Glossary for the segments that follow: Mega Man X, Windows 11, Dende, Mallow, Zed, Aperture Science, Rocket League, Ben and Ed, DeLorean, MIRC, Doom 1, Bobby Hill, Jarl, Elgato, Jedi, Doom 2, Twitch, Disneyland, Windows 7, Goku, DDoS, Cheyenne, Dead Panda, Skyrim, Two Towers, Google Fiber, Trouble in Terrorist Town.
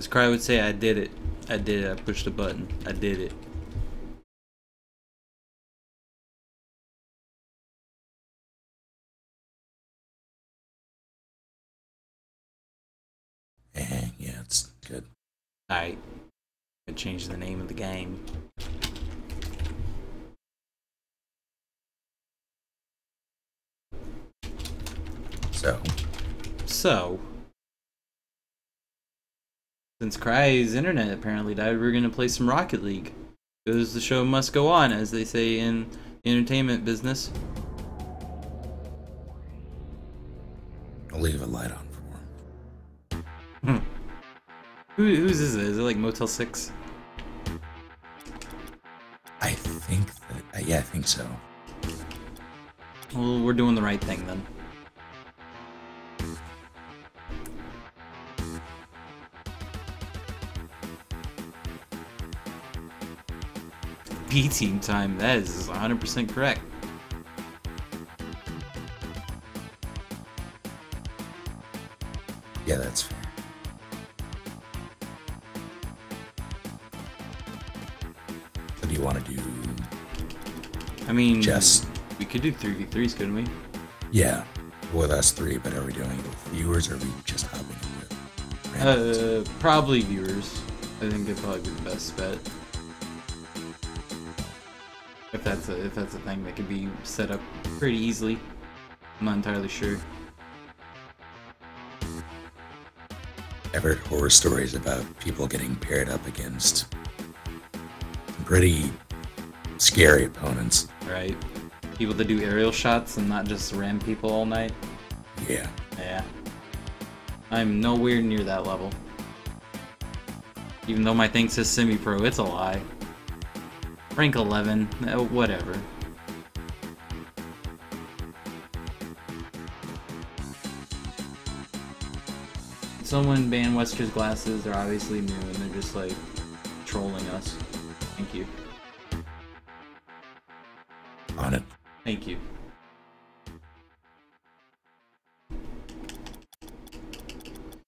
As Cry would say, I did it. I did it. I pushed the button. I did it. Yeah, it's good. Alright. I changed the name of the game. So. Since Cry's internet apparently died, we're gonna play some Rocket League. Because the show must go on, as they say in the entertainment business. I'll leave a light on for him. Whose is it? Is it like Motel 6? I think that, yeah, I think so. Well, we're doing the right thing then. B-team time, that is 100% correct. Yeah, that's fair. So do you want to do... I mean, just... we could do 3v3s, couldn't we? Yeah, well that's 3, but are we doing it with viewers or are we just hopping into it? Probably viewers. I think they'd probably be the best bet. If that's a thing that could be set up pretty easily. I'm not entirely sure. I've heard horror stories about people getting paired up against pretty scary opponents. Right. People that do aerial shots and not just ram people all night. Yeah. Yeah. I'm nowhere near that level. Even though my thing says semi-pro, it's a lie. Rank 11, whatever. Someone banned Wester's glasses, they're obviously new and they're just like trolling us. Thank you. On it. Thank you.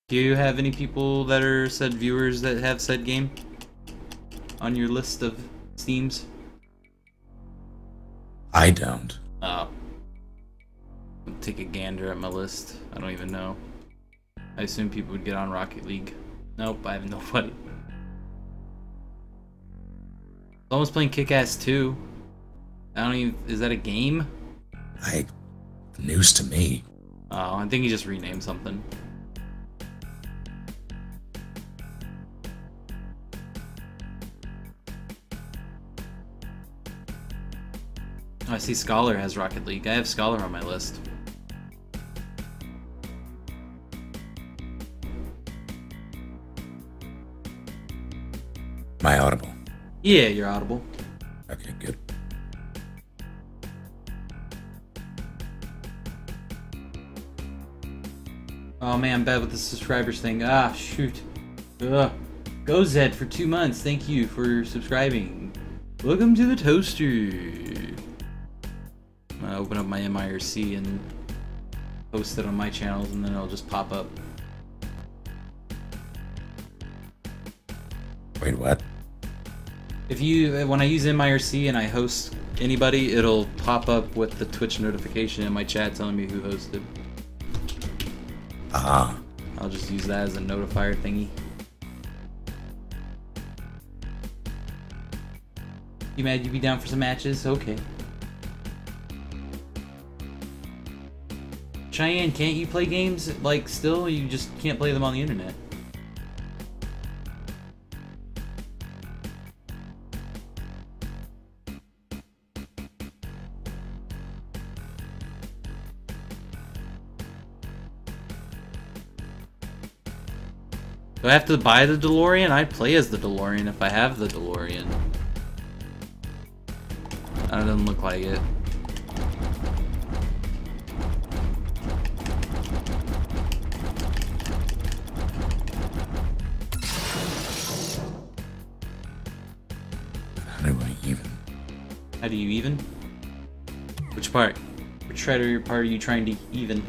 Do you have any people that are said viewers that have said game on your list of Steams? I don't. Oh. Take a gander at my list. I don't even know. I assume people would get on Rocket League. Nope, I have nobody. Someone's playing Kick Ass 2. I don't even. Is that a game? News to me. Oh, I think he just renamed something. I see Scholar has Rocket League. I have Scholar on my list. Am I audible? Yeah, you're audible. Okay, good. Oh man, I'm bad with the subscribers thing. Ah, shoot. Ugh. Go Zed for 2 months. Thank you for subscribing. Welcome to the toaster. Open up my MIRC and post it on my channels, and then it'll just pop up. Wait, what? When I use MIRC and I host anybody, it'll pop up with the Twitch notification in my chat telling me who hosted. Ah. Uh-huh. I'll just use that as a notifier thingy. You mad you be down for some matches? Okay. Cheyenne, can't you play games, like, still? You just can't play them on the internet. Do I have to buy the DeLorean? I'd play as the DeLorean if I have the DeLorean. That doesn't look like it. How do you even? Which part? Which shredder part are you trying to even?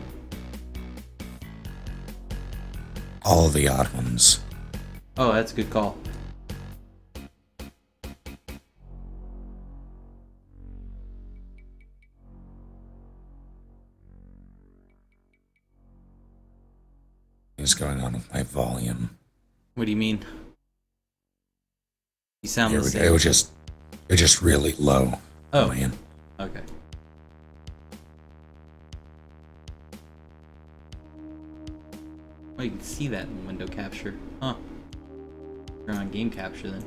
All the odd ones. Oh, that's a good call. What's going on with my volume? What do you mean? You sound the same. It was just really low. Oh man. Okay. Oh, you can see that in window capture, huh? You're on game capture then.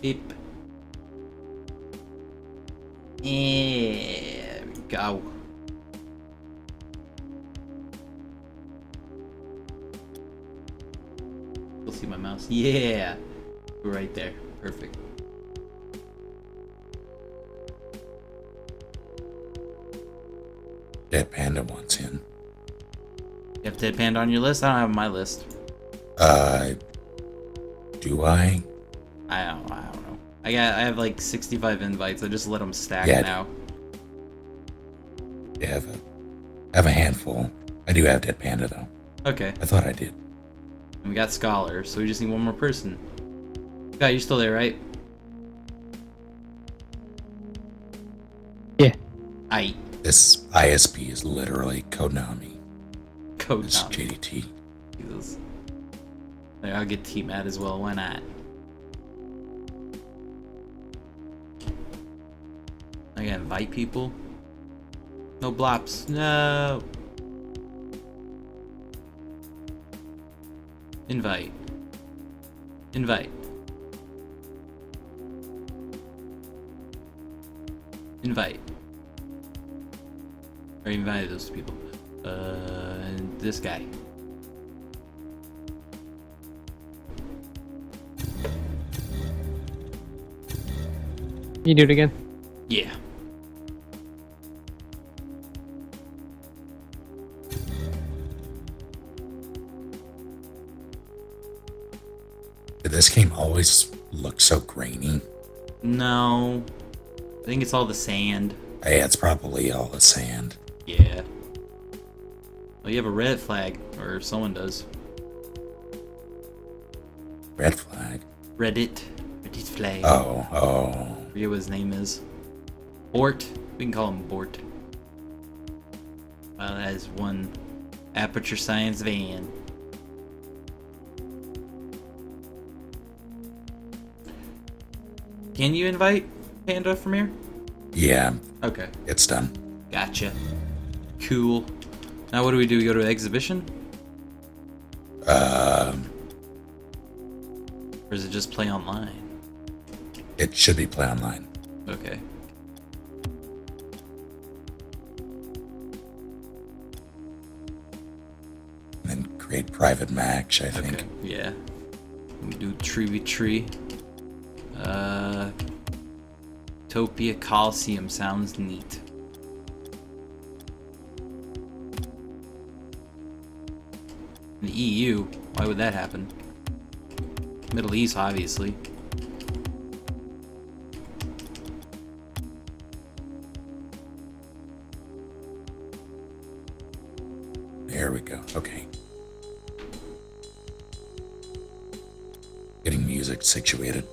Beep. There we go. You'll see my mouse. Yeah! Right there. Perfect. Dead Panda wants in. You have Dead Panda on your list? I don't have my list. Do I? I don't know. I have like 65 invites. I just let them stack now. Yeah, I have a handful. I do have Dead Panda though. Okay. I thought I did. And we got Scholar, so we just need one more person. Guy, you're still there, right? Yeah. This ISP is literally Konami. Konami. It's JDT. Jesus. There, I'll get T-MAT as well. Why not? I gotta invite people. No blops. No. Invite. Invite. Invite. Or invite those people. And this guy. You do it again? Yeah. This game always looks so grainy. No. I think it's all the sand. Yeah, it's probably all the sand. Yeah. Well, you have a red flag, or someone does. Red flag? Reddit. Reddit flag. Oh, oh. I forget what his name is. Bort. We can call him Bort. Well, that is one Aperture Science van. Can you invite Panda from here? Yeah. Okay. It's done. Gotcha. Cool. Now what do? We go to an exhibition? Or is it just play online? It should be play online. Okay. And then create private match, I think. Yeah. We do tree. Topia Coliseum sounds neat. In the EU? Why would that happen? Middle East, obviously. There we go. Okay. Getting music situated.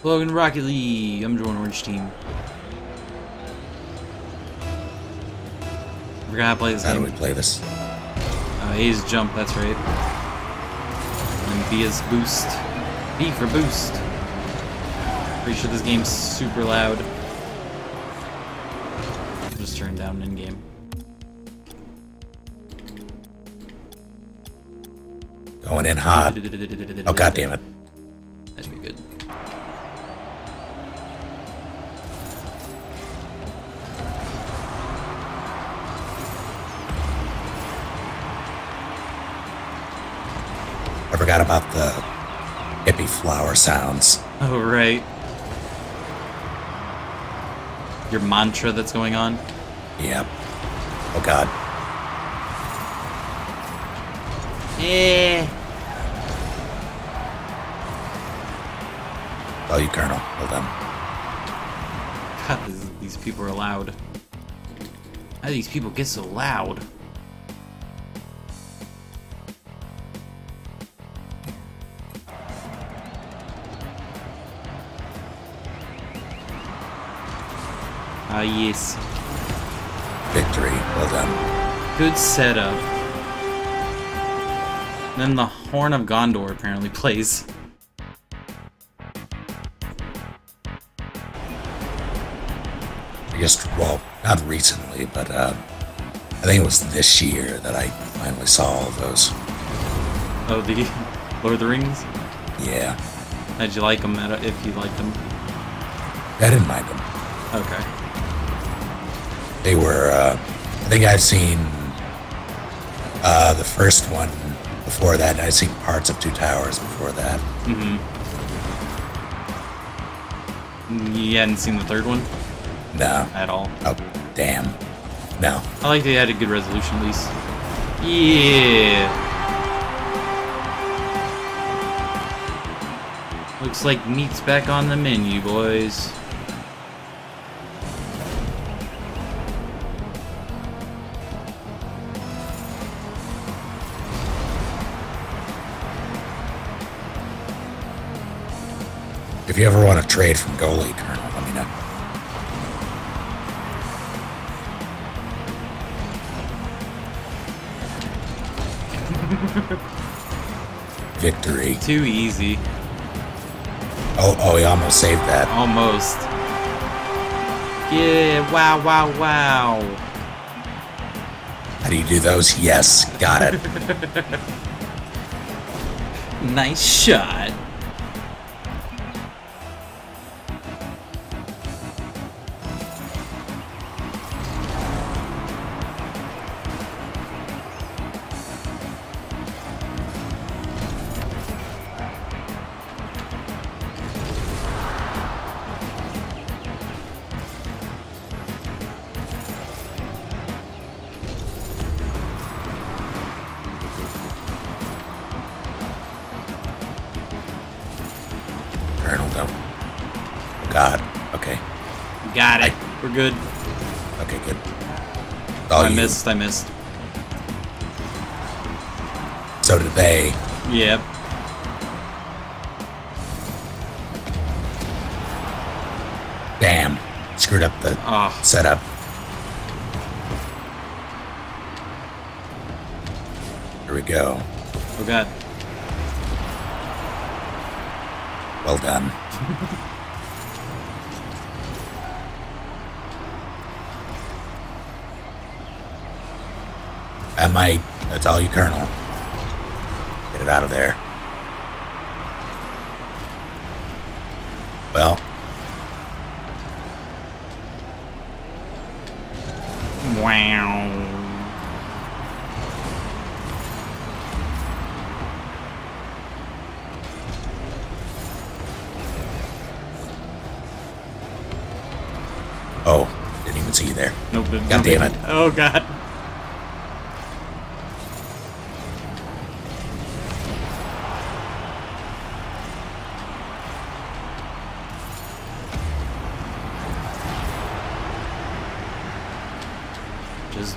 Hello in Rocket League. I'm joining Orange Team. We're gonna play this game. How do we play this? A's jump, that's right. And B is boost. B for boost. Pretty sure this game's super loud. I'll just turn down in game. Going in hot. Oh god damn it. Forgot about the hippie flower sounds. Oh, right. Your mantra that's going on? Yep. Oh, God. Yeah. Oh, you Colonel. Hold on. God, these people are loud. How do these people get so loud? Ah, yes. Victory. Well done. Good setup. And then the Horn of Gondor apparently plays. I guess, well, not recently, but I think it was this year that I finally saw all of those. Oh, the Lord of the Rings? Yeah. How'd you like them, if you liked them? I didn't like them. Okay. They were, I think I've seen the first one before that, and I've seen parts of Two Towers before that. Mm-hmm. You hadn't seen the third one? No. At all? Oh, damn. No. I like they had a good resolution, at least. Yeah! Looks like meat's back on the menu, boys. If you ever want to trade from goalie, Colonel, let me know. Victory. Too easy. Oh, he almost saved that. Almost. Yeah, wow, wow, wow. How do you do those? Yes, got it. Nice shot. Good. Okay, good. Oh, I missed. So did they. Yep. Damn. Screwed up the setup. Here we go. Oh, God. Well done. I might. That's all you, Colonel. Get it out of there. Well. Wow. Oh, didn't even see you there. Nope. God damn it. Oh, God.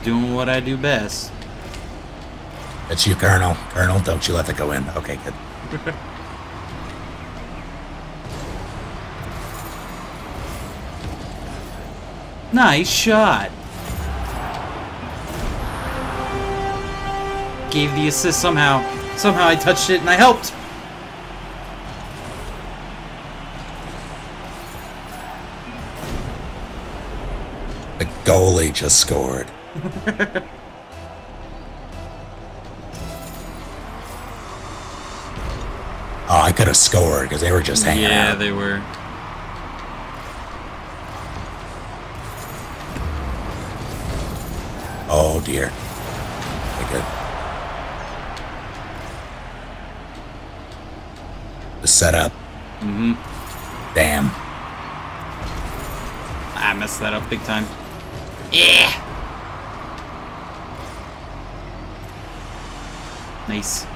Doing what I do best. That's you, Colonel. Colonel, don't you let that go in. Okay, good. Nice shot. Gave the assist somehow. Somehow I touched it and I helped. The goalie just scored. Oh, I could have scored because they were just hanging out. Yeah, they were. Oh dear. The setup. Mm-hmm. Damn. I messed that up big time. Yeah. Nice.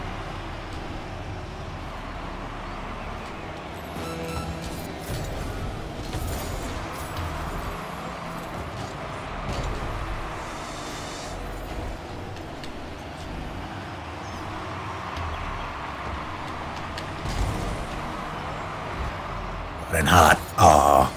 and hot. Ah.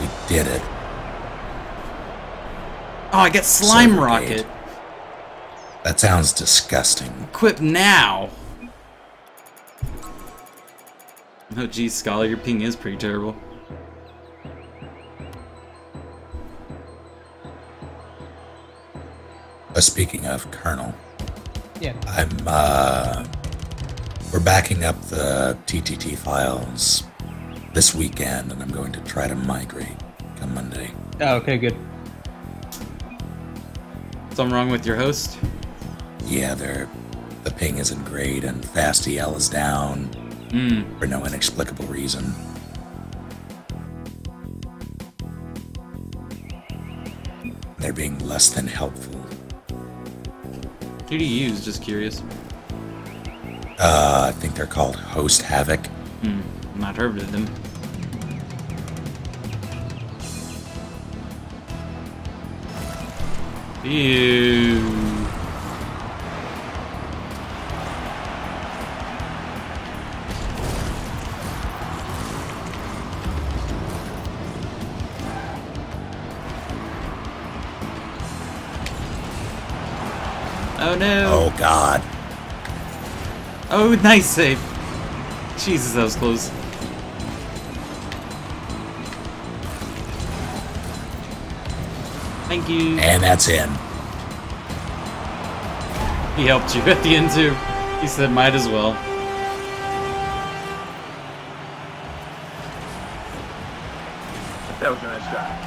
We did it. Oh, I get slime Silver rocket. Gate. That sounds disgusting. Equip now. Oh, geez, Scholar, your ping is pretty terrible. Speaking of Colonel, yeah, we're backing up the TTT files this weekend, and I'm going to try to migrate come Monday. Oh, okay, good. Something wrong with your host? Yeah, the ping isn't great, and FastEL is down. For no inexplicable reason. They're being less than helpful. Who do you use? Just curious. I think they're called Host Havoc. Not heard of them. Ew. No. Oh god. Oh, nice save. Jesus, that was close. Thank you. And that's in. He helped you at the end too. He said might as well. That was a nice shot.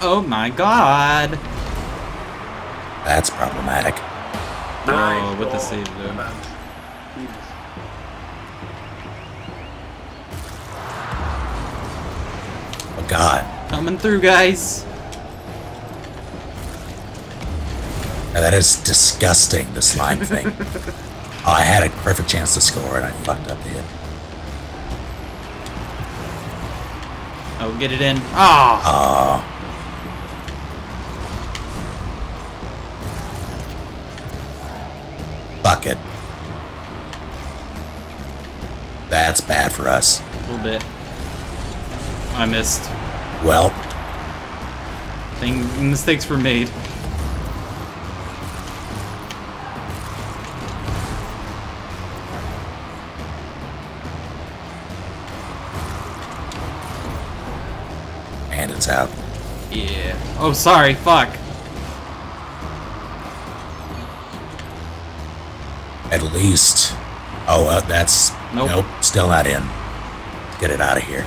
Oh my god! That's problematic. Oh, nice. What the save, dude. Oh god. Coming through, guys! Now that is disgusting, the slime thing. Oh, I had a perfect chance to score and I fucked up the end. Oh, get it in. Oh! Oh. Bucket. That's bad for us. A little bit. I missed. Well. Mistakes were made. And it's out. Yeah. Oh, sorry. Fuck. At least. Oh, that's... Nope. Still not in. Get it out of here.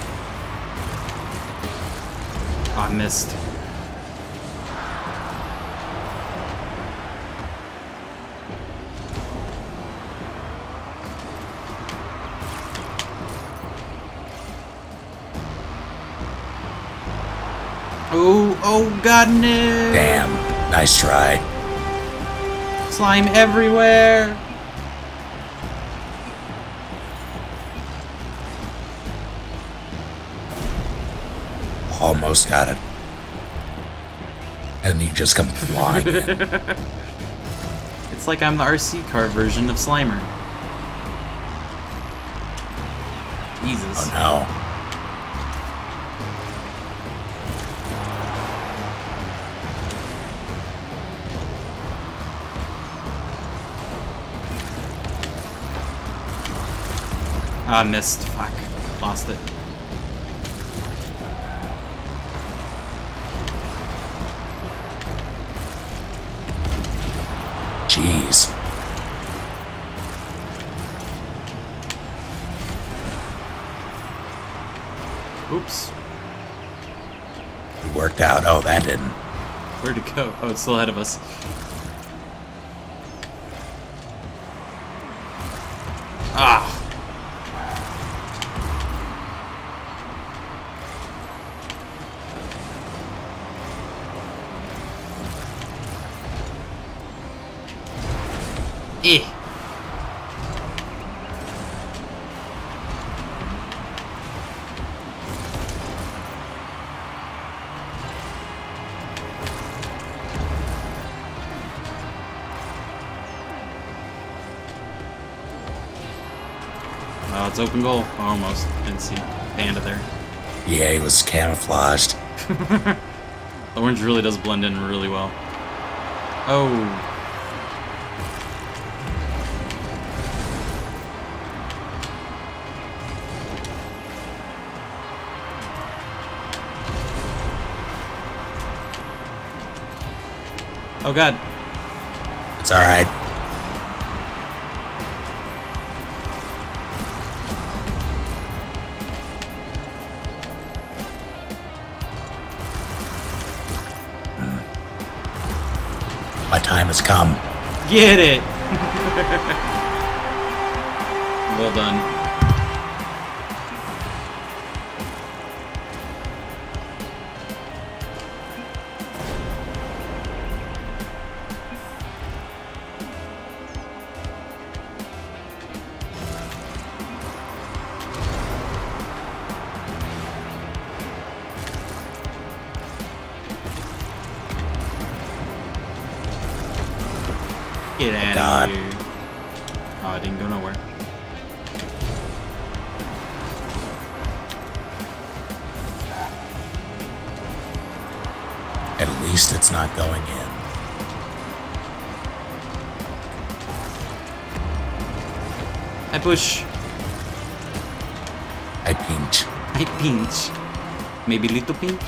Oh, I missed. Oh, oh, god, no. Damn. Nice try. Slime everywhere. Almost got it. And you just come flying in. It's like I'm the RC car version of Slimer. Jesus. Oh no. Ah, missed. Fuck. Lost it. Jeez. Oops. It worked out. Oh, that didn't. Where'd it go? Oh, it's still ahead of us. Ah. Eh. Oh, it's open goal. Almost. Didn't see Panda there. Yeah, he was camouflaged. Orange really does blend in really well. Oh. Oh god. It's alright. My time has come. Get it! Well done. Push. I pinch. I pinch. Maybe little pinch.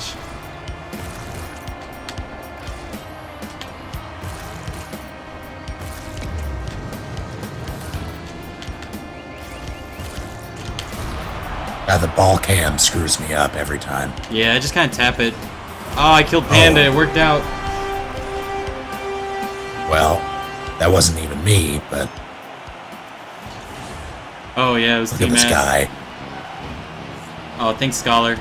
God, the ball cam screws me up every time. Yeah, I just kind of tap it. Oh, I killed Panda. Oh. It worked out. Well, that wasn't even me, but... Oh yeah, it was T-MAT. Look at this guy. Oh, thanks, Scholar.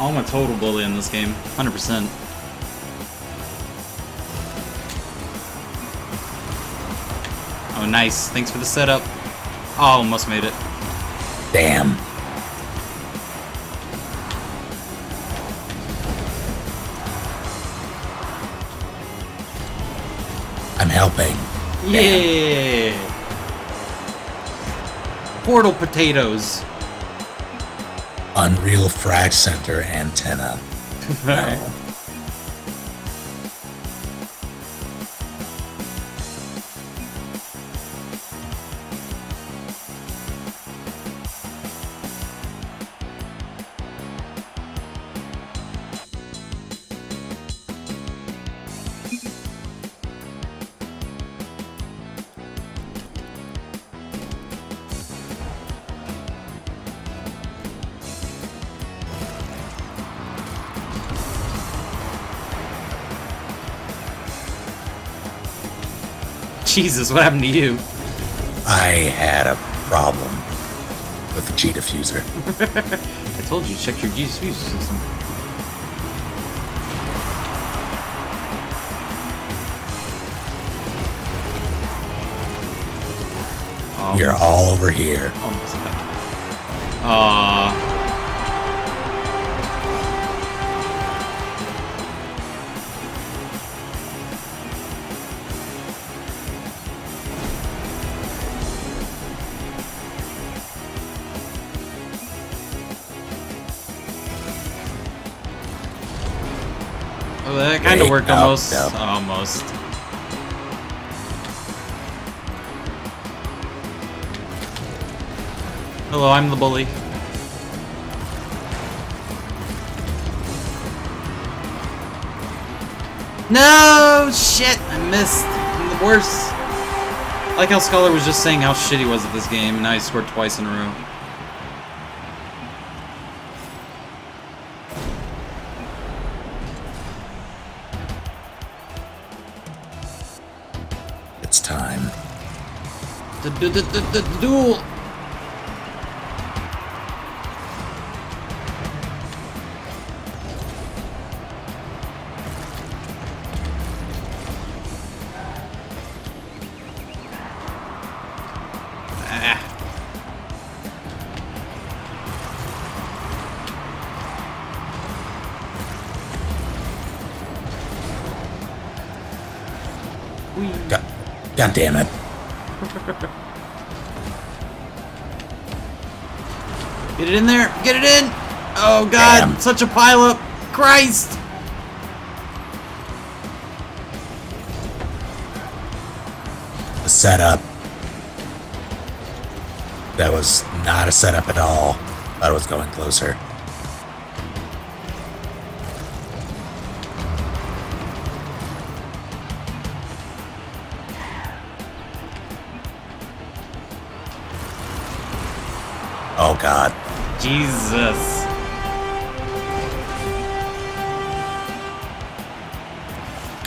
I'm a total bully in this game, 100%. Oh, nice. Thanks for the setup. Oh, almost made it. Damn. I'm helping. Yeah. Portal potatoes. Unreal Frag Center antenna. Right. No. Jesus, what happened to you? I had a problem with the G diffuser. I told you, check your G diffuser system. Oh. You're all over here. Oh, kind of worked almost. Nope. Almost. Hello, I'm the bully. No! Shit! I missed. I'm the worst. I like how Scholar was just saying how shit he was at this game, and now he scored twice in a row. The duel. God damn it. Get it in there. Get it in. Oh, God. Damn. Such a pileup. Christ. The setup. That was not a setup at all. Thought it was going closer. Oh, God. Jesus.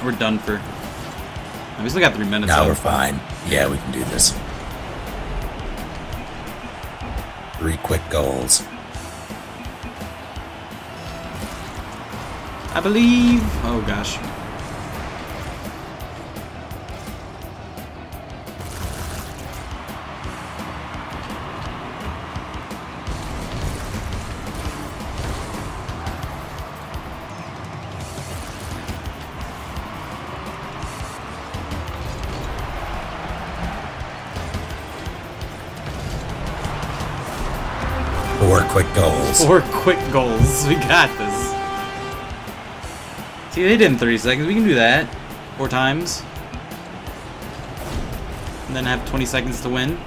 We're done for. We still got 3 minutes. No, we're fine. Yeah, we can do this. 3 quick goals. I believe. Oh, gosh. Goals. 4 quick goals. We got this. See, they did in 30 seconds. We can do that 4 times. And then have 20 seconds to win.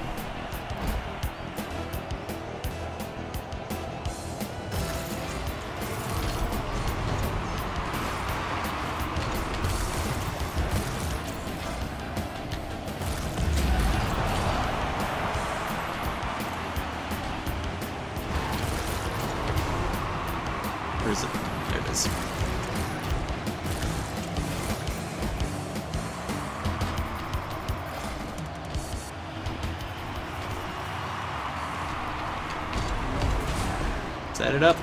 Set it up.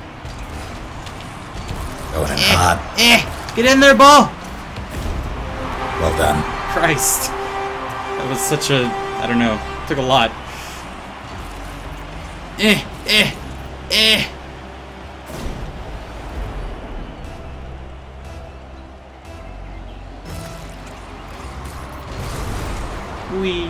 Going in hot. Get in there, ball! Well done. Christ. That was such a... I don't know. It took a lot. Whee.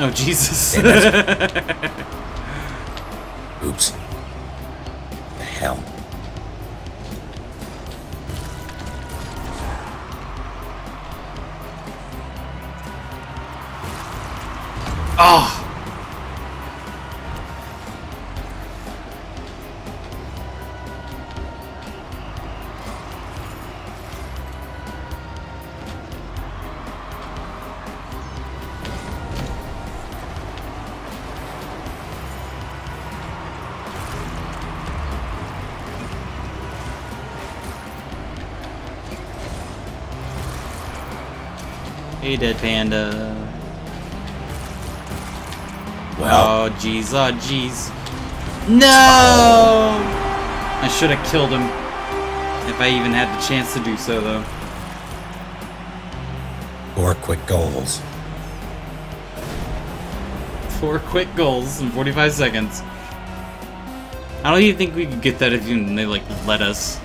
Oh, Jesus. Oops. The hell. Oh. Hey, Dead Panda. Well. Oh, jeez. Oh, jeez. No! Oh. I should have killed him. If I even had the chance to do so, though. 4 quick goals. 4 quick goals in 45 seconds. I don't even think we could get that if even they, like, let us.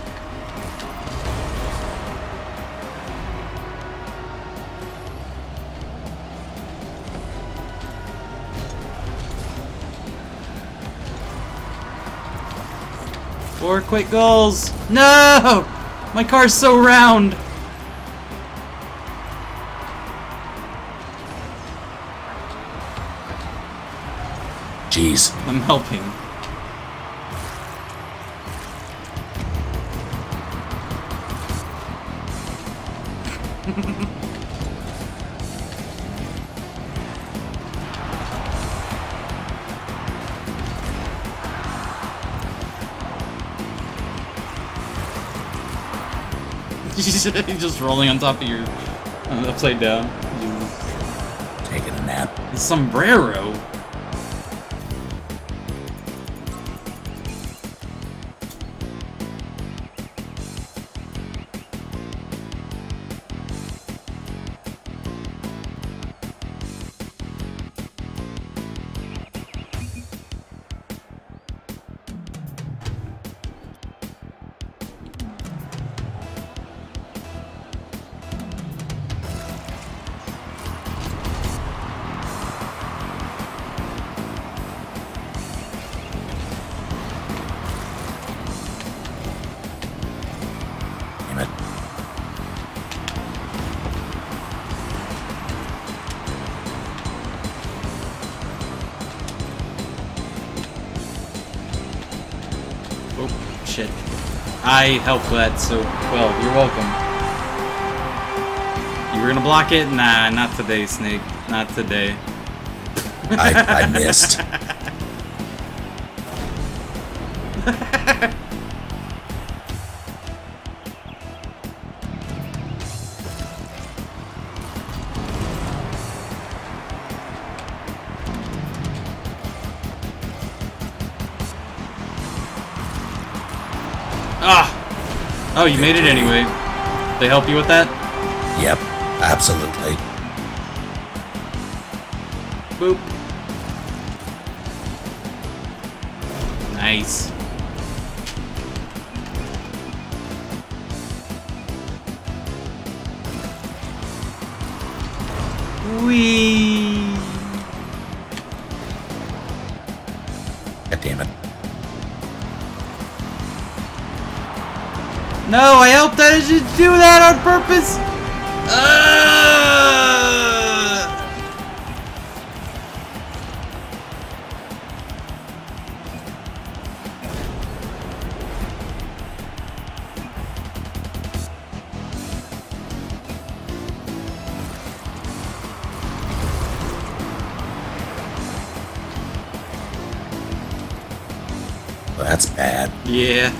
Four quick goals. No! My car's so round. Jeez. I'm helping. Just rolling on top of your upside down. Taking a nap. It's sombrero. I helped with that so well. You're welcome. You were gonna block it? Nah, not today, Snake. Not today. I missed. Oh, you made it anyway. They help you with that? Yep, absolutely. Boop. Nice. Whee! God damn it. No, I helped that. I should do that on purpose. Well, that's bad. Yeah.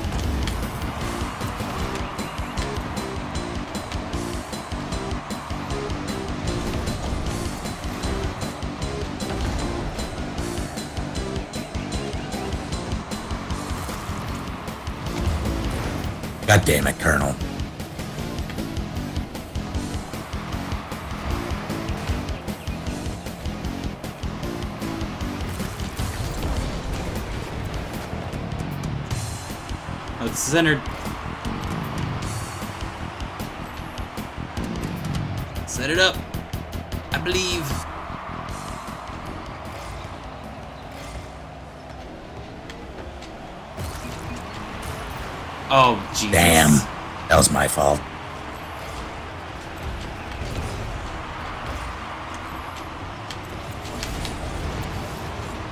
God damn it, Colonel. Oh, this is entered. Set it up. I believe. Oh, Jesus. Damn. That was my fault.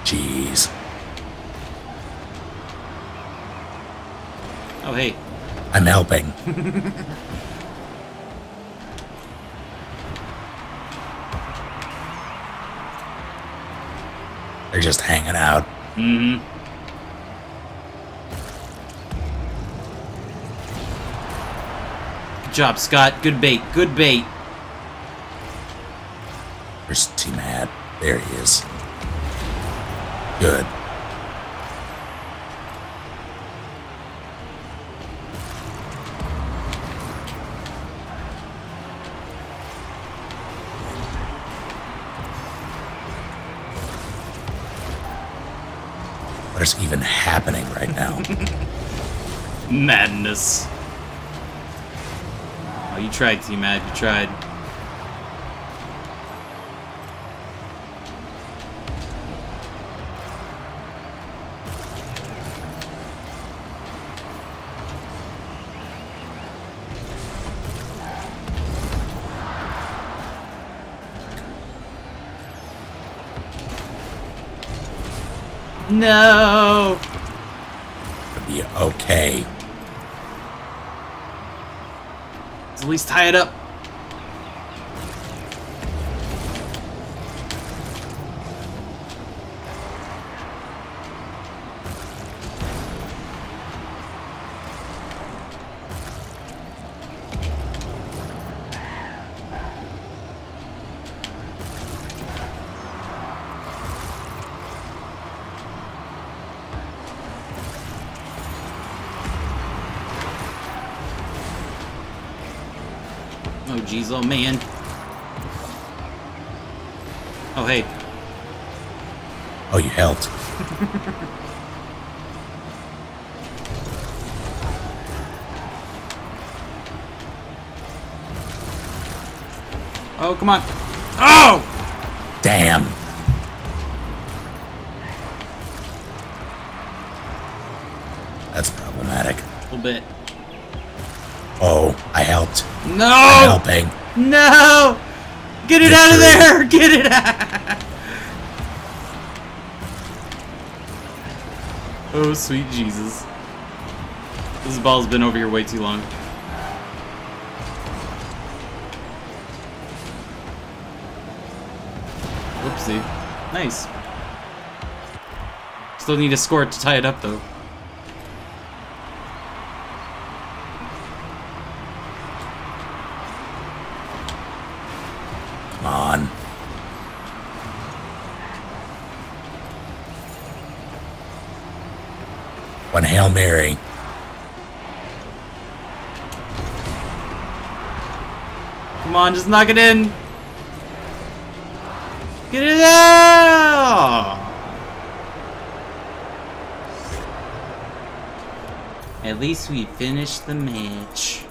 Jeez. Oh, hey. I'm helping. They're just hanging out. Mm-hmm. Good job, Scott. Good bait. Good bait. Where's T-MAT? There he is. Good. What is even happening right now? Madness. You tried, T-MAT. You tried. No. It'll be okay. At least tie it up. Oh jeez, oh man. Oh hey. Oh, you helped. Oh, come on. Oh! Damn. That's problematic. A little bit. Oh, I helped. No! I'm helping. No! Get it Victory. Out of there! Get it out! Oh, sweet Jesus. This ball's been over here way too long. Oopsie. Nice. Still need a score to tie it up, though. Come on. One Hail Mary. Come on, just knock it in. Get it out! At least we finished the match.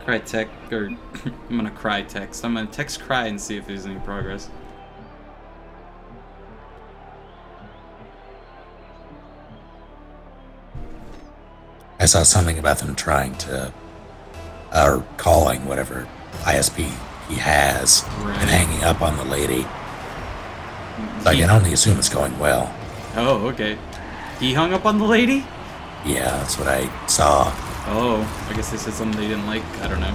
Cry tech, or I'm gonna cry text. I'm gonna text Cry and see if there's any progress. I saw something about them trying to, or calling whatever ISP he has, right, and hanging up on the lady. So I can only assume it's going well. Oh, okay. He hung up on the lady? Yeah, that's what I saw. Oh, I guess they said something they didn't like. I don't know.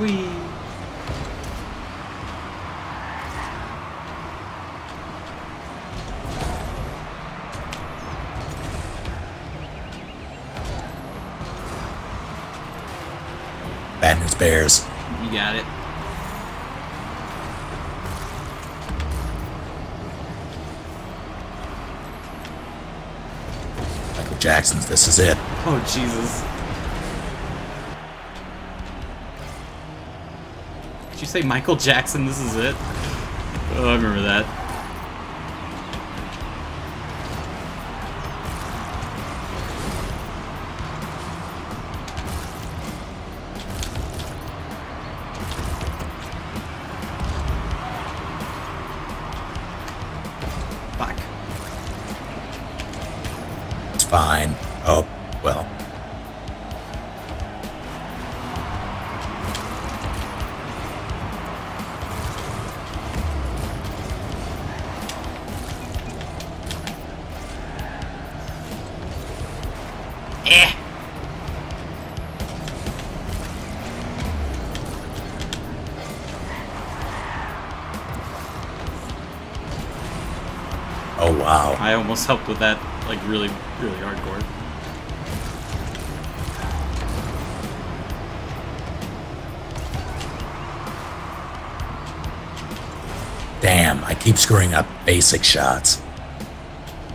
Whee! Bad news bears. You got it. Michael Jackson's This Is It. Oh, Jesus. Did you say Michael Jackson, This Is It? Oh, I remember that. Fine. Oh, well. Eh. Oh, wow. I almost helped with that, like, really... really hardcore. Damn, I keep screwing up basic shots.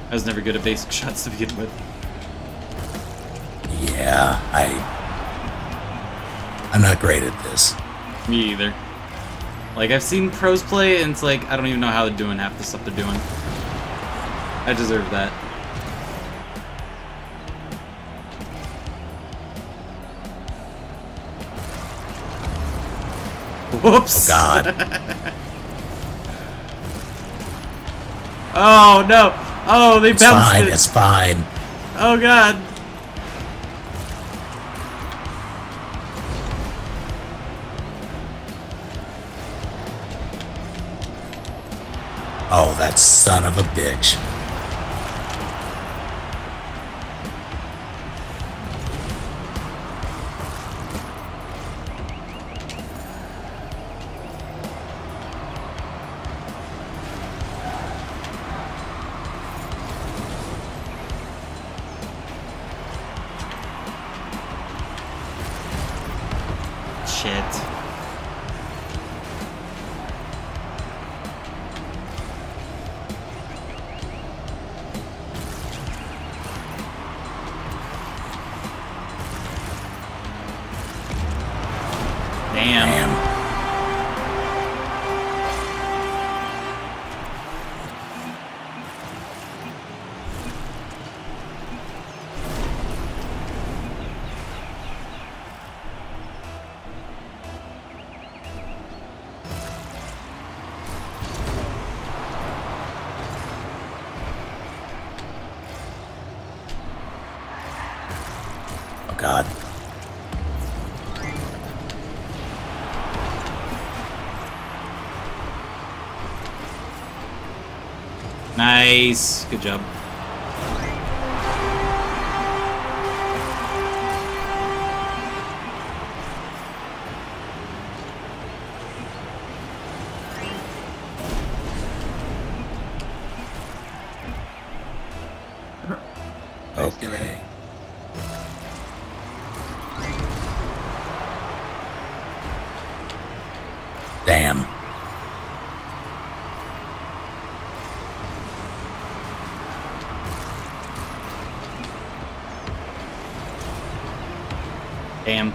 I was never good at basic shots to begin with. Yeah, I'm not great at this. Me either. Like, I've seen pros play, and it's like, I don't even know how they're doing half the stuff they're doing. I deserve that. Whoops! Oh God! Oh no! Oh, they bounced it. It's fine. It's fine. Oh God! Oh, that son of a bitch! Damn. Nice. Good job. Okay. Damn. Damn.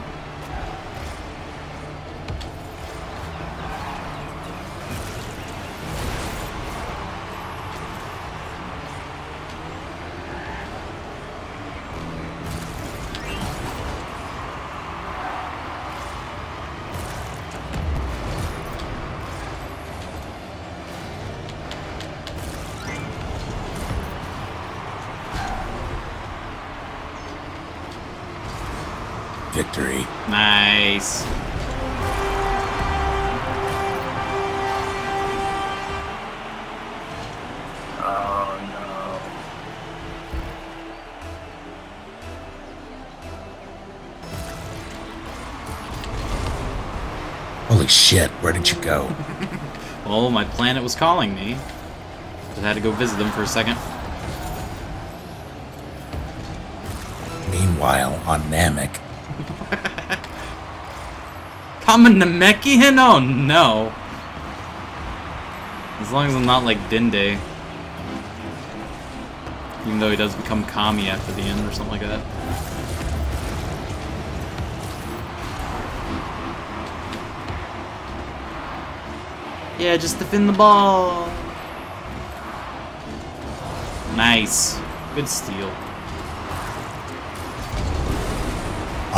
Victory. Nice. Oh no. Holy shit, where did you go? Well, my planet was calling me. Just had to go visit them for a second. Meanwhile, on Namek. I'm a Namekian? Oh no. As long as I'm not like Dende. Even though he does become Kami after the end or something like that. Yeah, just defend the ball. Nice. Good steal.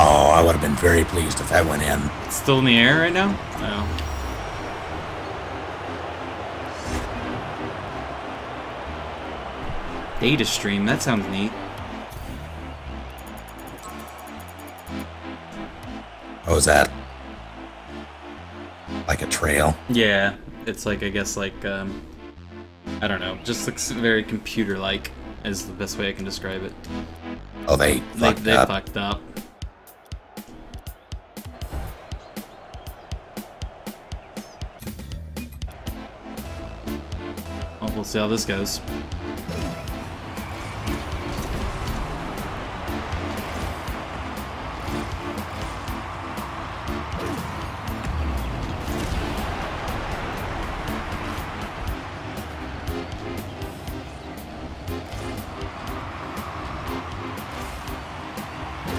Oh, I would have been very pleased if that went in. It's still in the air right now? No. Oh. Data stream, that sounds neat. What was that? Like a trail? Yeah, it's like, I guess, like, I don't know, just looks very computer-like is the best way I can describe it. Oh, they fucked up. We'll see how this goes.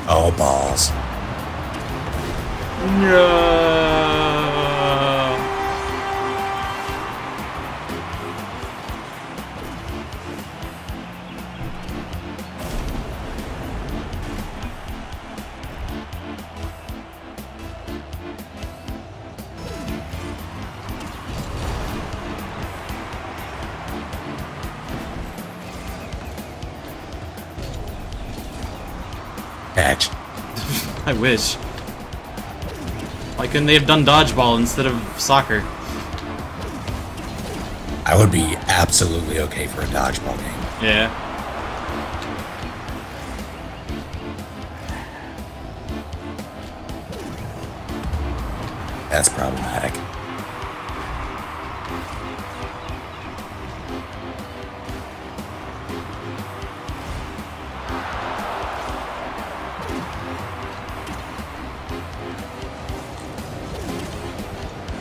Oh, balls. No. I wish. Why couldn't they have done dodgeball instead of soccer? I would be absolutely okay for a dodgeball game. Yeah. That's problematic.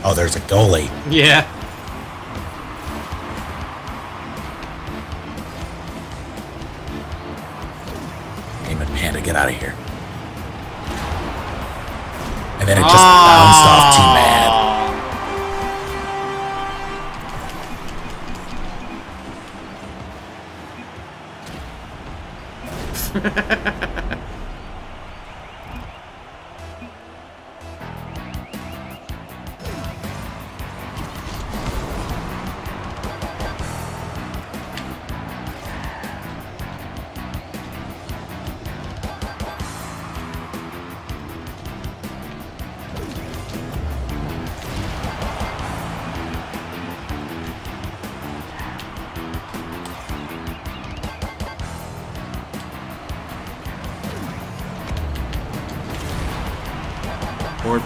Oh, there's a goalie. Yeah. Hey, man, Panda, get out of here. And then it just bounced off T-MAT.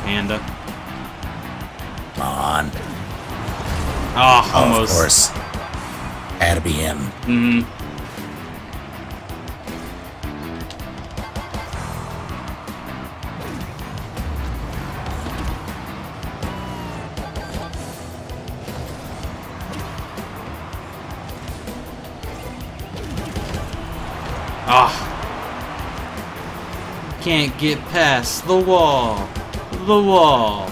Panda. Come on. Oh, almost. Of course. Had to be him. Ah. Can't get past the wall. The wall.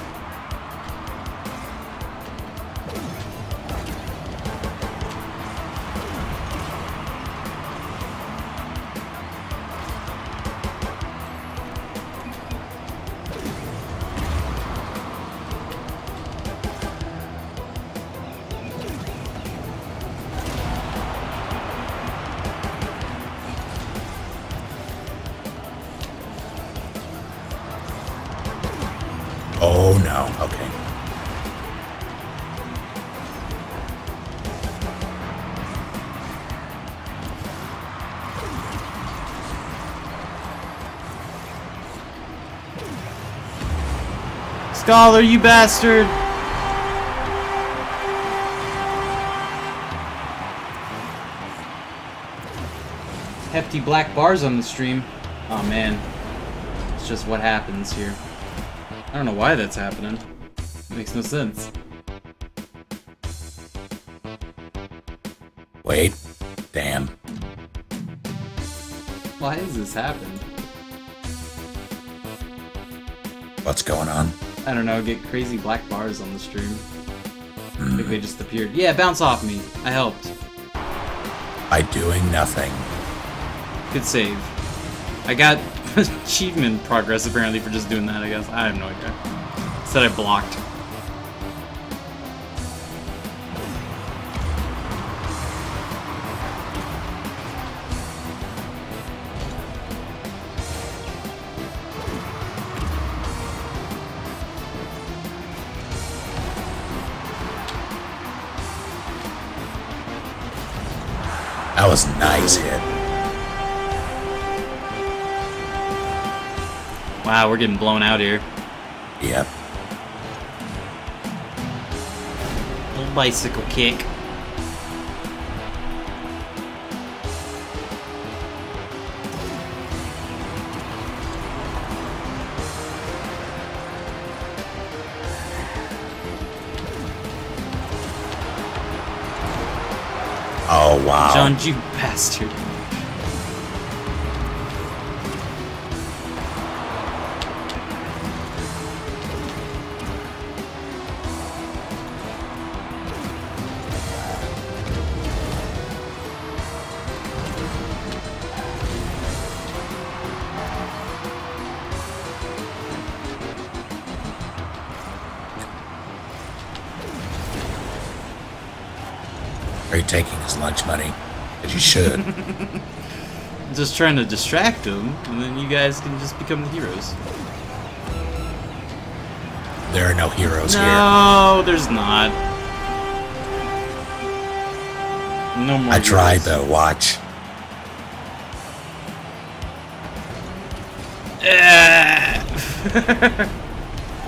Scholar, you bastard! Hefty black bars on the stream. Oh man, it's just what happens here. I don't know why that's happening. It makes no sense. Wait, damn. Why has this happened? What's going on? I don't know, get crazy black bars on the stream. I think they just appeared. Yeah, bounce off me. I helped. By doing nothing. Good save. I got achievement progress apparently for just doing that, I guess. I have no idea. Said I blocked. That was a nice hit. Wow, we're getting blown out here. Yep. Little bicycle kick. Oh, wow. John, you bastard. Taking his lunch money, as you should. Just trying to distract him, and then you guys can just become the heroes. There are no heroes here. No, there's not. No more. I tried though. Watch. And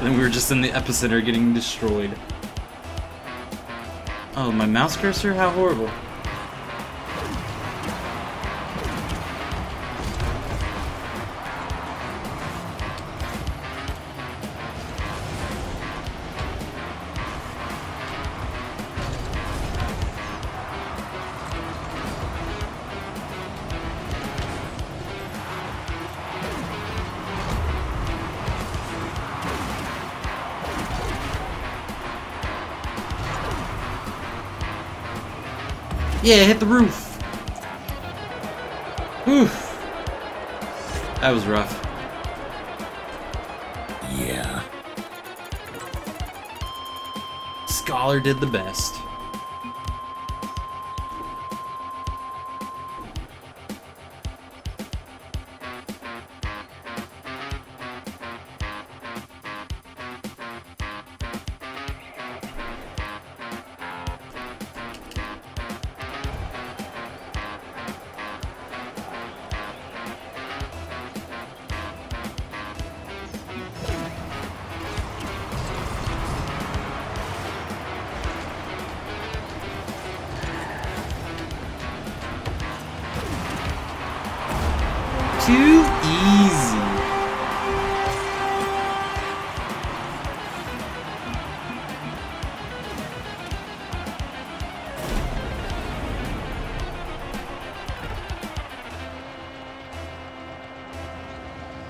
then we were just in the epicenter, getting destroyed. Oh, my mouse cursor? How horrible. Yeah, hit the roof. Oof. That was rough. Yeah. Scholar did the best.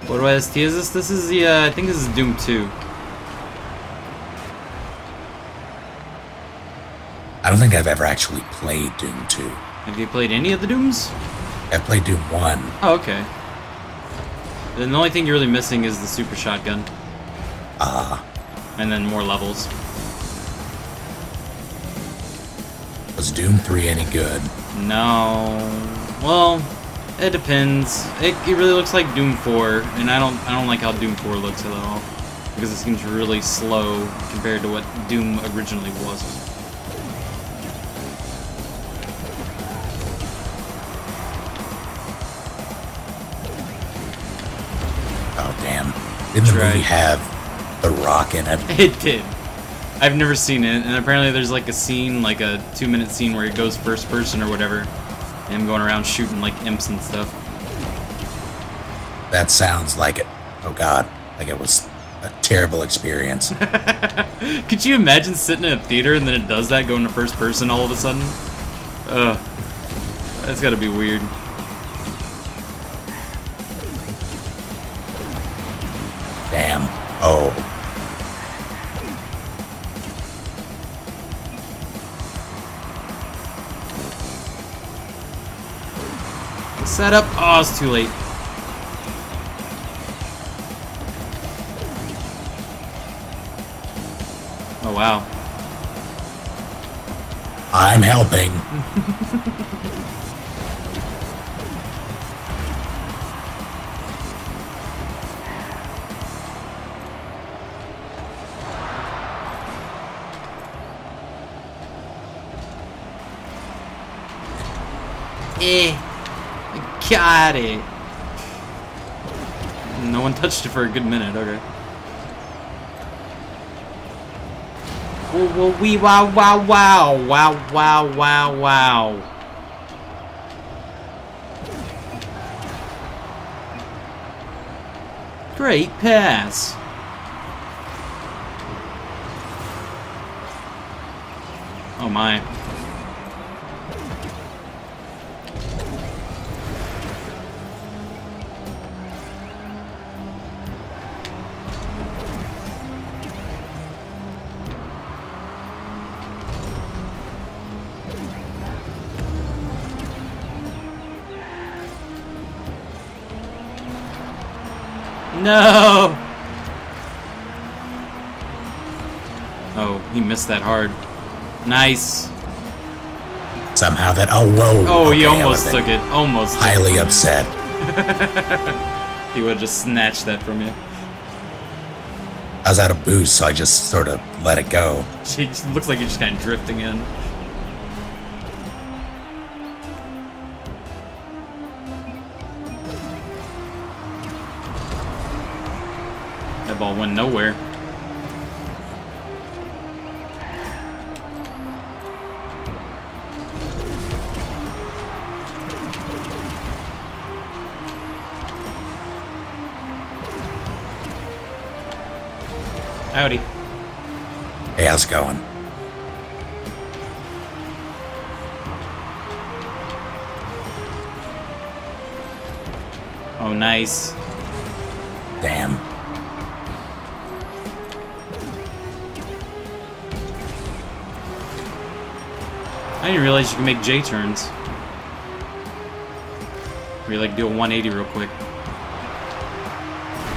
What OST is this? This is the, I think this is Doom 2. I don't think I've ever actually played Doom 2. Have you played any of the Dooms? I've played Doom 1. Oh, okay. Then the only thing you're really missing is the super shotgun. And then more levels. Was Doom 3 any good? No. Well, it depends. It really looks like Doom 4, and I don't like how Doom 4 looks at all, because it seems really slow compared to what Doom originally was. Oh damn! Didn't the movie have The Rock in it? It did. I've never seen it, and apparently there's like a scene, like a 2-minute scene where it goes first person or whatever. Him going around shooting like imps and stuff. That sounds like it. Oh god, like it was a terrible experience. Could you imagine sitting in a theater and then it does that, going to first person all of a sudden? Ugh. That's gotta be weird. Damn. Oh. Set up. Oh, it's too late. Oh wow. I'm helping. Got it. No one touched it for a good minute. Okay. Whoa, whoa, wee, wow, wow, wow, wow, wow, wow, wow. Great pass. Oh my. No! Oh, he missed that hard. Nice. Somehow that. Oh, whoa. Oh, okay, he almost took it. Almost. Highly upset. He would have just snatched that from you. I was out of boost, so I just sort of let it go. She looks like you're just kind of drifting in. Ball went nowhere. Howdy. Hey, how's it going? Oh, nice. Damn. I didn't realize you can make J-turns. Where you like do a 180 real quick.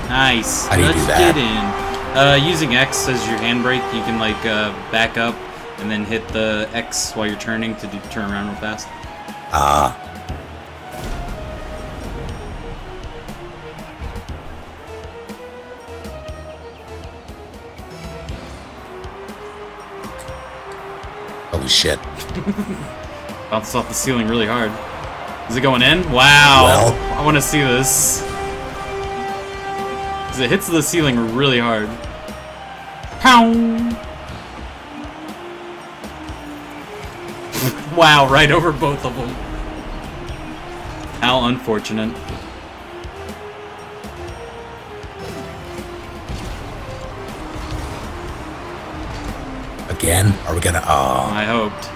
Nice. Let's get in. Using X as your handbrake, you can like back up and then hit the X while you're turning to turn around real fast. Ah. Holy shit. Bounced off the ceiling really hard. Is it going in? Wow. Well, I want to see this. Because it hits the ceiling really hard. Pow! Wow, right over both of them. How unfortunate. Again? Are we gonna... Oh. I hoped.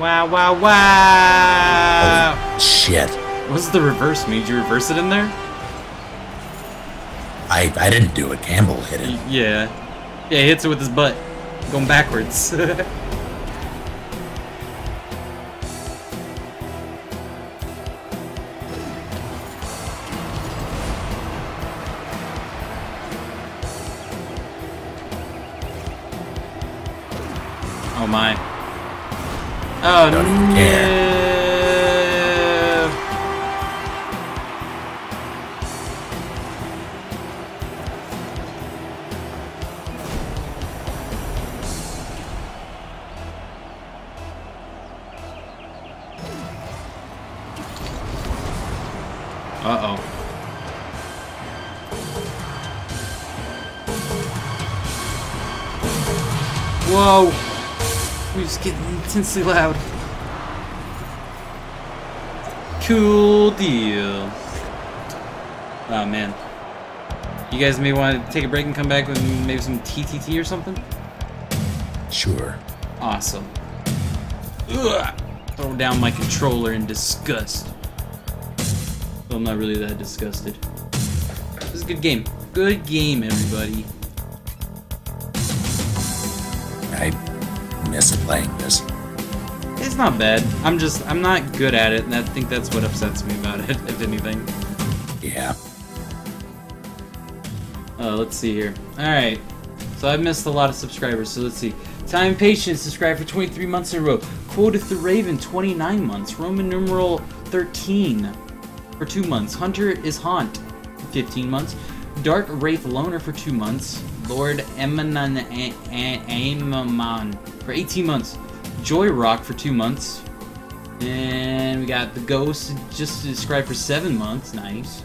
Wow, wow, wow! Holy shit. What's the reverse? Did you reverse it in there? I didn't do it. Campbell hit it. Yeah. Yeah, he hits it with his butt. Going backwards. Oh my. Oh, no. Uh-oh. Whoa. We're just getting intensely loud. Cool deal. Oh man. You guys may want to take a break and come back with maybe some TTT or something? Sure. Awesome. Ugh. Throw down my controller in disgust. Well, I'm not really that disgusted. This is a good game. Good game, everybody. Miss playing this. It's not bad. I'm not good at it, and I think that's what upsets me about it, if anything. Yeah. Let's see here. Alright. So I've missed a lot of subscribers, so let's see. Time Patient subscribed for 23 months in a row. Quoted the Raven 29 months. Roman numeral 13 for 2 months. Hunter is Haunt 15 months. Dark Wraith Loner for 2 months. Lord Amaman for 18 months. Joy Rock for 2 months. And we got the Ghost just described for 7 months. Nice.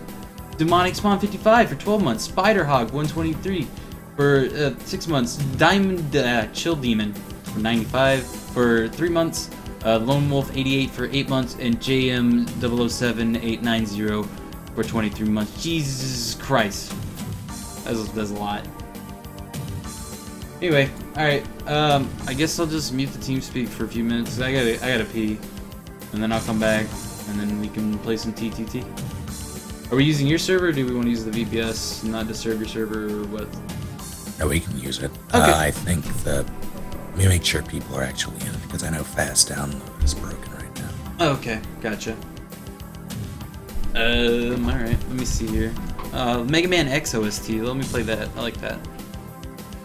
Demonic Spawn 55 for 12 months. Spider Hog 123 for 6 months. Diamond Chill Demon for 95 for 3 months. Lone Wolf 88 for 8 months. And JM007890 for 23 months. Jesus Christ. That's a lot. Anyway, alright, I guess I'll just mute the TeamSpeak for a few minutes, cause I gotta pee, and then I'll come back, and then we can play some TTT. Are we using your server, or do we want to use the VPS, and not disturb your server, or what? No, we can use it. Okay. I think let me make sure people are actually in it, because I know fast download is broken right now. Oh, okay, gotcha. Alright, let me see here. Mega Man X OST, let me play that, I like that.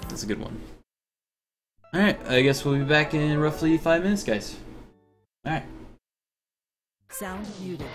That's a good one. Alright, I guess we'll be back in roughly 5 minutes, guys. Alright. Sound muted.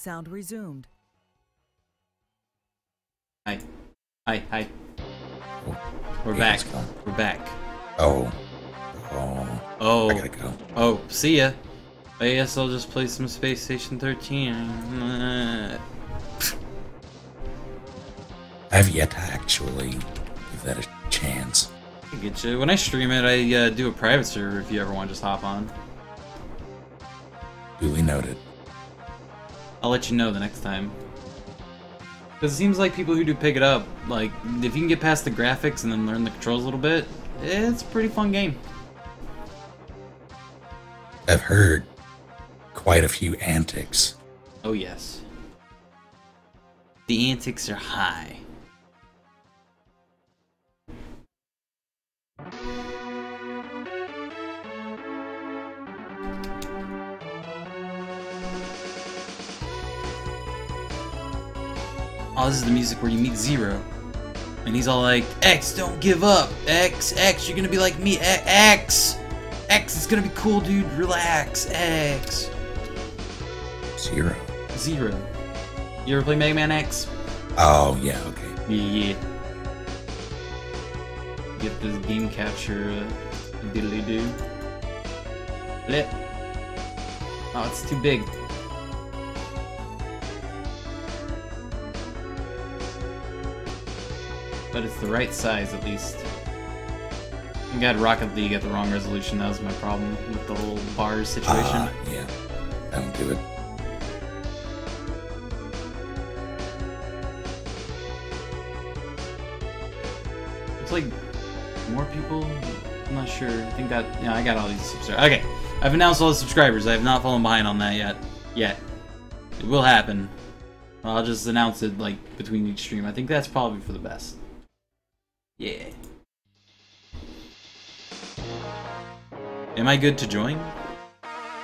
Sound resumed. Hi. Hi, hi. We're back. We're back. Oh. Oh. Oh. I gotta go. Oh, see ya. I guess I'll just play some Space Station 13. I've yet to actually give that a chance. I get you. When I stream it, I do a private server if you ever want to just hop on. Duly noted. I'll let you know the next time. Because it seems like people who do pick it up, like, if you can get past the graphics and then learn the controls a little bit, it's a pretty fun game. I've heard quite a few antics. Oh, yes. The antics are high. Oh, this is the music where you meet Zero. And he's all like, X, don't give up! X, X, you're gonna be like me! X! X, it's gonna be cool, dude! Relax! X! Zero. Zero. You ever play Mega Man X? Oh, yeah, okay. Yeah. Get this game capture diddly-doo. Lit. Oh, it's too big. But it's the right size, at least. I got Rocket League at the wrong resolution. That was my problem with the whole bar situation. Yeah. I don't do it. It's like more people? I'm not sure. I think that... Yeah, I got all these subscribers. Okay. I've announced all the subscribers. I have not fallen behind on that yet. It will happen. I'll just announce it, like, between each stream. I think that's probably for the best. Yeah. Am I good to join?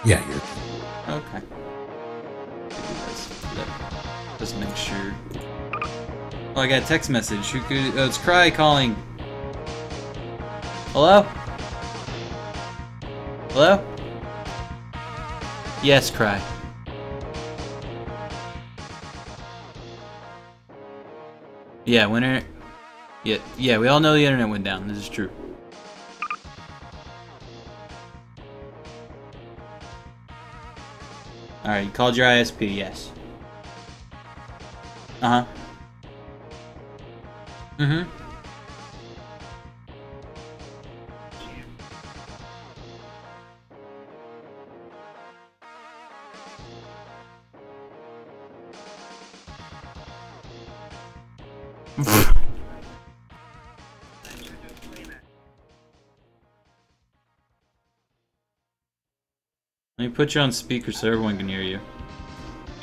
Yeah, you're good. Okay. Just make sure. Oh, I got a text message. Who could? Oh, it's Cry calling. Hello? Hello? Yes, Cry. Yeah, winter. Yeah, we all know the internet went down. This is true. Alright, you called your ISP, yes. Uh-huh. Put you on speaker so everyone can hear you.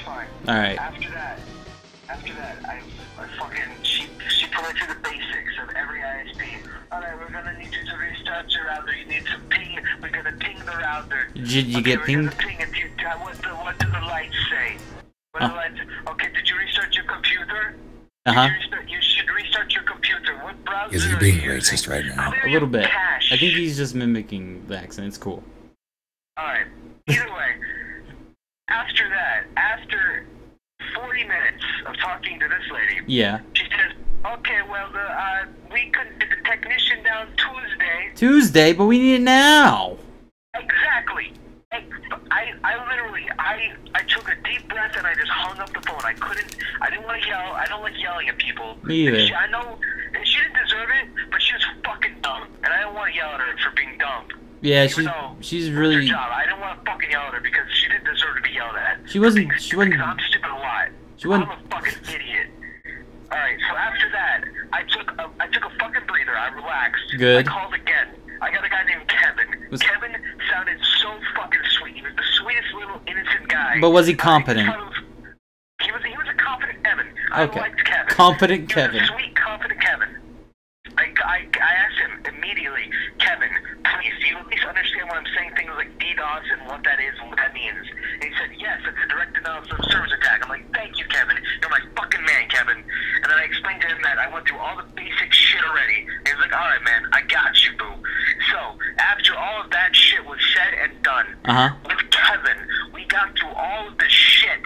Fine. All right. After that, I fucking she played through the basics of every ISP. All right, we're gonna need you to restart your router. You need to ping. We're gonna ping the router. Did you get pinged? Ping if you got what do the lights say? What do the lights? Okay, did you restart your computer? You should restart your computer. What browser? Is he being racist right now? A little bit. Cache. I think he's just mimicking the accent. It's cool. All right. Either way, after that, after 40 minutes of talking to this lady, she says, okay, well, we couldn't get the technician down Tuesday. Tuesday? But we need it now. Exactly. I literally, I took a deep breath and I just hung up the phone. I didn't want to yell. I don't like yelling at people. Me either. I know, and she didn't deserve it, but she was fucking dumb. And I don't want to yell at her for being dumb. Yeah, she's really... I don't want to fucking yell at her because she didn't deserve to be yelled at. She wasn't... I'm stupid a lot. I'm a fucking idiot. Alright, so after that, I took a fucking breather. I relaxed. Good. I called again. I got a guy named Kevin. Kevin sounded so fucking sweet. He was the sweetest little innocent guy. But was he competent? He was a competent Kevin. Okay. I liked Kevin. Competent Kevin. He was a sweet, competent Kevin. I asked him immediately, Kevin, please, do you at least understand when I'm saying things like DDoS and what that is and what that means? And he said, yes, it's a direct analysis of service attack. I'm like, thank you, Kevin. You're my fucking man, Kevin. And then I explained to him that I went through all the basic shit already. And he was like, all right, man, I got you, boo. So after all of that shit was said and done, with Kevin, we got through all of the shit.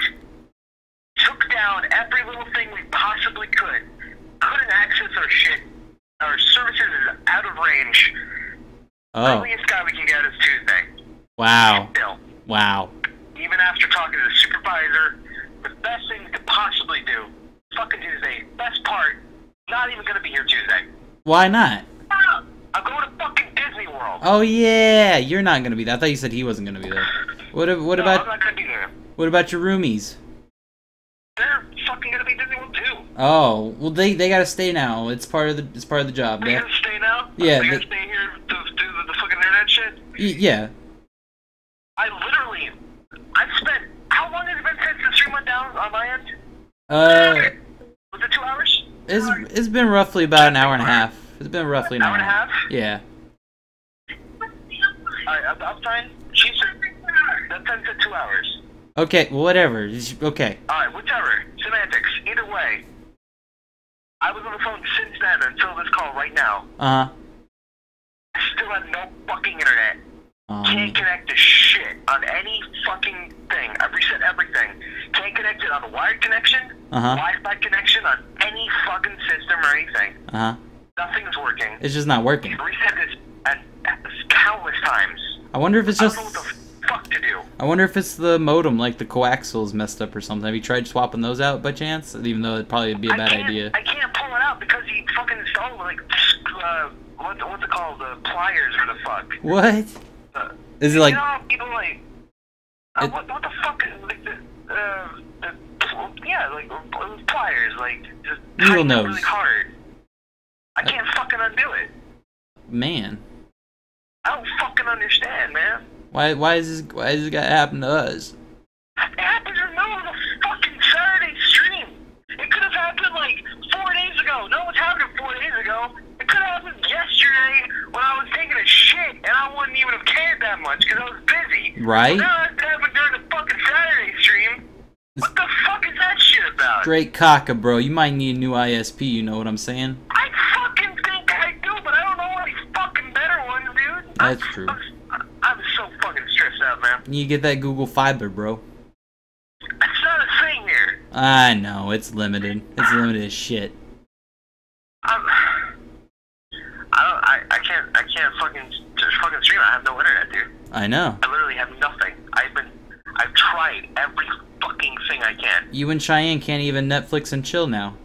every little thing we possibly could. Couldn't access our shit. Our services is out of range. Oh. The earliest guy we can get is Tuesday. Wow. Still. Wow. Even after talking to the supervisor, the best thing you could possibly do, fucking Tuesday. Best part, not even gonna be here Tuesday. Why not? I'm going to fucking Disney World. Oh yeah, you're not gonna be there. I thought you said he wasn't gonna be there. What about? I'm not gonna be there. What about your roomies? They're fucking gonna be Disney World too. Oh well, they gotta stay now. It's part of the job. They gotta stay now. Yeah. They gotta stay here to do the fucking internet shit. Yeah. I've spent, how long has it been since the stream went down on my end? Was it 2 hours? It's been roughly about an hour and a half. It's been roughly an hour and a half. Yeah. Alright, uptime? She said uptime said 2 hours. Okay, whatever. Okay. Alright, whichever. Semantics. Either way. I was on the phone since then until this call right now. Uh-huh. I still have no fucking internet. Can't connect to shit on any fucking thing. I've reset everything. Can't connect it on a wired connection, Wi-Fi connection, on any fucking system or anything. Nothing's working. It's just not working. I've reset this countless times. I wonder if it's just... I don't know what the fuck to do. I wonder if it's the modem, like the coaxial's messed up or something. Have you tried swapping those out by chance? Even though it'd probably be a bad idea. I can't pull it out because you fucking installed, like, what's it called? The pliers or the fuck. What? Is it like? You know, people like what the fuck is like yeah, like pliers, like just tighten it really hard. I can't fucking undo it. Man, I don't fucking understand, man. Why is this gonna happen to us? It happened in the middle of a fucking Saturday stream. It could have happened like 4 days ago. No, it's happened 4 days ago. It could have happened yesterday when I was taking a shit, and I wouldn't even have cared that much because I was busy. Right? No, it happened during the fucking Saturday stream. What the fuck is that shit about? Straight cocker, bro. You might need a new ISP, you know what I'm saying? I fucking think I do, but I don't know any fucking better one, dude. That's true. I'm so fucking stressed out, man. You get that Google Fiber, bro. It's not a thing here. I know. It's limited. It's limited as shit. I can't fucking stream. I have no internet, dude. I know. I literally have nothing. I've tried every fucking thing I can. You and Cheyenne can't even Netflix and chill now.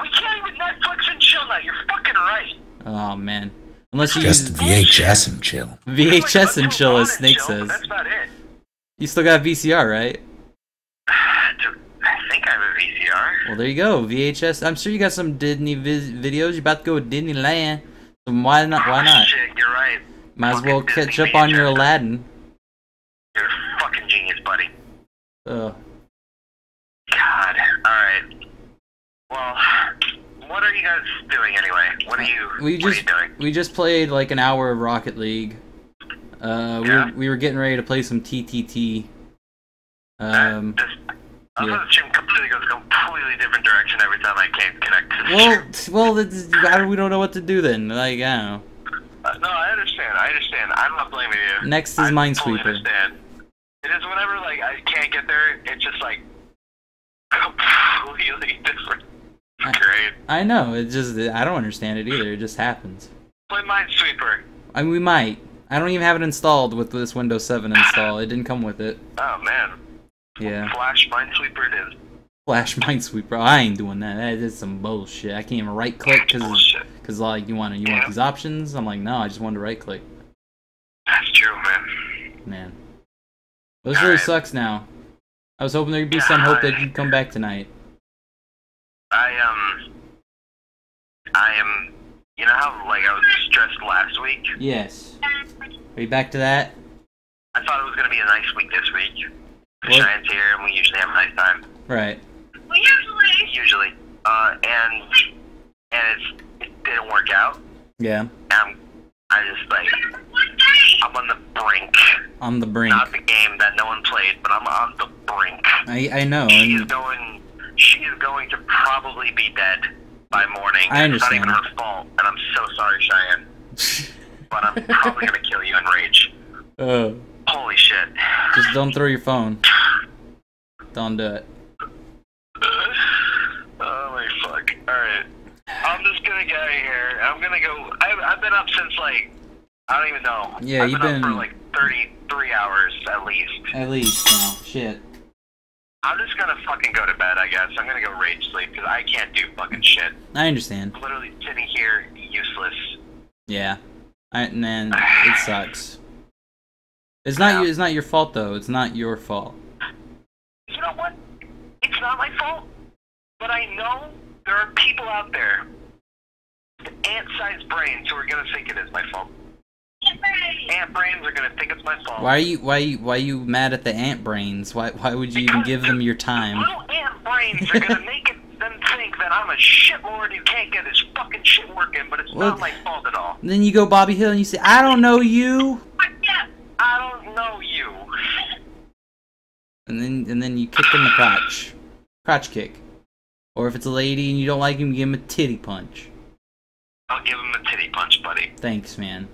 We can't even Netflix and chill now. You're fucking right. Oh man, unless you just VHS and chill. VHS and chill, as Snake says. That's about it. You still got VCR, right? Well, there you go, VHS. I'm sure you got some Disney videos. You're about to go to Disneyland, so why not? Why not? Shit, you're right. Might as well catch up on your Aladdin. You're a fucking genius, buddy. Ugh. God. All right. Well, what are you guys doing anyway? What are you doing? We just played like an hour of Rocket League. Yeah. we were getting ready to play some TTT. I thought the stream completely goes a completely different direction every time I can't connect to the stream. Well, we don't know what to do then. Like, I don't know. No, I understand. I'm not blaming you. Next is Minesweeper. I understand. It is whenever, like, I can't get there, it's just, like, completely different. Great. I know. It just, I don't understand it either. It just happens. Play Minesweeper. I mean, we might. I don't even have it installed with this Windows 7 install. It didn't come with it. Oh, man. Yeah. Flash Minesweeper it is. Flash Minesweeper. I ain't doing that. That is some bullshit. I can't even right click because like you want these options. I'm like, no, I just wanted to right click. That's true, man. Man, this really sucks now. I was hoping there'd be some hope that you'd come back tonight. I am. You know how like I was stressed last week. Yes. Are you back to that? I thought it was gonna be a nice week this week. Cheyenne's here, and we usually have a nice time. Right. Usually. And it didn't work out. Yeah. I just like I'm on the brink. On the brink. Not the game that no one played, but I'm on the brink. I know. She is going to probably be dead by morning. I understand. It's not even her fault, and I'm so sorry, Cheyenne. But I'm probably gonna kill you in rage. Oh. Holy shit. Just don't throw your phone. Don't do it. gonna get out of here. I'm gonna go. I've been up since like, I don't even know. Yeah, I've been up for like 33 hours at least. At least now. Shit. I'm just gonna fucking go to bed, I guess. I'm gonna go rage sleep because I can't do fucking shit. I understand. I'm literally sitting here useless. Yeah. Man, it sucks. It's not you. It's not your fault though. It's not your fault. You know what? It's not my fault. But I know there are people out there with ant-sized brains who are gonna think it is my fault. Ant brains are gonna think it's my fault. Why are you mad at the ant brains? Why would you even give them your time? Little ant brains are gonna make them think that I'm a shitlord who can't get his fucking shit working, but it's not my fault at all. Then you go Bobby Hill and you say, I don't know you. I don't know you. And then you kick them in the crotch. Crotch kick. Or if it's a lady and you don't like him, you give him a titty punch. I'll give him a titty punch, buddy. Thanks, man.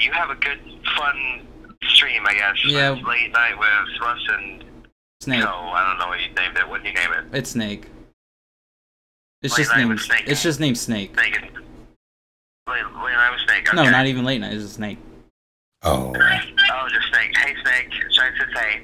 You have a good, fun stream, I guess. Yeah. Late night with Russ and... Snake. No, I don't know what you named it. What did you name it? It's Snake. It's just named Snake. It's just named Snake. Snake. Late night with Snake, okay. No, not even late night. It's just Snake. Oh. Oh, just Snake. Hey, Snake. Snake says hey.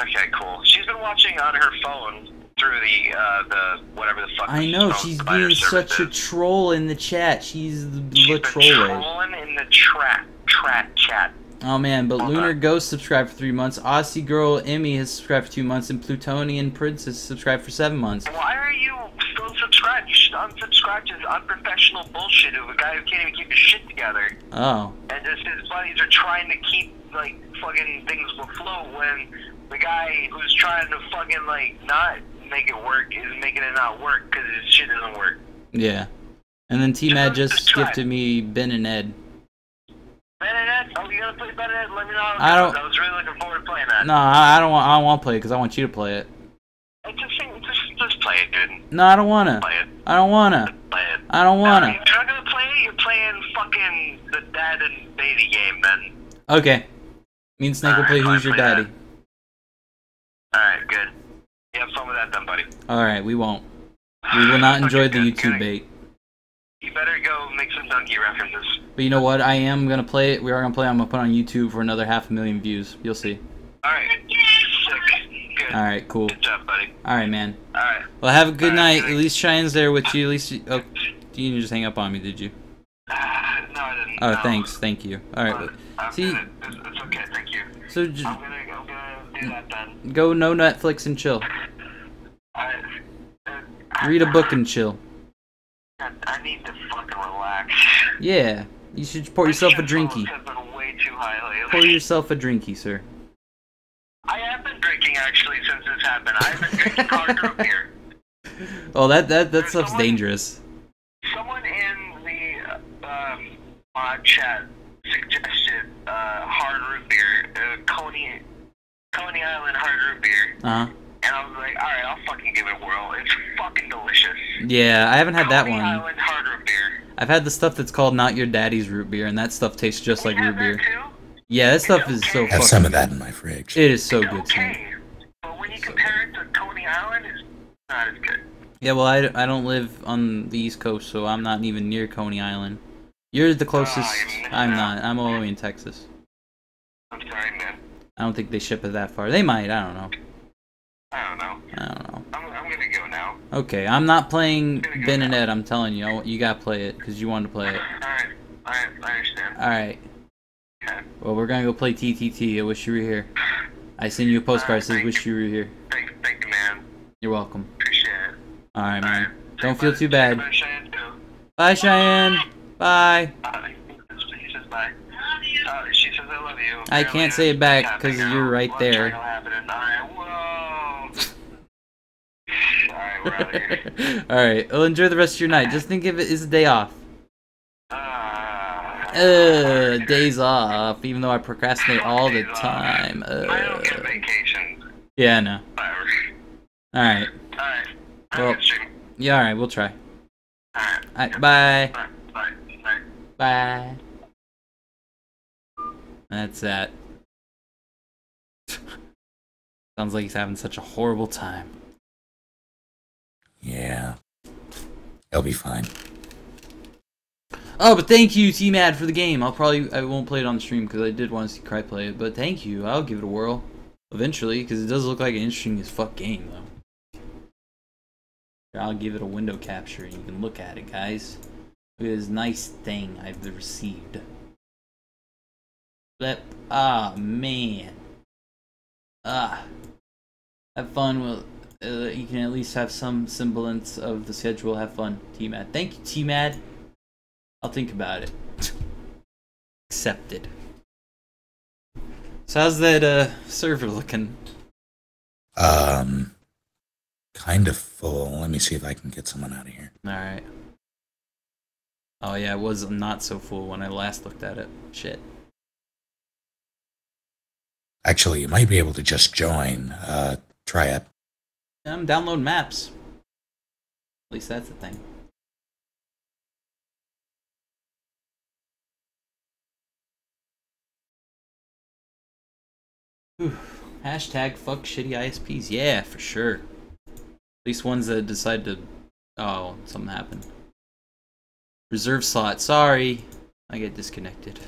Okay, cool. She's been watching on her phone through the whatever the fuck. I know she's being such a troll in the chat. She's the trolling in the chat. Oh man, but Lunar Ghost subscribed for 3 months. Aussie Girl Emmy has subscribed for 2 months, and Plutonian Princess subscribed for 7 months. Why are you still subscribed? You should unsubscribe to this unprofessional bullshit of a guy who can't even keep his shit together. Oh. And just his buddies are trying to keep like fucking things afloat when. The guy who's trying to fucking, like, not make it work is making it not work because his shit doesn't work. Yeah. And then T-MAT just gifted me Ben and Ed. Ben and Ed? Oh, you gotta play Ben and Ed? Let me know. I was really looking forward to playing that. No, I don't want to play it because I want you to play it. Just play it, dude. No, I don't want to. Play it. I don't want to. Play it. I don't want to. If you're not going to play it, you're playing fucking the dad and baby game, then. Okay. Me and Snake will play Who's Your Daddy. That. Alright, good. You have fun with that then, buddy. Alright, we won't. We will not enjoy the YouTube bait. You better go make some donkey references. But you know what? I am gonna play it. We are gonna play it. I'm gonna put it on YouTube for another 500,000 views. You'll see. Alright. Good. Alright, cool. Good job, buddy. Alright, man. Alright. Well, have a good night. At least Cheyenne's there with you. At least you... Oh, you didn't just hang up on me, did you? No, I didn't. Oh, thanks. Thank you. Alright. See... It's okay, thank you. So just... Go no Netflix and chill. Read a book and chill. I need to fucking relax. Yeah, you should pour yourself a drinky. Pour yourself a drinky, sir. I have been drinking actually since this happened. I've been drinking hard root beer. Oh, that stuff's dangerous. Someone in the mod chat suggested hard root beer, Coney Island hard root beer. Uh-huh. And I was like, alright, I'll fucking give it a whirl. It's fucking delicious. Yeah, I haven't had that one. Coney Island hard root beer. I've had the stuff that's called Not Your Daddy's Root Beer, and that stuff tastes just like root beer. Too? Yeah, that stuff is so fucking good. I have some of that in my fridge. It is so good, too. But when you compare it to Coney Island, it's not as good. Yeah, well, I don't live on the East Coast, so I'm not even near Coney Island. You're the closest. I'm not. I'm all the way in Texas. I'm sorry, man. I don't think they ship it that far. They might. I don't know. I don't know. I'm gonna go now. Okay, I'm not playing Ben and Ed. I'm telling you, you gotta play it because you wanted to play it. All right, I understand. All right. Okay. Well, we're gonna go play TTT. I wish you were here. I send you a postcard that says "Wish you were here." Thank you, man. You're welcome. Appreciate it. All right, man. Right. Don't feel too bad. Bye, Cheyenne. Bye, Cheyenne. Bye. He says bye. She says I love you. I can't say it back because you're right there. Alright, well, enjoy the rest of your night. Just think of it as a day off. Days off, even though I procrastinate all the time. I don't get vacations. Yeah, I know. Alright. Well, yeah, alright, we'll try. Alright, bye. Bye. That's that. Sounds like he's having such a horrible time. Yeah. They'll be fine. Oh, but thank you, T-MAT, for the game. I won't play it on the stream because I did want to see Cry play it, but thank you. I'll give it a whirl eventually because it does look like an interesting as fuck game, though. I'll give it a window capture and you can look at it, guys. Look at this nice thing I've received. Flip. Ah, man. Ah. Have fun with... you can at least have some semblance of the schedule. Have fun, T-MAT. Thank you, T-MAT. I'll think about it. Accepted. So how's that server looking? Kind of full. Let me see if I can get someone out of here. Alright. Oh yeah, it was not so full when I last looked at it. Shit. Actually, you might be able to just join. Try it. I'm downloading maps. At least that's the thing. Whew. Hashtag fuck shitty ISPs. Yeah, for sure. At least ones that decide to... Oh, something happened. Reserve slot. Sorry. I get disconnected.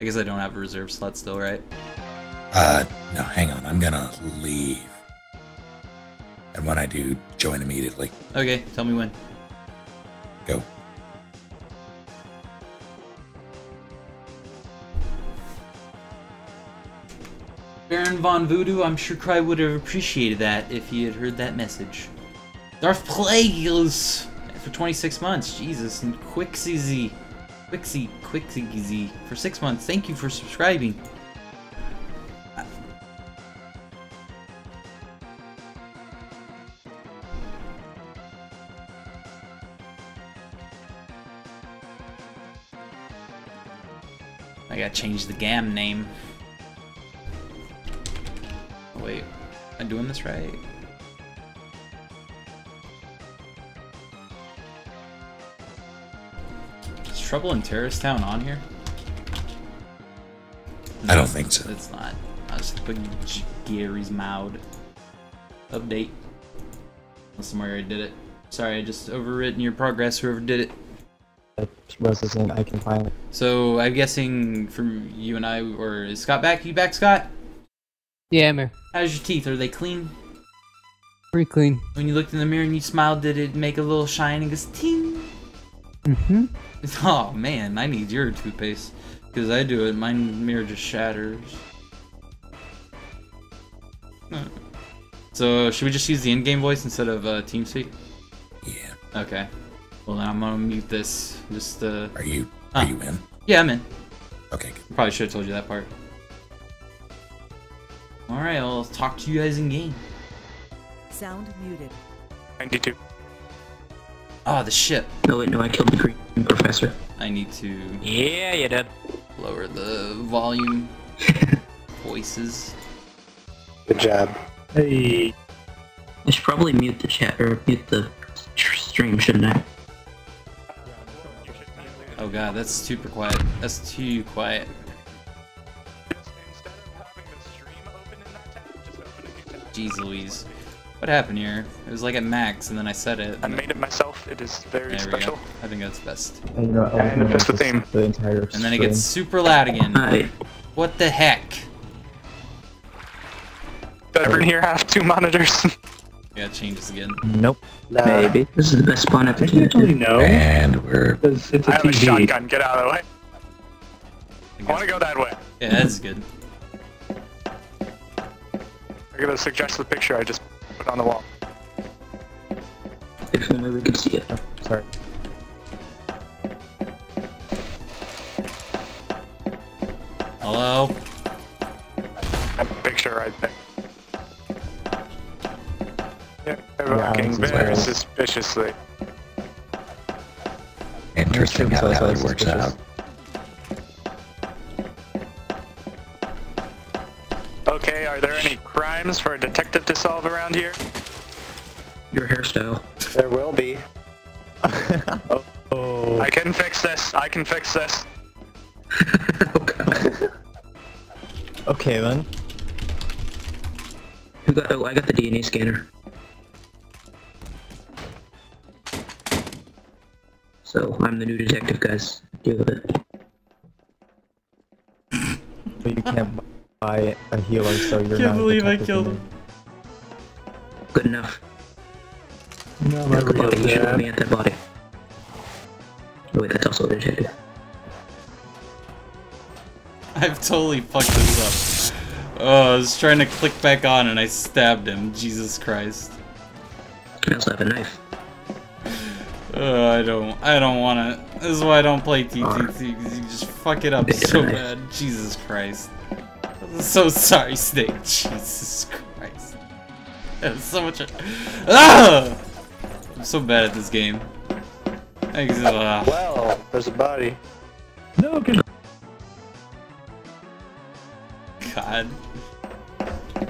I guess I don't have a reserve slot still, right? No, hang on. I'm gonna leave. And when I do, join immediately. Okay, tell me when. Go. Baron Von Voodoo, I'm sure Cry would have appreciated that if he had heard that message. Darth Plagueis! For 26 months, Jesus, and Quixie for 6 months. Thank you for subscribing. I gotta change the GAM name. Oh, wait, am I doing this right? Is Trouble in Terrorist Town on here? No, I don't think so. It's not. I'll just put Gary's Mod. Update. Unless somewhere I did it. Sorry, I just overwritten your progress, whoever did it. I can find it. So I'm guessing from you and I, or is Scott back? You back, Scott? Yeah, I'm here. How's your teeth? Are they clean? Pretty clean. When you looked in the mirror and you smiled, did it make a little shine and goes ting? Mm-hmm. Oh man, I need your toothpaste because I do it. My mirror just shatters. Huh. So should we just use the in-game voice instead of TeamSpeak? Yeah. Okay. Well, then I'm gonna mute this. Just Are you in? Yeah, I'm in. Okay. Good. Probably should have told you that part. All right, I'll talk to you guys in game. Sound muted. 92. Ah, the ship. No, wait, no, I killed the green professor. I need to. Yeah, you did. Lower the volume. Voices. Good job. Hey. I should probably mute the chat or mute the stream, shouldn't I? Oh god, that's super quiet. That's too quiet. Jeez Louise. What happened here? It was like at max and then I said it. I made it myself. It is very special. Go. I think that's best. And if it's the theme. The entire and then it gets super loud again. What the heck? Does everyone here have 2 monitors? Yeah, change this again. Nope. Nah. Maybe. This is the best spawn I've ever know. And we're... It's a I have TV. A shotgun, get out of the way. I want to go that way. Yeah, that's good. I'm going to suggest the picture I just put on the wall. If nobody can see it. Oh, sorry. Hello? That picture right there. They're looking very suspiciously. Interesting how that works out. Okay, are there any crimes for a detective to solve around here? Your hairstyle. There will be. Oh. I can fix this. I can fix this. Oh, okay then. Who got? Oh, I got the DNA scanner. So I'm the new detective, guys. Deal with it. But you can't buy a healer, so you're not. Can't believe I killed him. Good enough. No, my real dad. You should put me at that body. Oh wait, that's also a detective. I've totally fucked this up. Oh, I was trying to click back on and I stabbed him. Jesus Christ. I also have a knife. I don't wanna. This is why I don't play TTT, because you just fuck it up so bad. Jesus Christ. I'm so sorry, Snake. Jesus Christ. That's so much. Ah! I'm so bad at this game. Well, there's a body. No, good. God.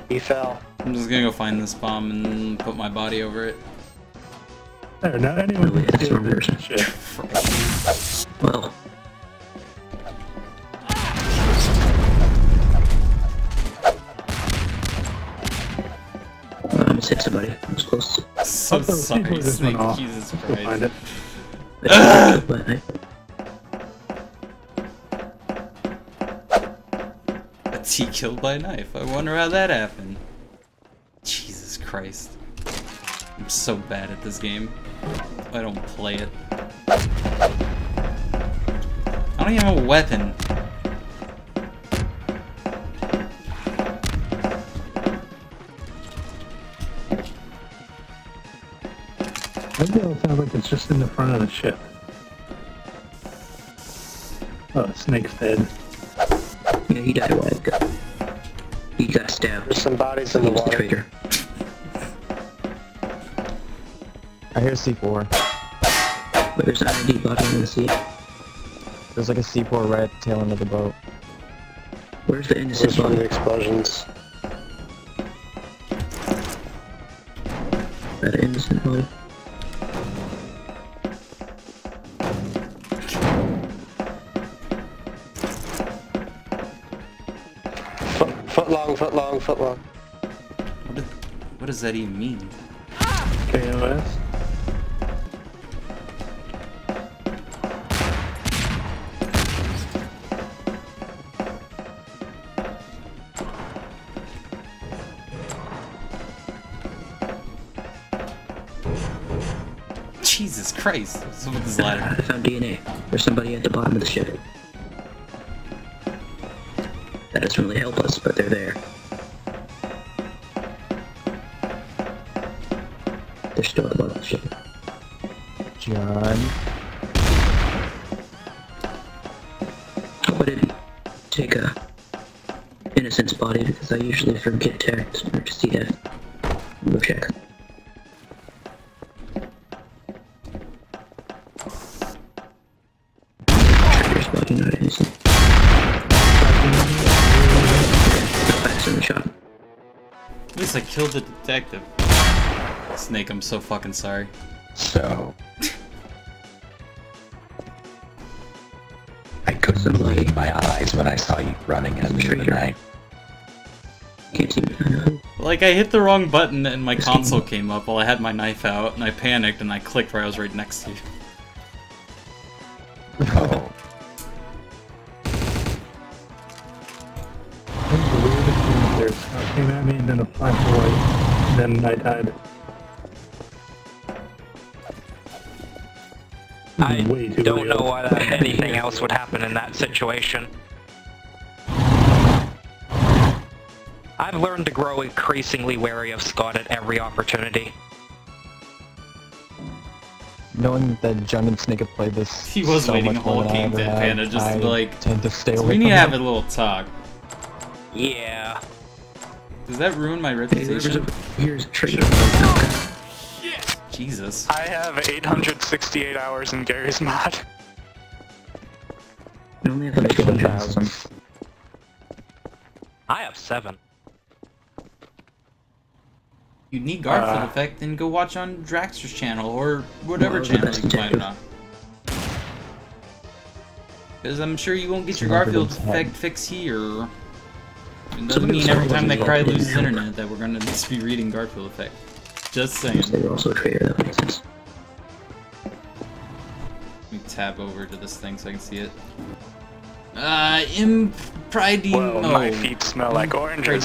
He fell. I'm just gonna go find this bomb and put my body over it. There, not anyone really is from there. Well. I almost hit somebody. I was close. So sorry, Snake. Jesus Christ. Find it. A T killed by a knife. I wonder how that happened. Jesus Christ. I'm so bad at this game. I don't play it. I don't even have a weapon. It sounds like it's just in the front of the ship. Oh, Snake's dead. Yeah, he died a while ago. He got stabbed. There's some bodies in the water. Traitor. I hear C4. But there's not a deep body in the sea. There's like a C4 right at the tail end of the boat. Where's the innocent body? The explosions. That innocent body. Foot long. What does that even mean? KOS? Jesus Christ! What's up with this ladder? I found DNA. There's somebody at the bottom of the ship. That doesn't really help us, but they're there. They're still at the bottom of the ship. John. Would it take a innocent's body, because I usually forget to see that. Go check. I killed the detective. Snake, I'm so fucking sorry. So... I couldn't believe my eyes when I saw you running at me tonight. Like, I hit the wrong button and my console came up while I had my knife out, and I panicked and I clicked where I was right next to you. Oh. At me and then applied for it, and then I died. I don't know why anything else would happen in that situation. I've learned to grow increasingly wary of Scott at every opportunity. Knowing that Jund and Snake have played this, he was so waiting the whole game, Dead Panda, just to like, we need to have a little talk. Yeah. Does that ruin my reputation? Here's a traitor. Shit! Jesus. I have 868 hours in Gary's Mod. I only have like 1,000. I have 7. You need Garfield effect, then go watch on Draxter's channel or whatever channel you can find it on. Because I'm sure you won't get your Garfield effect fix here. It doesn't mean every time that Cry loses internet that we're gonna just be reading Garfield effect. Just saying. They were also a traitor, that makes sense. tab over to this thing so I can see it. Impride. Whoa, my feet smell like oranges.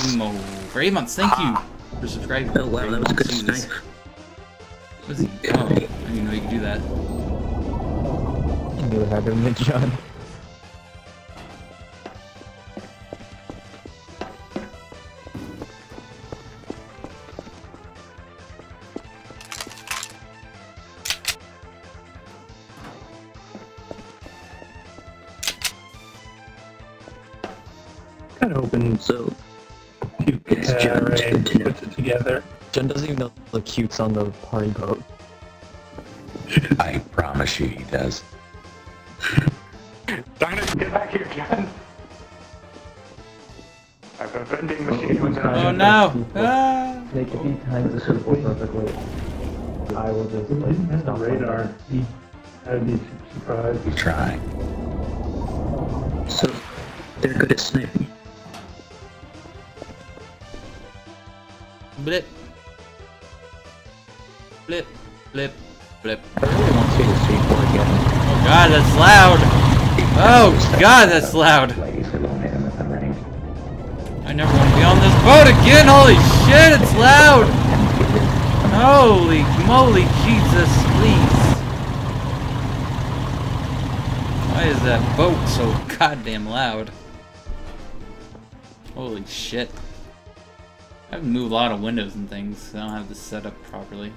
Gravemonts, thank you for subscribing. Oh wow, that was a good snipe. What is he? Oh, I didn't even know you could do that. You knew how to make John. So you get it together. Jen doesn't even know the cutes on the party boat. I promise you he does. Dinah, get back here, Jen! I have a vending machine with an iron. Oh no! Make a few times the circle perfectly. I will just like stop radar. I'd be surprised. He's trying. So they're good at sniping. Blip. Blip. Blip. Blip. Oh god, that's loud! Oh god, that's loud! I never want to be on this boat again! Holy shit, it's loud! Holy moly, Jesus, please! Why is that boat so goddamn loud? Holy shit. I haven't moved a lot of windows and things, so I don't have this set up properly.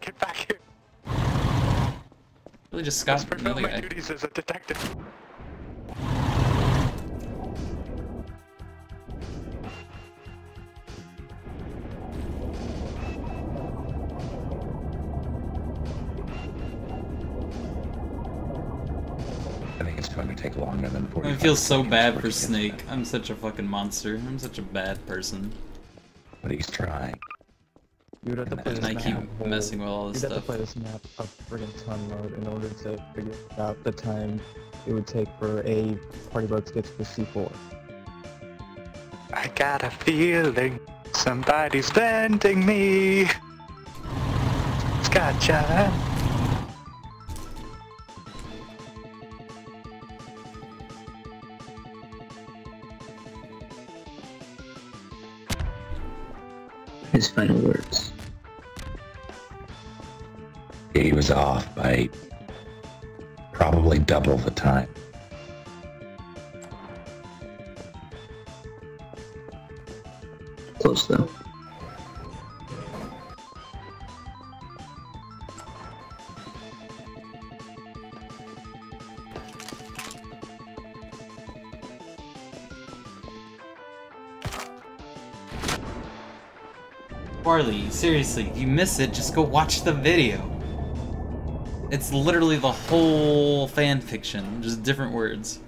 Get back here! Really just Scott's another guy. Duties as a detective. I think it's going to take longer than 40. I feel so bad for Snake. I'm such a fucking monster. I'm such a bad person. But he's trying. You'd have to play this map. I keep messing with all this stuff. You'd have to play this map a friggin' ton mode in order to figure out the time it would take for a party boat to get to the C4. I got a feeling somebody's bending me. Gotcha. His final words. He was off by probably double the time. Close though. Barley, seriously, you miss it, just go watch the video. It's literally the whole fanfiction, just different words.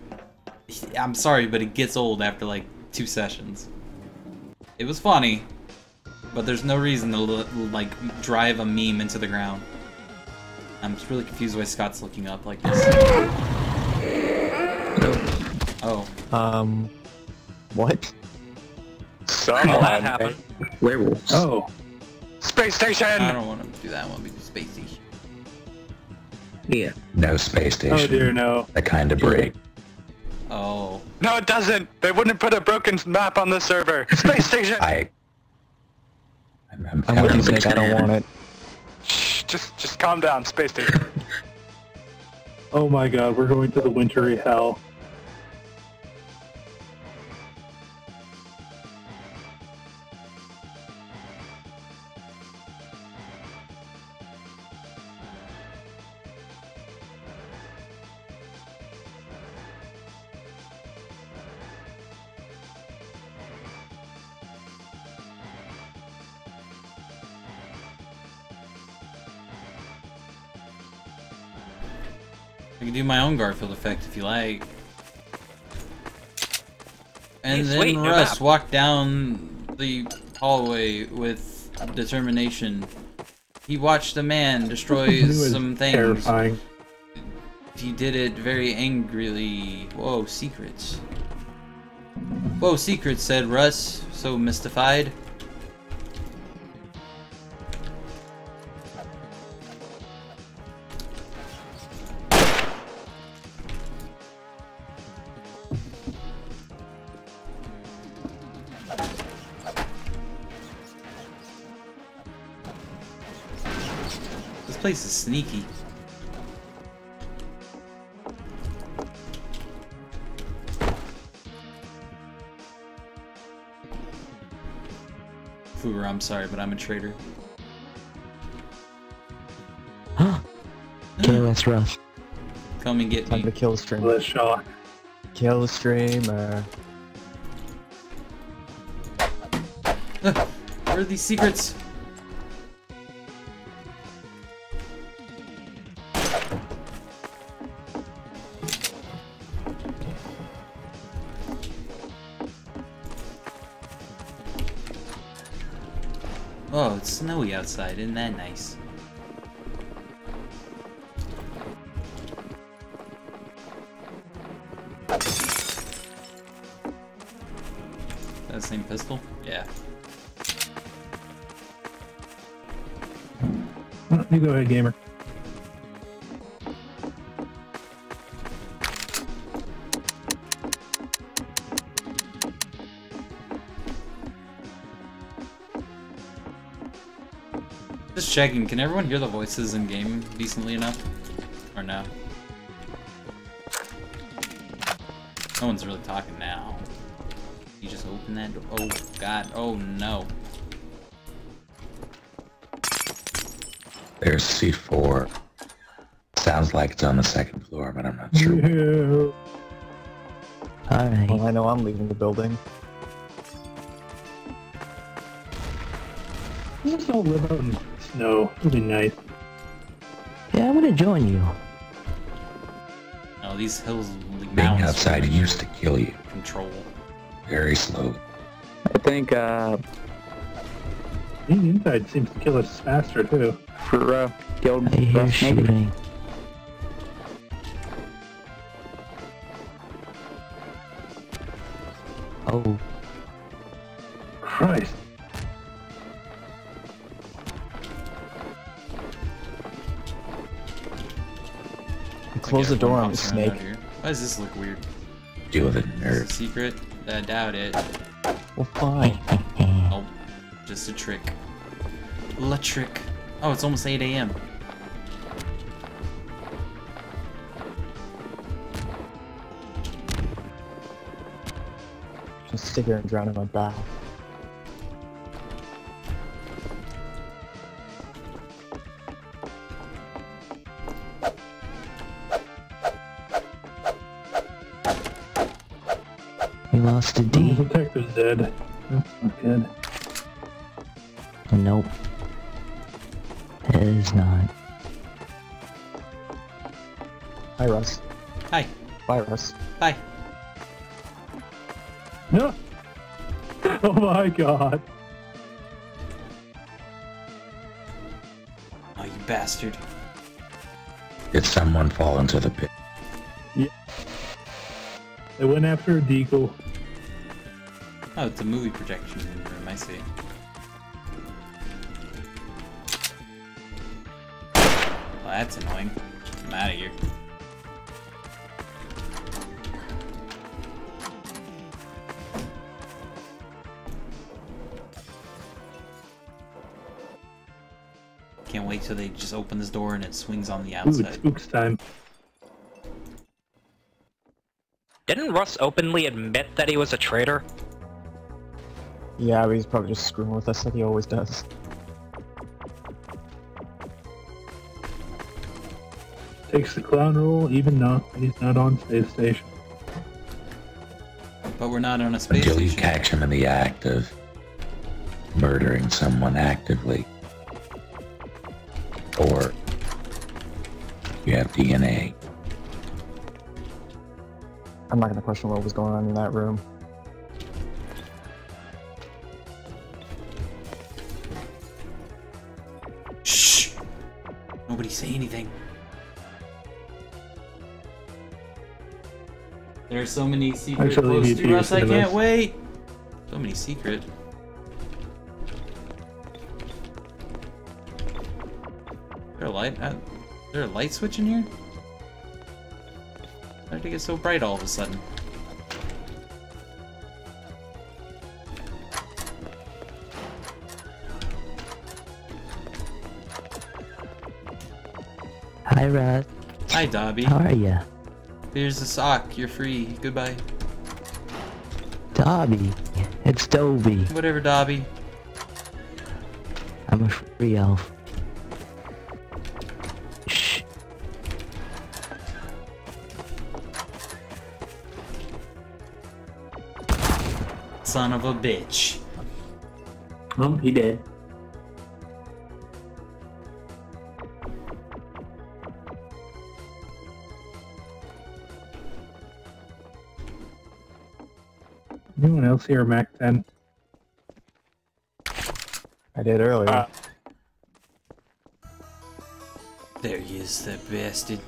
I'm sorry, but it gets old after like 2 sessions. It was funny, but there's no reason to like drive a meme into the ground. I'm just really confused why Scott's looking up like this. Oh. What? Someone that happened. Werewolves. Oh. Space Station! I don't want to do that. I want to do Space Station. Yeah. No Space Station. Oh dear, no. That kind of break. Oh. No, it doesn't! They wouldn't put a broken map on the server! Space Station! I'm with you, Nick. I don't want it. Shh, just calm down, Space Station. Oh my god, we're going to the wintry hell. I can do my own Garfield effect if you like. And then Russ walked down the hallway with determination. He watched a man destroy some things. Terrifying. He did it very angrily. Whoa, secrets. Whoa, secrets, said Russ, so mystified. This place is sneaky. Fugger, I'm sorry, but I'm a traitor. Huh? Okay, that's rough. Come and get me. I'm the kill streamer. Let's shot. Kill streamer. Where are these secrets? Oh, it's snowy outside. Isn't that nice? That same pistol? Yeah. You go ahead, gamer. Just checking, can everyone hear the voices in game decently enough? Or no? No one's really talking now. You just open that door. Oh god, oh no. There's C4. Sounds like it's on the second floor, but I'm not sure. Yeah. Alright. Well, I know I'm leaving the building. You just don't live out in the snow. It'd be nice. Yeah, I would have joined you. No, these hills... Being outside used to kill you. Control. Very slow. I think, being inside seems to kill us faster, too. For guild shooting. Oh Christ. Close the door on the snake. Why does this look weird? Deal with it, nerd. Secret? I doubt it. Well fine. Oh, just a trick. Electric. Oh, it's almost 8 a.m. Just sit here and drown in my bath. We lost a D. The detector's dead. That's not good. Nope. It is not. Hi, Russ. Hi. Bye, Russ. Bye. No. Oh my god. Oh, you bastard. Did someone fall into the pit? Yeah. They went after a deagle. Oh, it's a movie projection room, I see. That's annoying. I'm out of here. Can't wait till they just open this door and it swings on the outside. Ooh, it's spooks time. Didn't Russ openly admit that he was a traitor? Yeah, but he's probably just screwing with us like he always does. Takes the clown roll, even not he's not on space station. But we're not on a space station. Until you catch him in the act of murdering someone actively. Or you have DNA. I'm not gonna question what was going on in that room. Shh! Nobody say anything. There's so many secret close to us, I can't wait! So many secret. Is there a light? Is there a light switch in here? How did it get so bright all of a sudden? Hi, Russ. Hi, Dobby. How are ya? Here's a sock. You're free. Goodbye. Dobby. It's Dobby. Whatever, Dobby. I'm a free elf. Shh. Son of a bitch. Well, he did. Anyone else here, Mac 10? I did earlier. There he is, that bastard.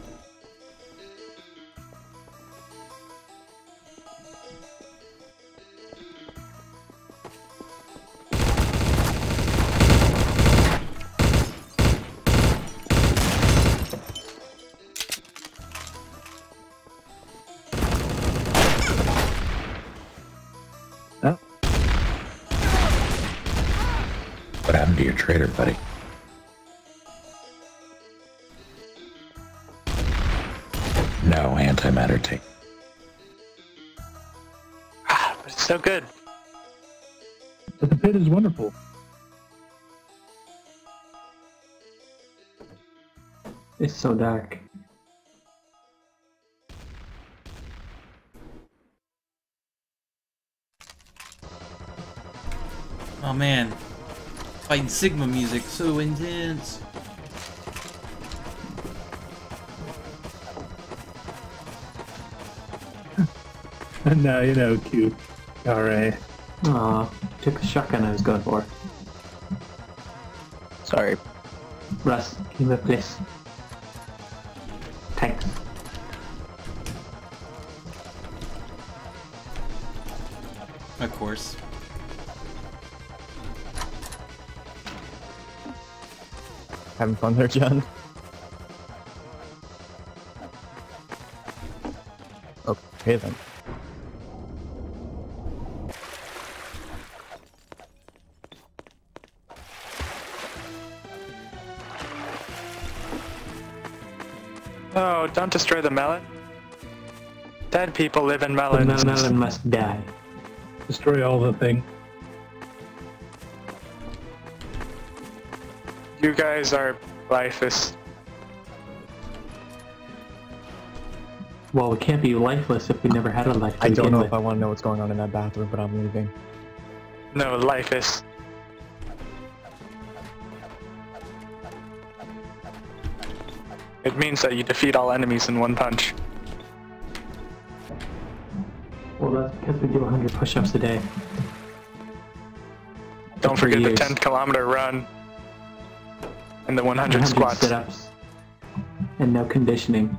Traitor, buddy. No antimatter tape. Ah, but it's so good. But the pit is wonderful. It's so dark. Oh man. Fighting Sigma music, so intense. And now you know, cute. Alright. Aw, took a shotgun I was going for. Sorry. Russ, give me a place. Thanks. Of course. Having fun there, John? Okay then. No, don't destroy the melon. Dead people live in melons. The melon must die. Destroy all the thing. You guys are lifeless. Well, it can't be lifeless if we never had a life. I don't know if I want to know what's going on in that bathroom, but I'm leaving. No, lifeless. It means that you defeat all enemies in one punch. Well, that's because we do 100 push-ups a day. Don't forget the 10-kilometer run. And the 100 squats. Sit-ups. And no conditioning.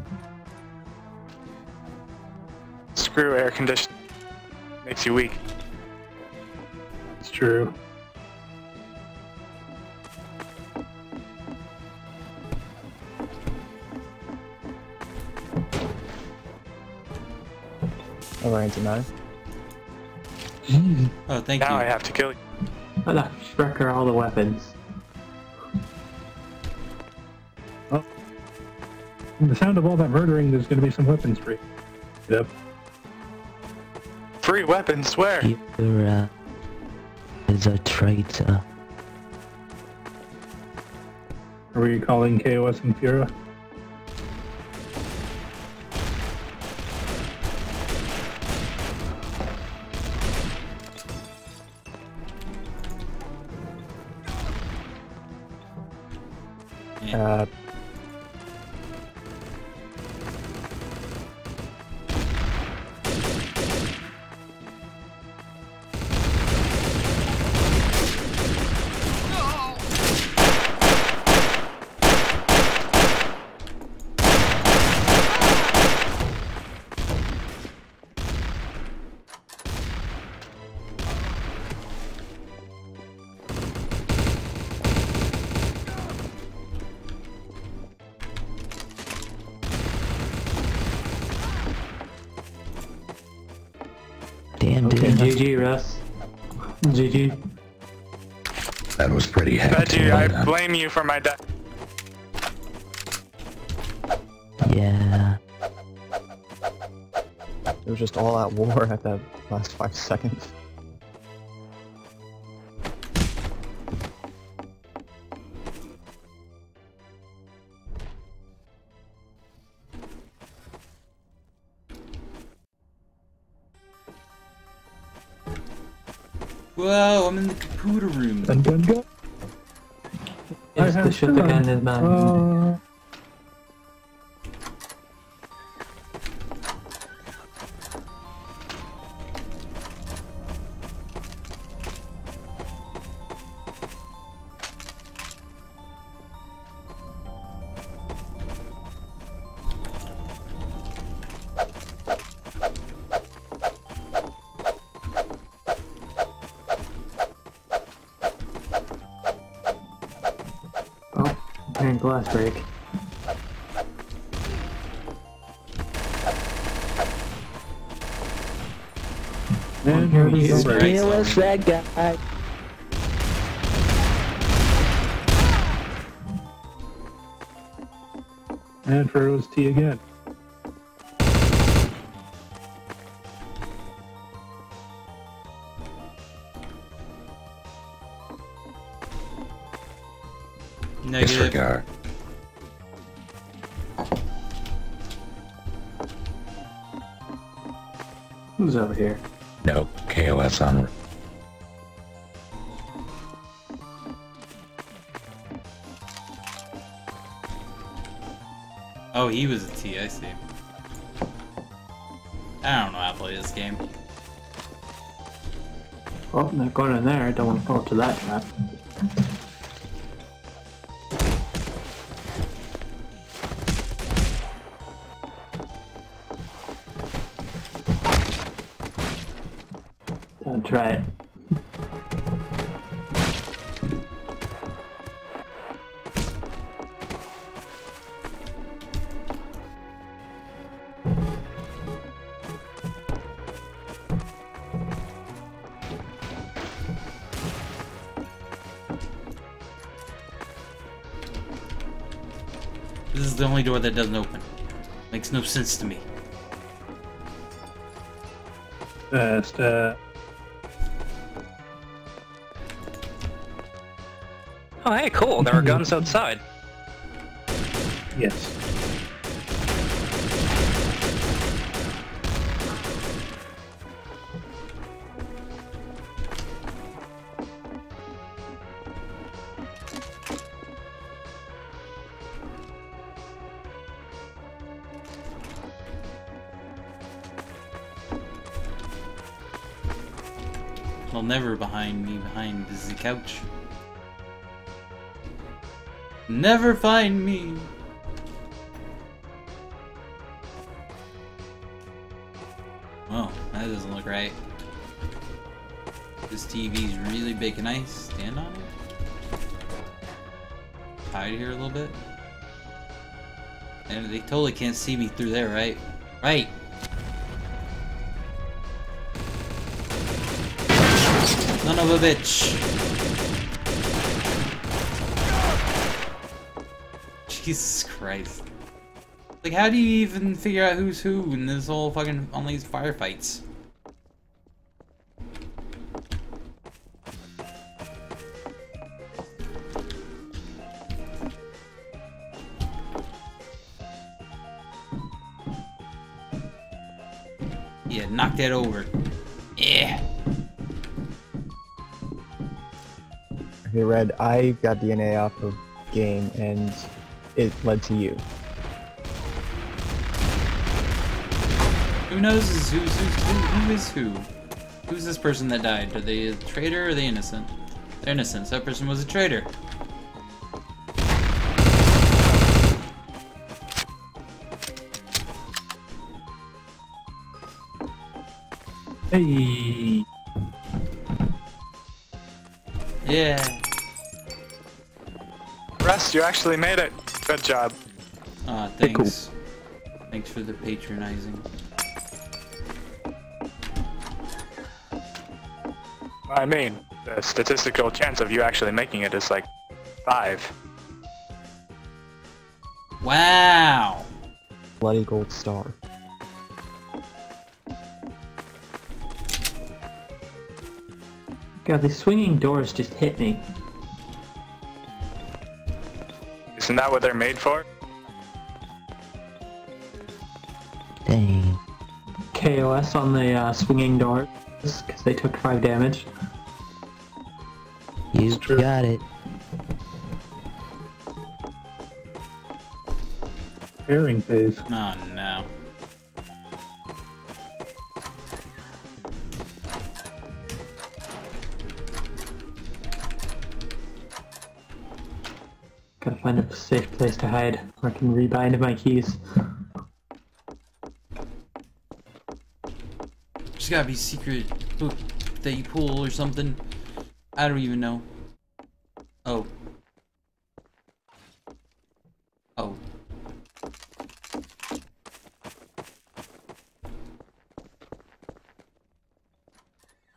Screw air conditioning. Makes you weak. It's true. All right, tonight. Oh, thank you. Now I have to kill you. I knocked Shrek or all the weapons. From the sound of all that murdering, there's going to be some weapons free. Yep. Free weapons? Where? You're is a traitor. Are we calling KOS and Fura? GG, Russ. GG. That was pretty hefty. I blame you for my death. Yeah. It was just all at war at that last 5 seconds. Whoa, I'm in the computer room. It's the shit again, is man. Glass break. And here he is. Deal with that guy. And Pharaoh's tea again. Disregard. Who's over here? No, KOS on. Oh, he was a T, I see. I don't know how to play this game. Well, I'm not going in there, I don't want to fall into that trap. Try it. This is the only door that doesn't open. Makes no sense to me. Oh, hey, cool. There are guns outside. Yes. Well, never behind me, behind the couch. Never find me. Oh, that doesn't look right. This TV's really big. Can I stand on it? Hide here a little bit. And they totally can't see me through there, right? Right. Son of a bitch. Jesus Christ. Like, how do you even figure out who's who in this whole fucking, on these firefights? Yeah, knock that over. Yeah. Hey, Red, I got DNA off of game and it led to you. Who knows who is who? Who's this person that died? Are they a traitor or are they innocent? They're innocent, so that person was a traitor. Hey. Yeah. Russ, you actually made it. Good job. Ah, thanks. Hey, cool. Thanks for the patronizing. I mean, the statistical chance of you actually making it is like 5. Wow. bloody gold star. God, these swinging doors just hit me. Isn't that what they're made for? Dang. KOS on the swinging doors, because they took 5 damage. You got it. Pairing phase. Oh no. Gotta find a safe place to hide, or I can rebind my keys. There's gotta be a secret book that you pull or something. I don't even know. Oh. Oh.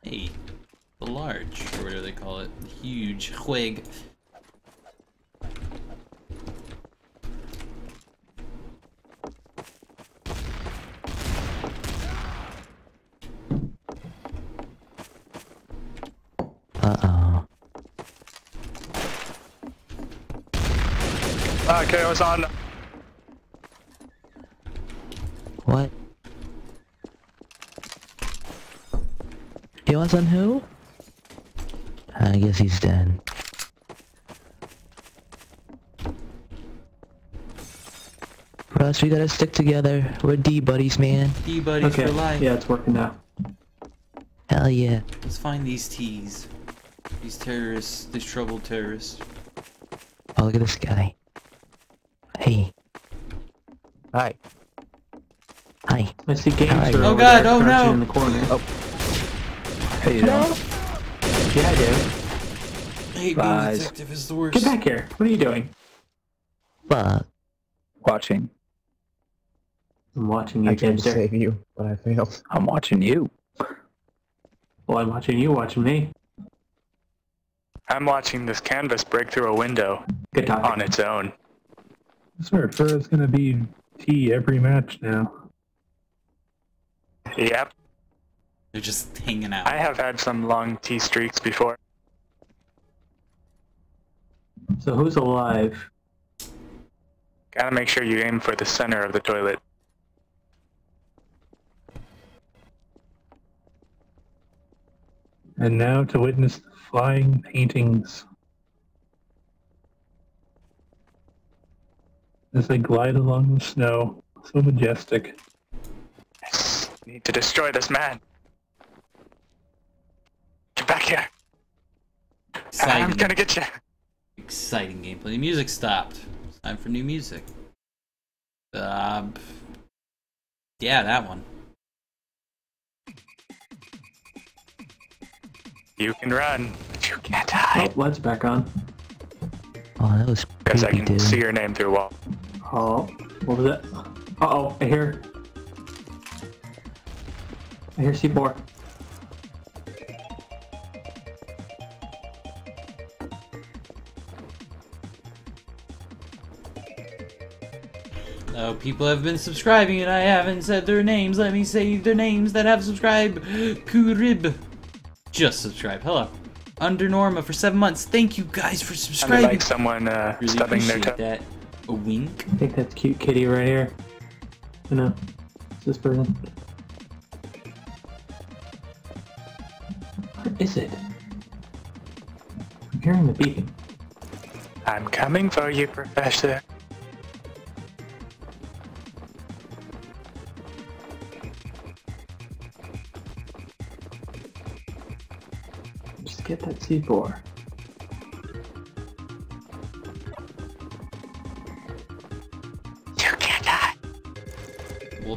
Hey. The large, or whatever they call it. The huge twig. Okay, I was on. What? He was on who? I guess he's dead. Russ, we gotta stick together. We're D buddies, man. D buddies for life. Yeah, it's working now. Hell yeah. Let's find these T's. These terrorists. These troubled terrorists. Oh, look at this guy. Hey. Hi. Hi. I see games. Oh god, oh no! In the corner. Oh. Hey, no. Yeah, I do. Hey, being a detective is the worst. Get back here. What are you doing? Fuck. Watching. I'm watching you, I can't save you, but I failed. I'm watching you. Well, I'm watching you watching me. I'm watching this canvas break through a window. Good talk. On its own. I swear, Furrow's gonna be T every match now. Yep. They're just hanging out. I have had some long T streaks before. So who's alive? Gotta make sure you aim for the center of the toilet. And now to witness the flying paintings. As they glide along the snow, so majestic. I need to destroy this man. Get back here. Exciting. I'm gonna get you. Exciting gameplay. The music stopped. It's time for new music. Yeah, that one. You can run, but you can't hide. Oh, lights back on. Oh, that was creepy, dude. I can see your name through a wall. Oh, what was it? Uh-oh, I hear C4. Oh, people have been subscribing and I haven't said their names. Let me say their names that have subscribed. Kurib. Just subscribe. Hello. Under Norma for 7 months. Thank you guys for subscribing. I like someone really stubbing their toe. That. A wink. I think that's cute kitty right here. I know. It's this person. Where is it? I'm hearing the beeping. I'm coming for you, Professor. Just get that C4.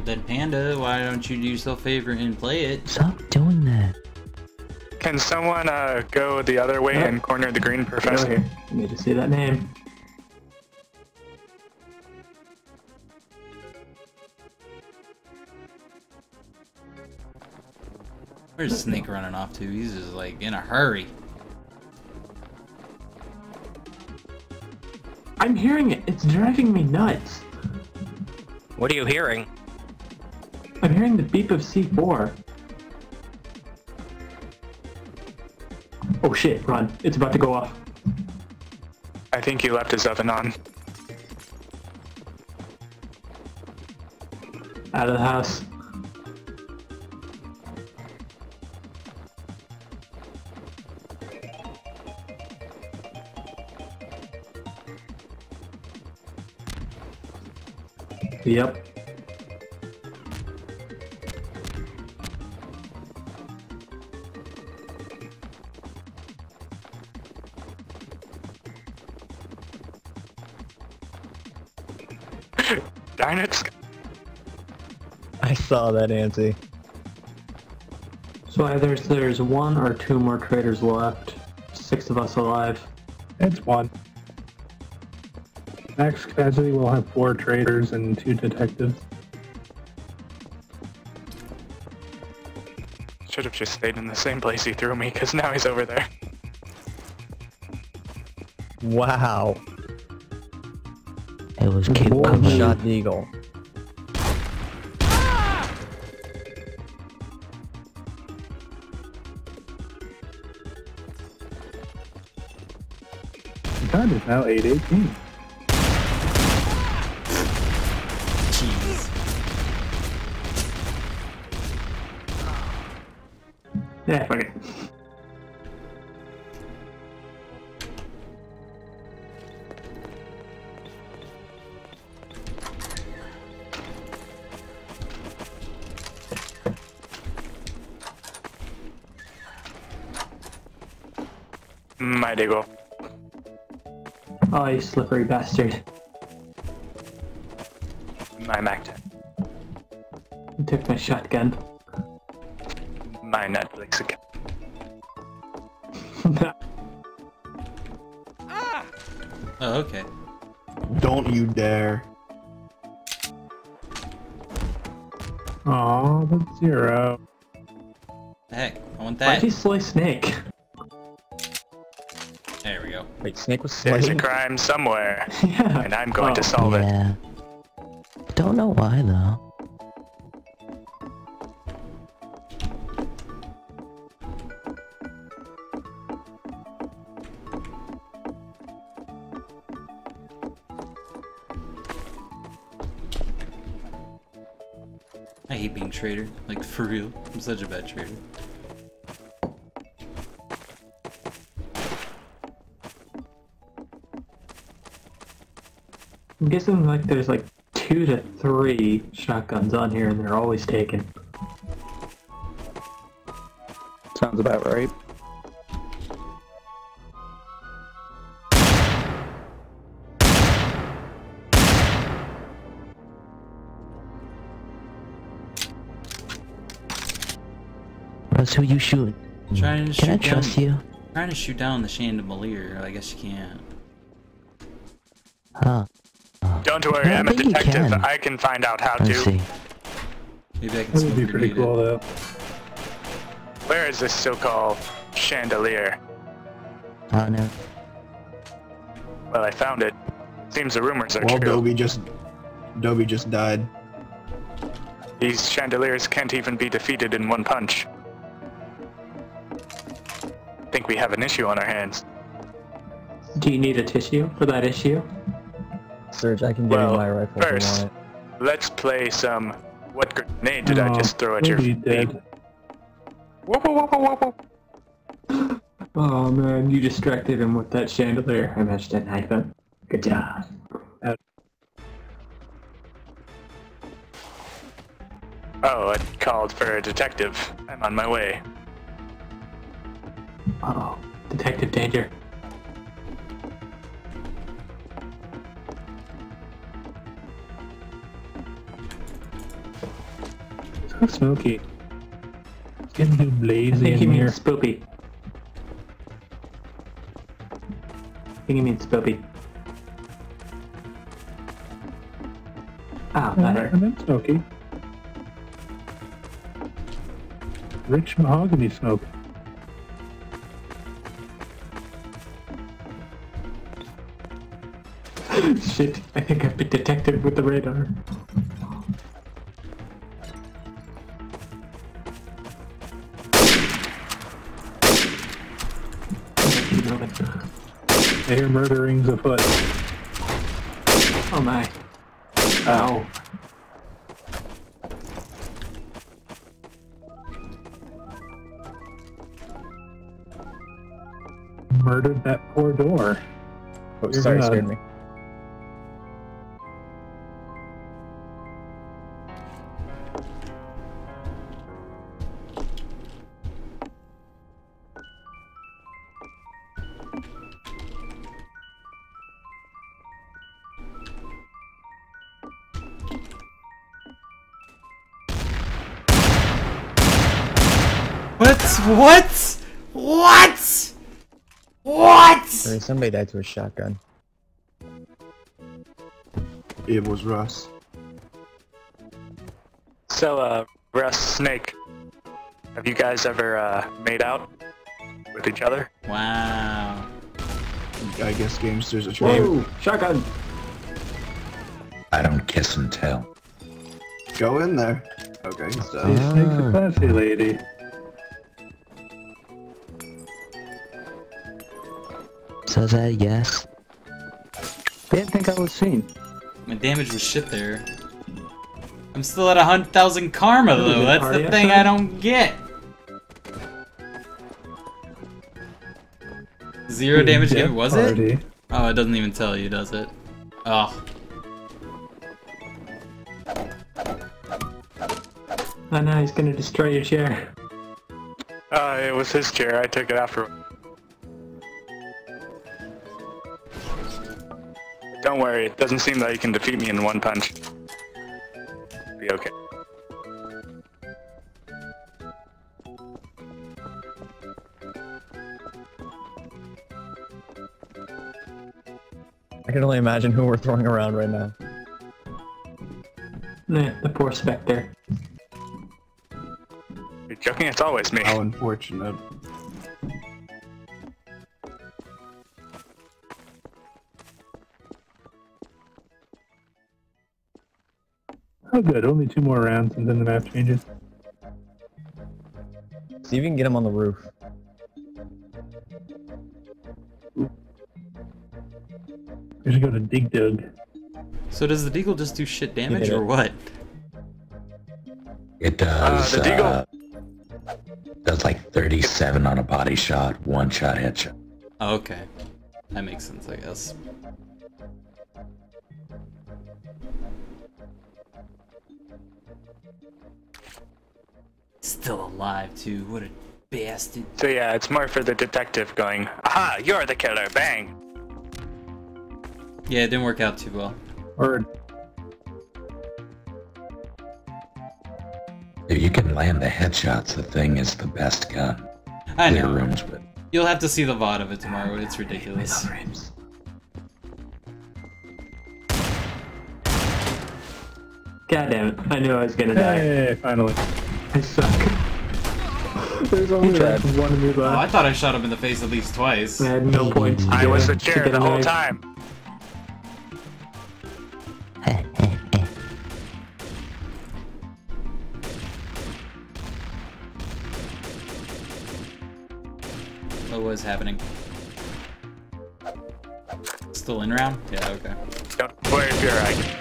Dead Panda, why don't you do yourself a favor and play it? Stop doing that. Can someone go the other way and corner the green Professor? I need to see that name. Where's Snake running off to? He's just like in a hurry. I'm hearing it. It's driving me nuts. What are you hearing? I'm hearing the beep of C4. Oh shit, run. It's about to go off. I think he left his oven on. Out of the house. Yep. Darn it. I saw that, Nancy. So either there's one or two more traders left. Six of us alive. It's one. Max capacity will have 4 traders and 2 detectives. Should have just stayed in the same place he threw me, because now he's over there. Wow. It was Kid Shot Eagle. Ah! The time is now 8:18. Yeah, fuck it. Might go. Oh, you slippery bastard. My Mac. You took my shotgun. My Netflix account. Ah! Oh, okay. Don't you dare. Aw, that's Zero. Heck, I want that. Why'd you slay Snake? There we go. Wait, Snake was slaying? There's a crime somewhere, yeah. And I'm going to solve it. Don't know why, though. I hate being traitor, like for real. I'm such a bad traitor. I'm guessing like there's like 2 to 3 shotguns on here and they're always taken. Sounds about right. That's who you shoot. Trying to shoot down, trust you? Trying to shoot down the chandelier. I guess you can't. Huh. Don't worry, no, I'm a detective. I can find out how to. See. Maybe I can still be pretty cool, though. Where is this so-called chandelier? I don't know. Well, I found it. Seems the rumors are true. Well, Dobie just died. These chandeliers can't even be defeated in one punch. I think we have an issue on our hands. Do you need a tissue for that issue? Serge, I can give you my rifle. First, let's play some. What grenade did I just throw at your feet? Whoa, whoa, whoa, whoa, whoa! Oh man, you distracted him with that chandelier. I managed to knife him. Good job. Oh, I called for a detective. I'm on my way. Uh-oh. Detective danger. It's so smoky. It's getting too blazing. I think you mean spoopy. I think you mean spoopy. Ah, that hurt. I meant smoky. Rich mahogany smoke. Shit, I think I've been detected with the radar. air murderings afoot. Oh my. Ow. Murdered that poor door. Oh, sorry, scared me. What? What? What? Somebody died to a shotgun. It was Russ. So, Russ, Snake, have you guys ever, made out with each other? Wow. I guess gamesters are trying. Shotgun! I don't kiss and tell. Go in there. Okay, so. Snake's a classy lady. So is that a guess? Didn't think I was seen. My damage was shit there. I'm still at 100,000 karma though, that's the thing I don't get. 0 damage given, was it? Oh, it doesn't even tell you, does it? Oh. Oh no, he's gonna destroy your chair. It was his chair, I took it after him. Don't worry, it doesn't seem that you can defeat me in one punch. Be okay. I can only imagine who we're throwing around right now. The poor Spectre. You're joking, it's always me. How unfortunate. Oh good, only 2 more rounds and then the map changes. See if you can get him on the roof. We should go to Dig Dug. So does the Deagle just do shit damage or what? It does, the Deagle does like 37 on a body shot, 1-shot headshot. Oh, okay. That makes sense, I guess. Still alive too, what a bastard. So yeah, it's more for the detective going, aha, you're the killer, bang! Yeah, it didn't work out too well. Word. If you can land the headshots, the thing is the best gun. I know. Rooms with. You'll have to see the VOD of it tomorrow, it's ridiculous. God damn it, I knew I was gonna die. Hey, finally. I suck. There's only one of me left. Oh, I thought I shot him in the face at least twice. I had no points. I was the chair the whole time. What was happening? Still in round? Yeah, okay. Don't worry if you're right.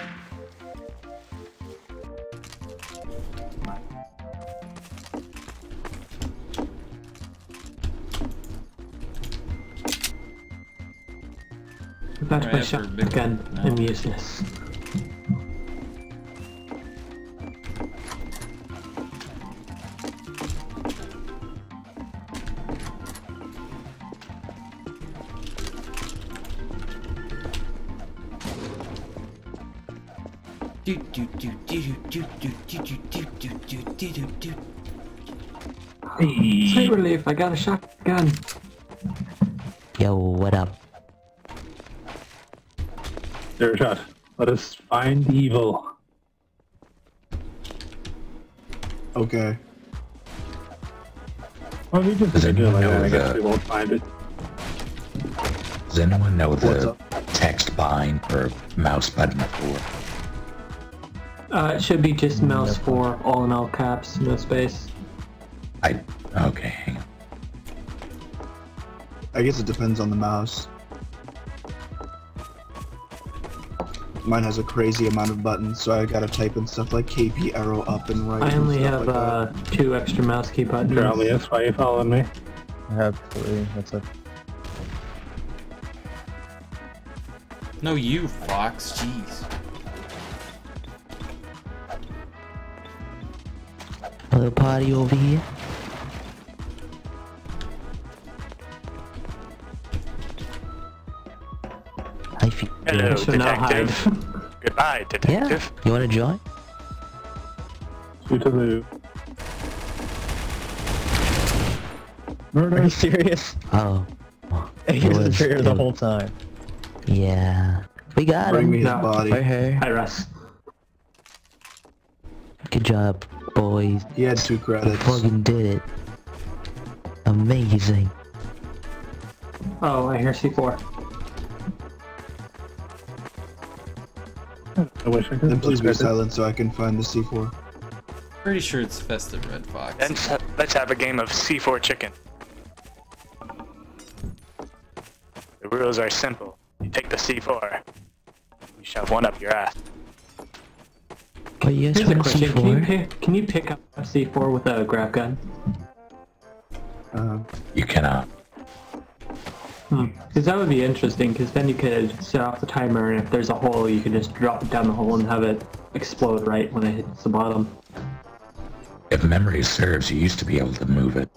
That's my shotgun. I'm useless. Sleep relief, I got a shotgun. Yo, what up? Shot. Let us find evil. Okay. Well, we just I guess we won't find it. Does anyone know the text bind or mouse button for? It should be just mouse for all in all caps, no space. Okay. I guess it depends on the mouse. mine has a crazy amount of buttons, so I gotta type in stuff like KP arrow up and right. I only have like 2 extra mouse key buttons. Probably that's why you followed me. I have 3. That's it. No, you Fox. Jeez. Another party over here. Hello, detective. Goodbye, detective. Yeah. You want to join? Are you serious? Oh. He was in fear the whole time. Yeah. We got him. Bring me his body. Hey, hey. Hi, Russ. Good job, boys. He had 2 credits. Fucking did it. Amazing. Oh, I hear C4. I wish I could. Then please be silent so I can find the C4. Pretty sure it's festive, Red Fox. Then let's have a game of C4 chicken. The rules are simple. You take the C4, you shove one up your ass. But yes, here's a question. Can you pick up a C4 with a grab gun? You cannot. Because that would be interesting, because then you could set off the timer, and if there's a hole, you could just drop it down the hole and have it explode right when it hits the bottom. If memory serves, you used to be able to move it.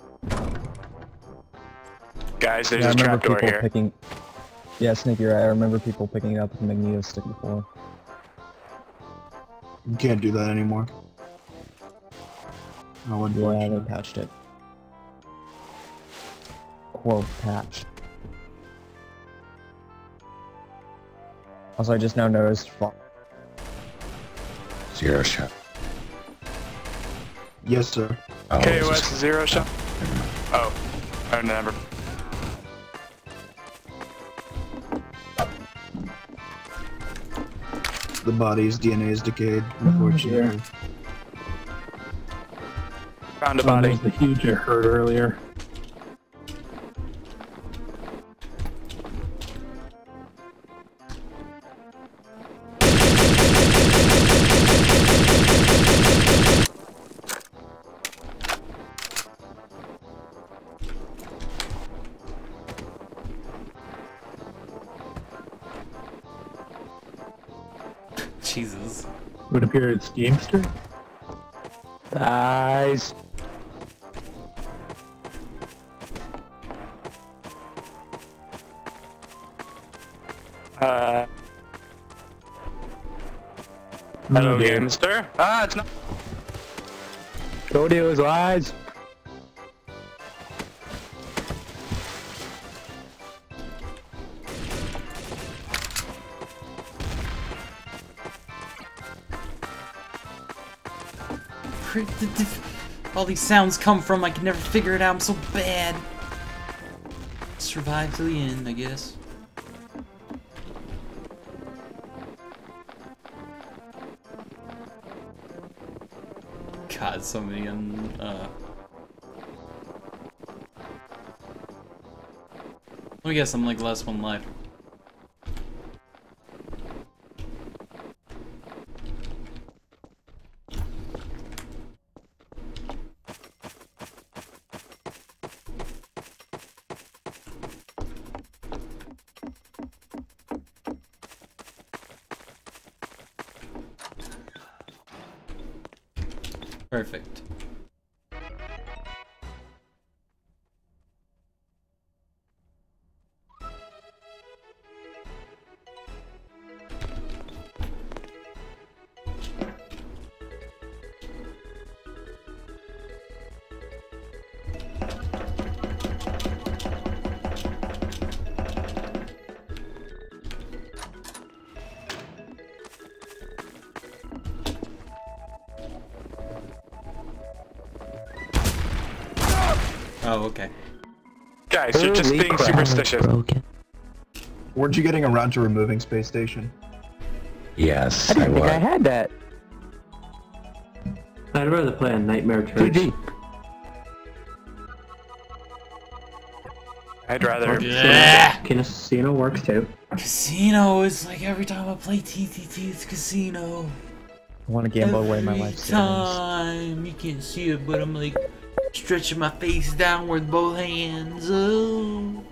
Guys, there's a trapdoor here. Yeah, Snake, you're right. I remember people picking it up with a magneto stick before. You can't do that anymore. I wonder why they patched it. Quote patch. Also, I just now noticed Zero shot. Yes, sir. Oh, KOS Zero shot. Oh, I remember. The body's DNA is decayed, unfortunately. Found a body. The huge I heard earlier. Would appear it's Gamester. Nice. Hello, Gamester. Ah, it's not. Told you it was lies. All these sounds come from, I can never figure it out, I'm so bad. Survive to the end, I guess. God, so many let me guess, I'm like last one life. Perfect. Oh, okay. Guys, you're just being superstitious. Weren't you getting around to removing Space Station? Yes, I didn't think I had that. I'd rather play a Nightmare Church. I'd rather... Yeah. Casino works too. Casino is like every time I play TTT, it's casino. I want to gamble away my life time. You can't see it, but I'm like stretching my face down with both hands. Oh.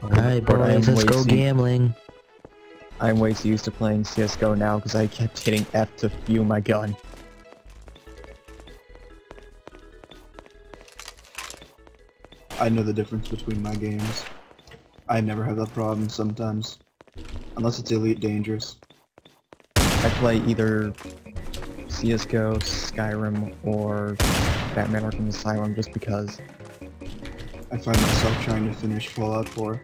Alright boys, let's go gambling. I'm way too used to playing CSGO now because I kept hitting F to fuel my gun. I know the difference between my games. I never have that problem sometimes. Unless it's Elite Dangerous. I play either CSGO, Skyrim, or Batman Arkham Asylum just because. I find myself trying to finish Fallout 4.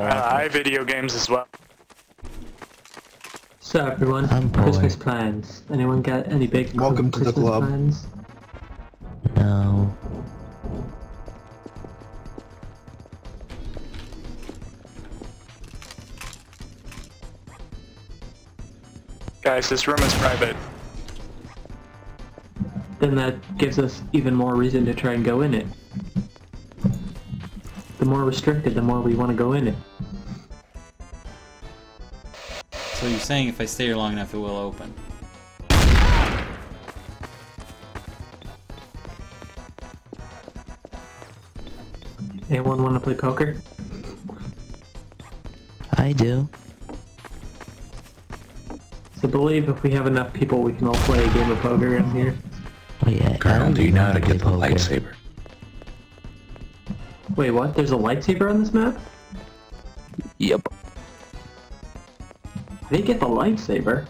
I video games as well. So everyone, Christmas plans. Anyone got any big Christmas to the club. Plans? No. Guys, this room is private. Then that gives us even more reason to try and go in it. The more restricted, the more we want to go in it. So you're saying if I stay here long enough, it will open? Anyone want to play poker? I do. So I believe if we have enough people, we can all play a game of poker in here. Oh, yeah. Colonel, do you know how to get the lightsaber? Wait, what? There's a lightsaber on this map? Yep. They get the lightsaber?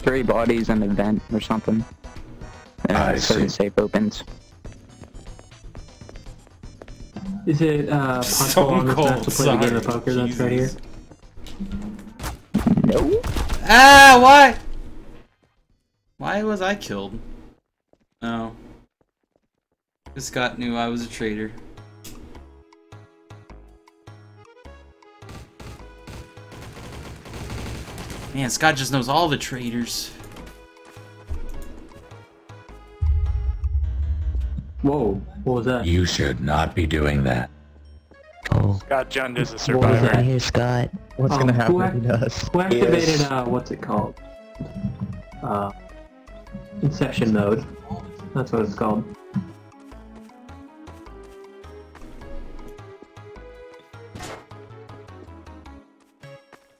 Three bodies and a vent or something. And a certain safe opens. Is it possible on this map to play the game of poker that's right here? No. Ah, why? Why was I killed? No. Because Scott knew I was a traitor. Man, Scott just knows all the traitors. Whoa, what was that? You should not be doing that. Oh. Scott Jund is a survivor. What was that? I hear Scott. What's gonna happen if he does? Who activated, what's it called? Inception mode. That's what it's called.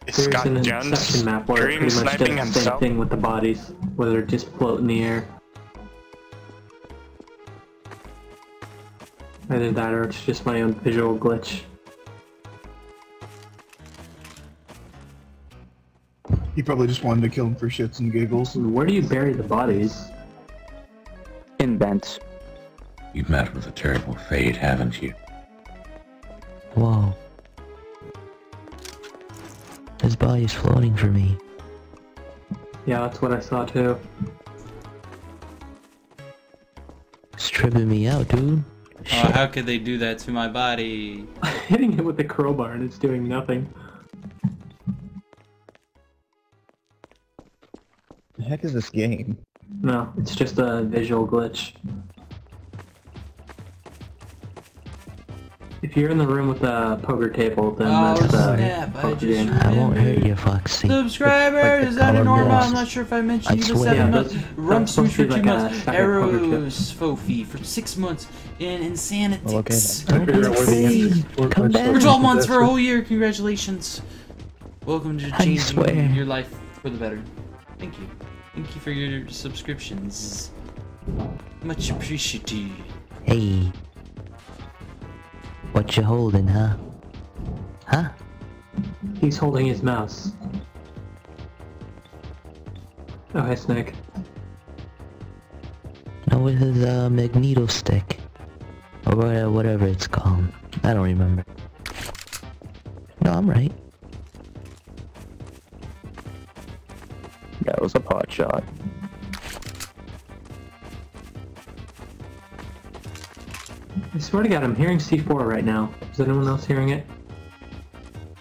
There's Scott an inception map where it pretty much does the same thing with the bodies, where they're just floating in the air. Either that or it's just my own visual glitch. He probably just wanted to kill him for shits and giggles. Where do you bury the bodies? In vents. You've met with a terrible fate, haven't you? Whoa. His body's floating for me. Yeah, that's what I saw too. It's tripping me out, dude. Oh, how could they do that to my body? I'm hitting it with the crowbar and it's doing nothing. The heck is this game? No, it's just a visual glitch. If you're in the room with a poker table, then that's poker game. I won't hurt you, Foxy. Subscriber, is that a normal? I'm not sure if I mentioned you for 7 months. Rump switch for 2 months. Arrows Fofi for 6 months. In Insanitix. For 12 months for a whole year. Congratulations. Welcome to changing your life for the better. Thank you. Thank you for your subscriptions. Much appreciated. Hey. What you holding, huh? Huh? He's holding his mouse. Oh, hey, Snake. No, with his, magneto stick. Or whatever it's called. I don't remember. I'm right. That was a pot shot. I swear to God, I'm hearing C4 right now. Is anyone else hearing it?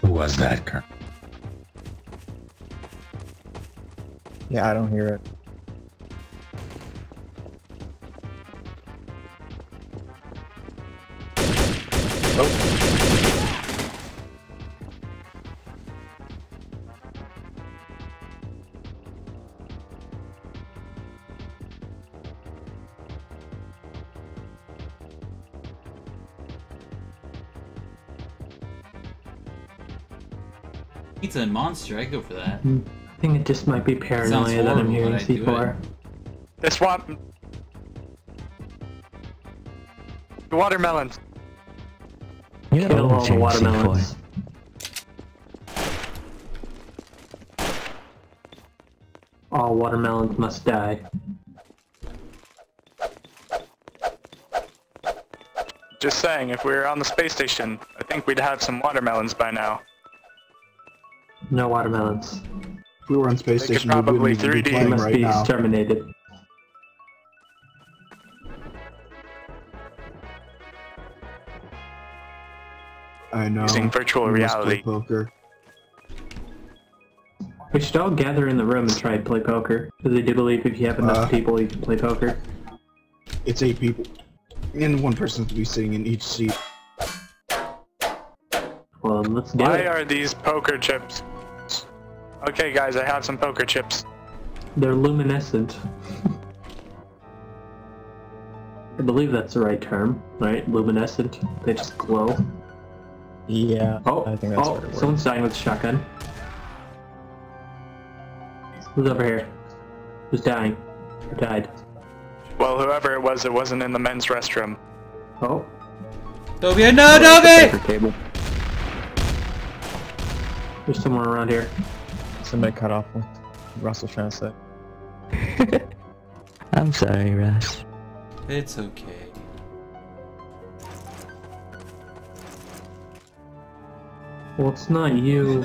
Who was that, Kurt? Yeah, I don't hear it. Oh. Pizza and Monster, I go for that. Mm-hmm. I think it just might be paranoia that I'm hearing C4. This one. The watermelons. You kill all the watermelons. C4. All watermelons must die. Just saying, if we were on the space station, I think we'd have some watermelons by now. No watermelons. If we were on space station, we probably 3D must be exterminated. I know. Using virtual reality. Poker. We should all gather in the room and try to play poker, because I do believe if you have enough people, you can play poker. It's 8 people, and one person to be sitting in each seat. Well, let's do it. Why are these poker chips? Okay guys, I have some poker chips. They're luminescent. I believe that's the right term, right? Luminescent. They just glow. Yeah. Oh, I think that's someone's dying with a shotgun. Who's over here? Who's dying? Who died? Well, whoever it was, it wasn't in the men's restroom. Oh. Dobie, no, Dobie! There's someone around here. Somebody cut off with Russell trying to say. I'm sorry, Russ. It's okay. Well, it's not you,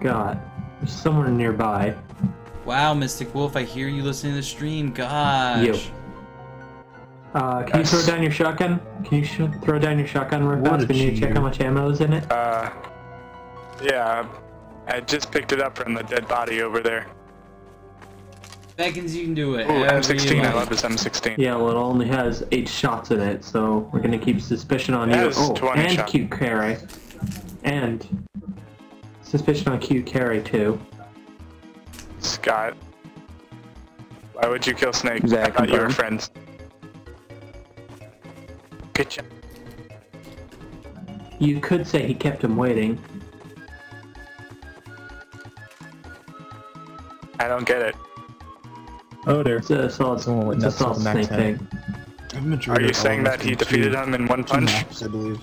Scott. There's someone nearby. Wow, Mystic Wolf, I hear you listening to the stream. Gosh. You. Can you throw down your shotgun? Can you throw down your shotgun real fast? Can you check how much ammo is in it? Yeah. I just picked it up from the dead body over there. Seconds, you can do it. Ooh, M16, I love this M16. Yeah, well, it only has 8 shots in it, so we're gonna keep suspicion on you. Oh, and cute carry. And suspicion on cute carry, too. Scott, why would you kill Snake? Exactly. I thought you were friends. Good job. You could say he kept him waiting. I don't get it. Oh, there. It's a solid, Snake thing. Are you saying that he defeated him in one punch? Maps, I believe.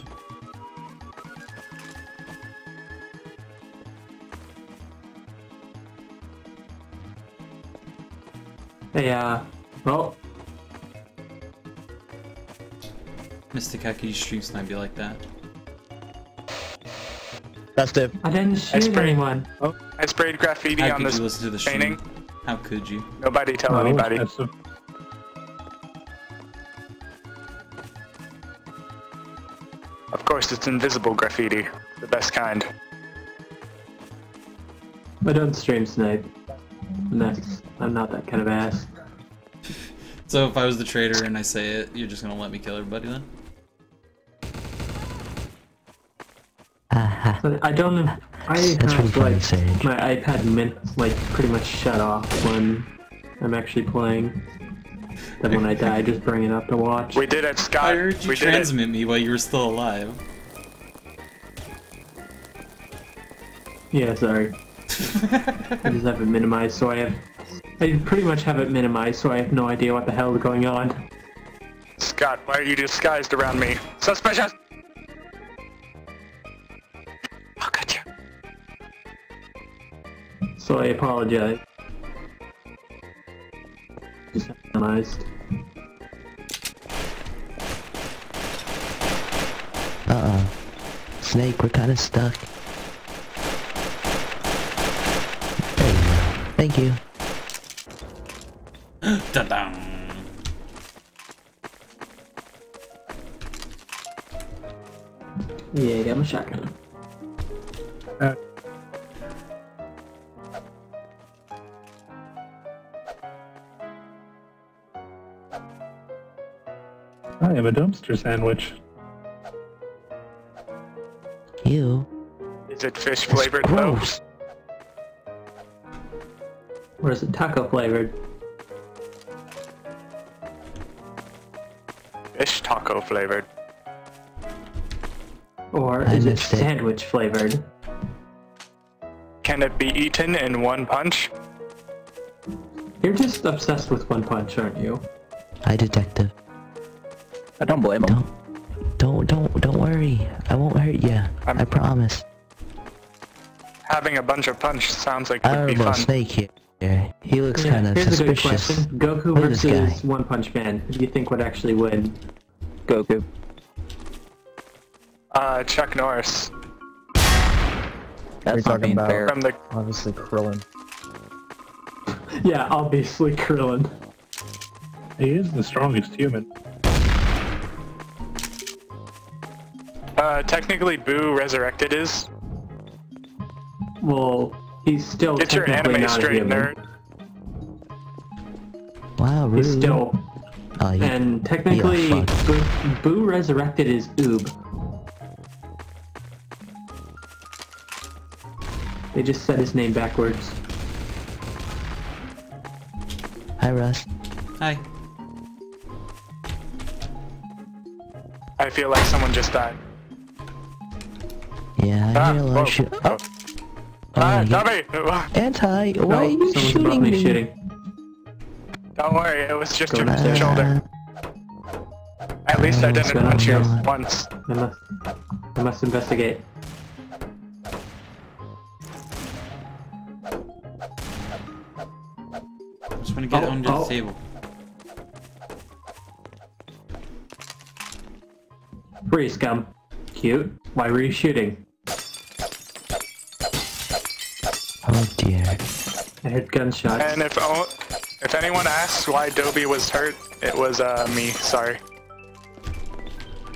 Hey, well. Mystic, how can you stream snipe you like that? That's it. I didn't shoot anyone. Oh. I sprayed graffiti on this painting. How could you? Nobody tell anybody. Of course, it's invisible graffiti. The best kind. I don't stream snipe. Next. I'm not that kind of ass. So if I was the traitor and I say it, you're just gonna let me kill everybody then? But I don't know. My iPad pretty much shut off when I'm actually playing. Then when I die, I just bring it up to watch. We did it, Scott. I heard you transmit me while you were still alive. Yeah, sorry. I just have it minimized, so I pretty much have it minimized, so I have no idea what the hell is going on. Scott, why are you disguised around me? Suspicious! So I apologize. Just realized. Snake, we're kinda stuck. Thank you. Dun-dun. Yeah, I got my shotgun. I am a dumpster sandwich. Ew. Is it fish flavored? No. Or is it taco flavored? Fish taco flavored. Or is it sandwich flavored? Can it be eaten in one punch? You're just obsessed with One Punch, aren't you? Hi, detective. I don't blame him. Don't worry. I won't hurt you. I promise. Having a bunch of punch sounds like would be fun. Snake here. He looks kind of suspicious. Here's a good question. Goku versus One Punch Man. Who do you think would actually win? Goku. Chuck Norris. That's not being fair. From the... Obviously Krillin. Yeah, obviously Krillin. He is the strongest human. Technically Boo Resurrected is. Well, he's still Get your anime straight, nerd. Wow, really? He's still... and technically, Boo Resurrected is Oob. They just said his name backwards. Hi, Russ. Hi. I feel like someone just died. Yeah, I hear a lot of shit. Oh. Anti, why are you shooting me? Don't worry, it was just your shoulder. At least I didn't punch you once. I must investigate. I'm just gonna get under the table. Free scum. Cute. Why were you shooting? Oh dear. I heard gunshots. And if anyone asks why Dobie was hurt, it was me, sorry.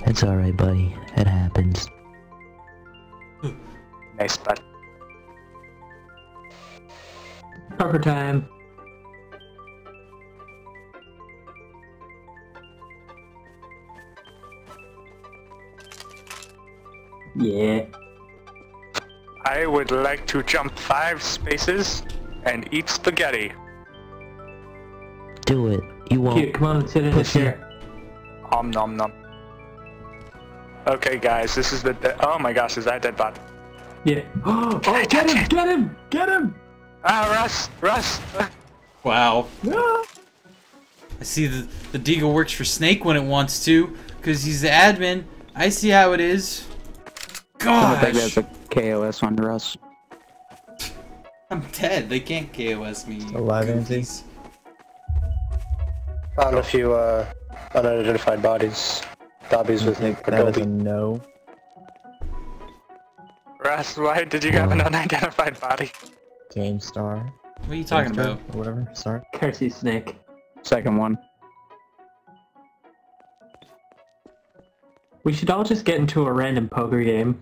It's alright, buddy. It happens. Nice, bud. Poker time. Yeah. I would like to jump 5 spaces and eat spaghetti. Do it. You won't. Here, come on and sit in this chair. Om nom nom. Okay, guys, this is the. Oh my gosh, is that Deadbot? Yeah. Oh, get him! Get him! Get him! Ah, Russ! Russ! Wow. Ah. I see the Deagle works for Snake when it wants to, because he's the admin. I see how it is. Gosh. I think that's a KOS on Russ. I'm dead. They can't KOS me. Still alive, empty. Found a few unidentified bodies. Dobby's with Nick. That is a no. Russ, why did you have an unidentified body? GameStar. What are you talking about? Or whatever. Sorry. Cursey Snake. Second one. We should all just get into a random poker game.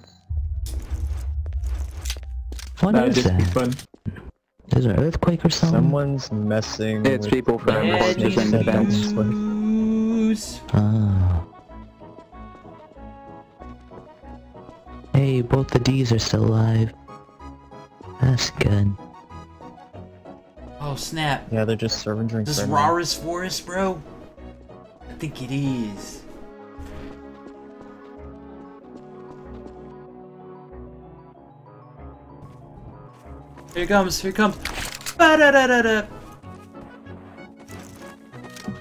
What is that? There's an earthquake or something? Someone's messing with... It's people from corpses and events. Hey, both the D's are still alive. That's good. Oh, snap. Yeah, they're just serving drinks. Is this Rara's Forest, bro? I think it is. Here he comes, here he comes. Ba-da-da-da-da.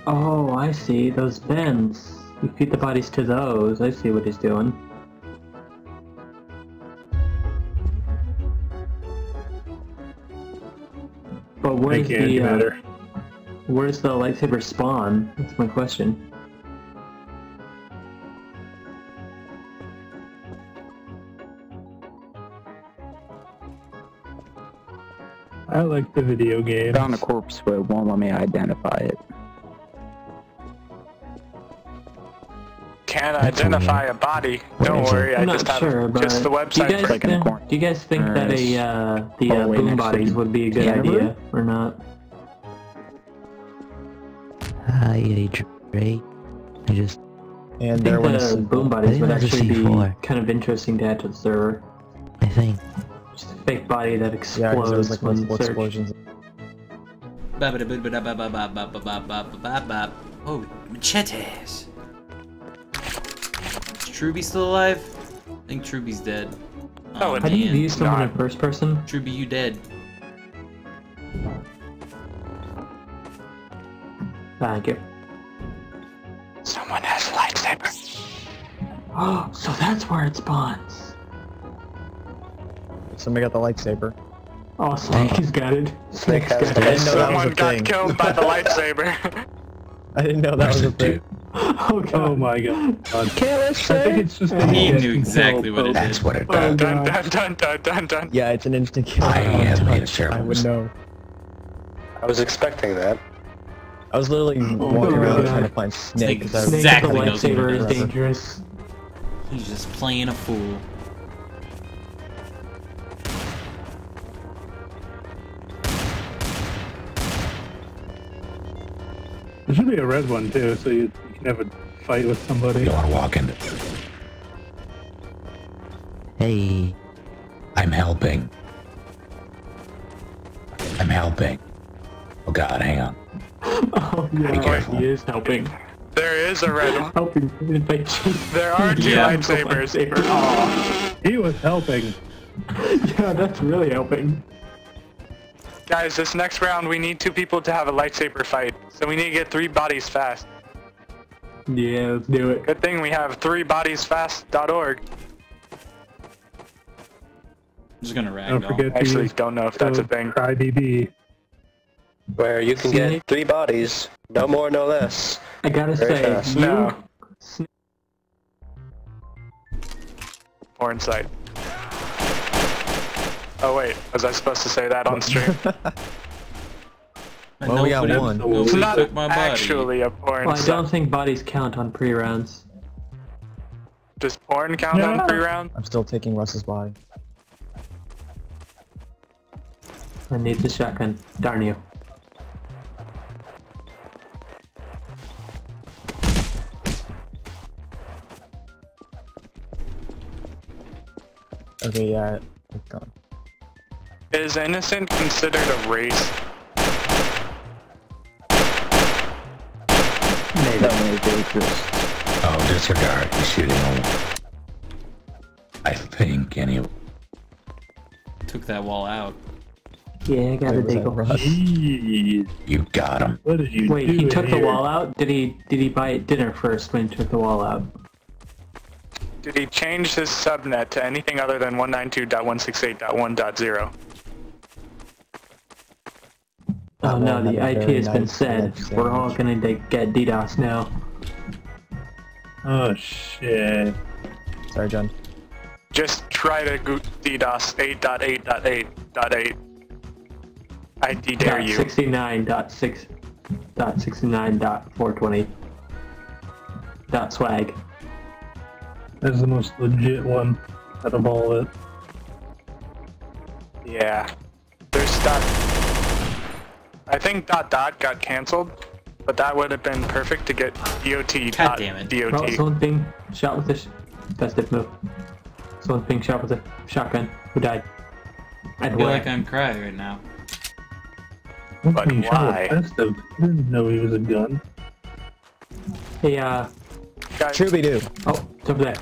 Oh, I see, those bends. You feed the bodies to those, I see what he's doing. But where's the where's the lightsaber spawn? That's my question. I like the video game. Found a corpse, but it won't let me identify it. Can't identify a body. Don't worry, I just have just the website. Do you guys think that the boom bodies would be a good idea or not? I just and there was boom bodies would actually be kind of interesting to add to the server. I think just a fake body that explodes when explosions. Oh, machetes. Truby's still alive? I think Truby's dead. Oh, how do you view someone in first person? Truby, you dead. Thank you. Someone has a lightsaber. Oh, so that's where it spawns. Somebody got the lightsaber. Oh, Snake's got it. Snake's got it. I didn't know someone got killed by the lightsaber. I didn't know that was a thing. Oh, oh my god. I think it's just he knew exactly what it is. That's what it done. Dun dun dun dun dun dun. Yeah, it's an instant kill. I am unsure. I would know. I was expecting that. I was literally walking around trying to find Snake. Exactly knows what it is. Dangerous. He's just playing a fool. There should be a red one too, so you can have a fight with somebody. You're walking. Hey. I'm helping. I'm helping. Oh god, hang on. Oh yeah, he is helping. There is a red one. Helping. There are two lightsabers. Oh, he was helping. Yeah, that's really helping. Guys, this next round we need 2 people to have a lightsaber fight, so we need to get 3 bodies fast. Yeah, let's do it. Good thing we have 3bodiesfast.org. I'm just gonna rag. Actually, don't know if that's a thing. CryDB, where you can get 3 bodies, no more, no less. I gotta say, no. Or inside. Oh wait, was I supposed to say that on stream? Well, we got one. It's not actually a porn. Well, I don't think bodies count on pre-rounds. Does porn count on pre-rounds? I'm still taking Russ's body. I need the shotgun. Darn you. Okay, yeah, it's gone. Is innocent considered a race? Maybe. Oh, disregard. You're shooting on. I think anyway. Took that wall out. Yeah, I got a dig over us. You got him. What did you do? Wait, he took the wall out? Did he buy dinner first when he took the wall out? Did he change his subnet to anything other than 192.168.1.0? Oh no, the IP has been said. We're all gonna get DDoS now. Oh shit. Sorry, John. Just try to go DDoS 8.8.8.8. I dare you. 69.6.69.420.swag. That's the most legit one out of all of it. Yeah. There's dot... I think dot dot got cancelled, but that would have been perfect to get DOT dot DOT. Oh, someone being shot with a festive move. Someone being shot with a shotgun. Who died? I feel like I'm crying right now. But why? I didn't know he was a gun. Hey, Truby-Doo. Oh, it's over there.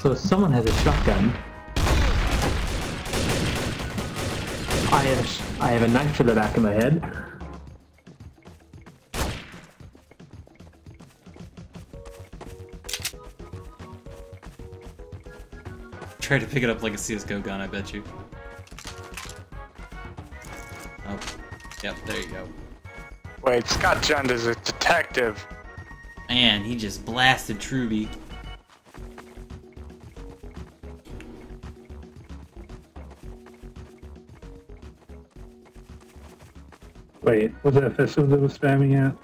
So someone has a shotgun. I have a knife to the back of my head. Try to pick it up like a CSGO gun, I bet you. Oh. Yep, there you go. Wait, Scott Jund is a detective. Man, he just blasted Truby. Wait, was that Festive that was spamming at?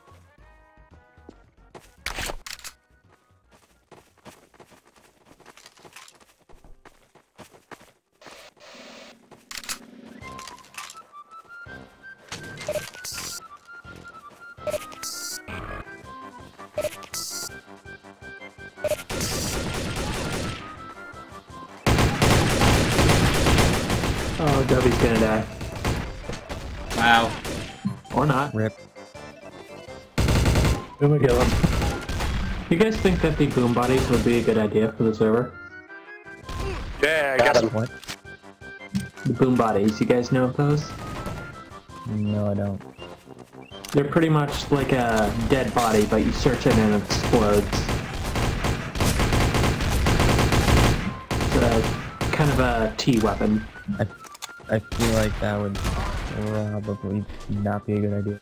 I think 50 boom bodies would be a good idea for the server. Yeah, I got one. The boom bodies, you guys know of those? No, I don't. They're pretty much like a dead body, but you search it and it explodes. It's a, kind of a T weapon. I feel like that would probably not be a good idea.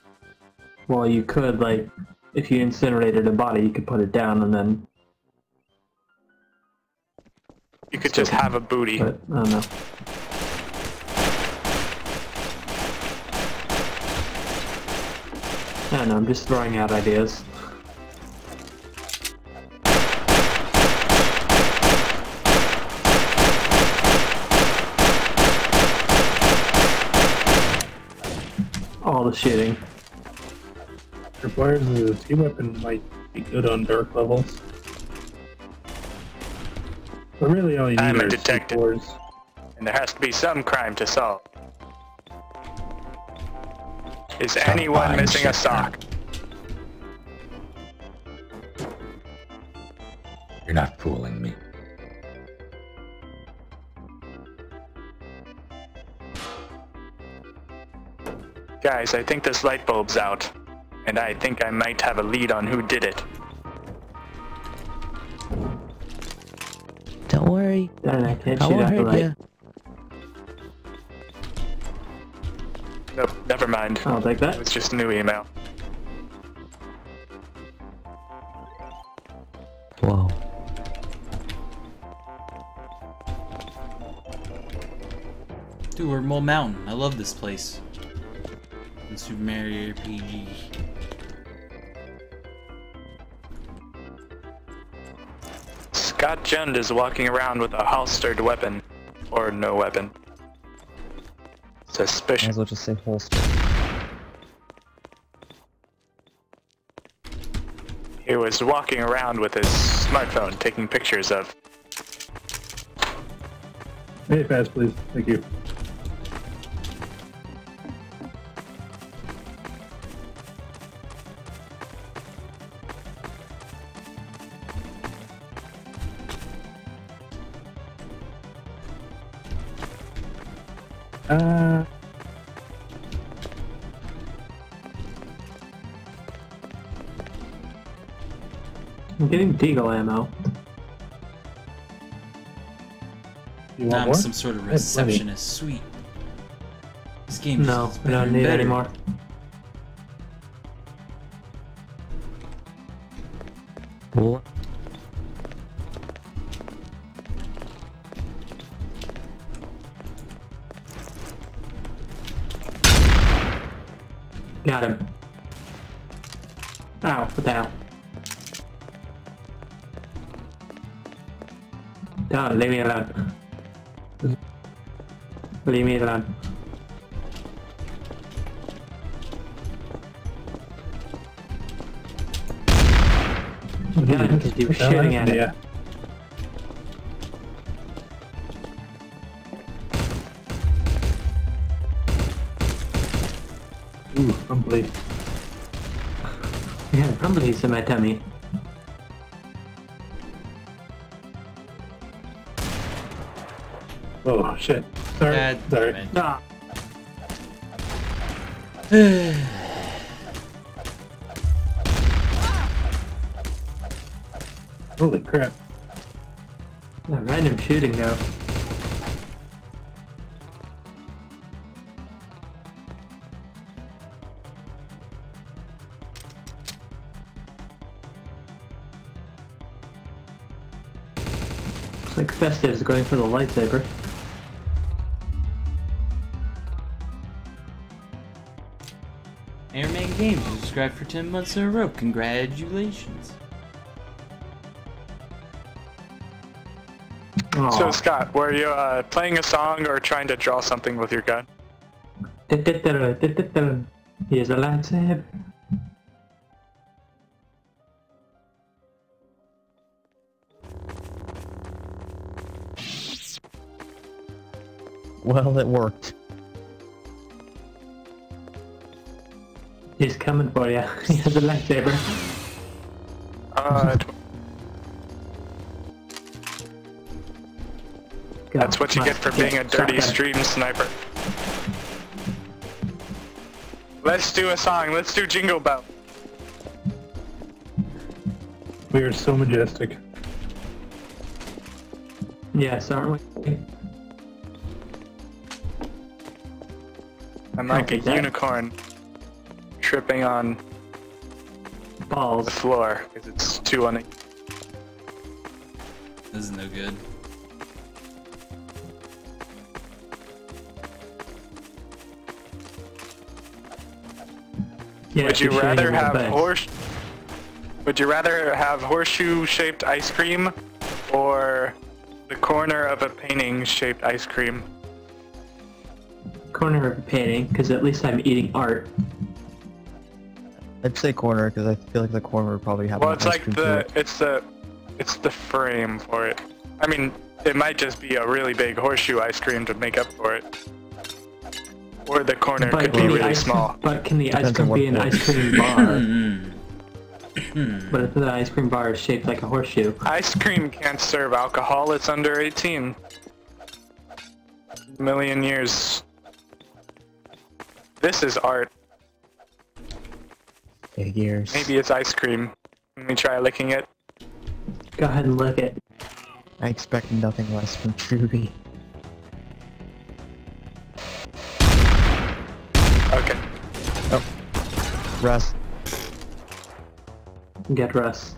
Well, you could, like, if you incinerated a body, you could put it down and then... You could just have a booty. But, I don't know. I don't know, I'm just throwing out ideas. All the shooting. Wires as a T-weapon might be good on dark levels. But really all you need I'm a detective, and there has to be some crime to solve. Is Stop anyone missing shit. A sock? You're not fooling me. Guys, I think this light bulb's out. And I think I might have a lead on who did it. Don't worry. I can't shoot out the light. Nope, never mind. I'll take that. It's just a new email. Whoa. Dude, we're at Mole Mountain. I love this place. In Super Mario RPG. Scott Jund is walking around with a holstered weapon, or no weapon. Suspicious. Might as well just say holster. He was walking around with his smartphone, taking pictures of. Hey, fast, please. Thank you. I'm getting deagle ammo. You want more? Some sort of receptionist. Sweet. This game is better. No, I don't need anymore. What? Got him. Ow, what the hell? No, leave me alone. Leave me alone. Got him, he was shooting at it. Ooh, crumbly. Yeah, crumbly's in my tummy. Oh shit. Sorry. Sorry. Nah. Holy crap. That random shooting now. Looks like Festive's going for the lightsaber. games you subscribed for 10 months in a row. Congratulations. Aww. So Scott, were you playing a song or trying to draw something with your gun? Here's a lightsaber. Well, it worked. He's coming for you. He has a lightsaber. That's what you get for being a dirty stream sniper. Let's do a song. Let's do Jingle Bell. We are so majestic. Yes, aren't we? I'm like a unicorn tripping on balls. The floor because it's too uneven. This is no good. Yeah, would you rather have horseshoe-shaped ice cream or the corner of a painting-shaped ice cream? Corner of a painting, because at least I'm eating art. I'd say corner because I feel like the corner would probably have. Well, it's like it's the frame for it. I mean, it might just be a really big horseshoe ice cream to make up for it. Or the corner could be really small. But can the ice cream be an ice cream bar? What if the ice cream bar is shaped like a horseshoe? Ice cream can't serve alcohol, it's under 18. Million years. This is art. Figures. Maybe it's ice cream. Let me try licking it. Go ahead and lick it. I expect nothing less from Truby. Okay. Oh. Russ. Get Russ.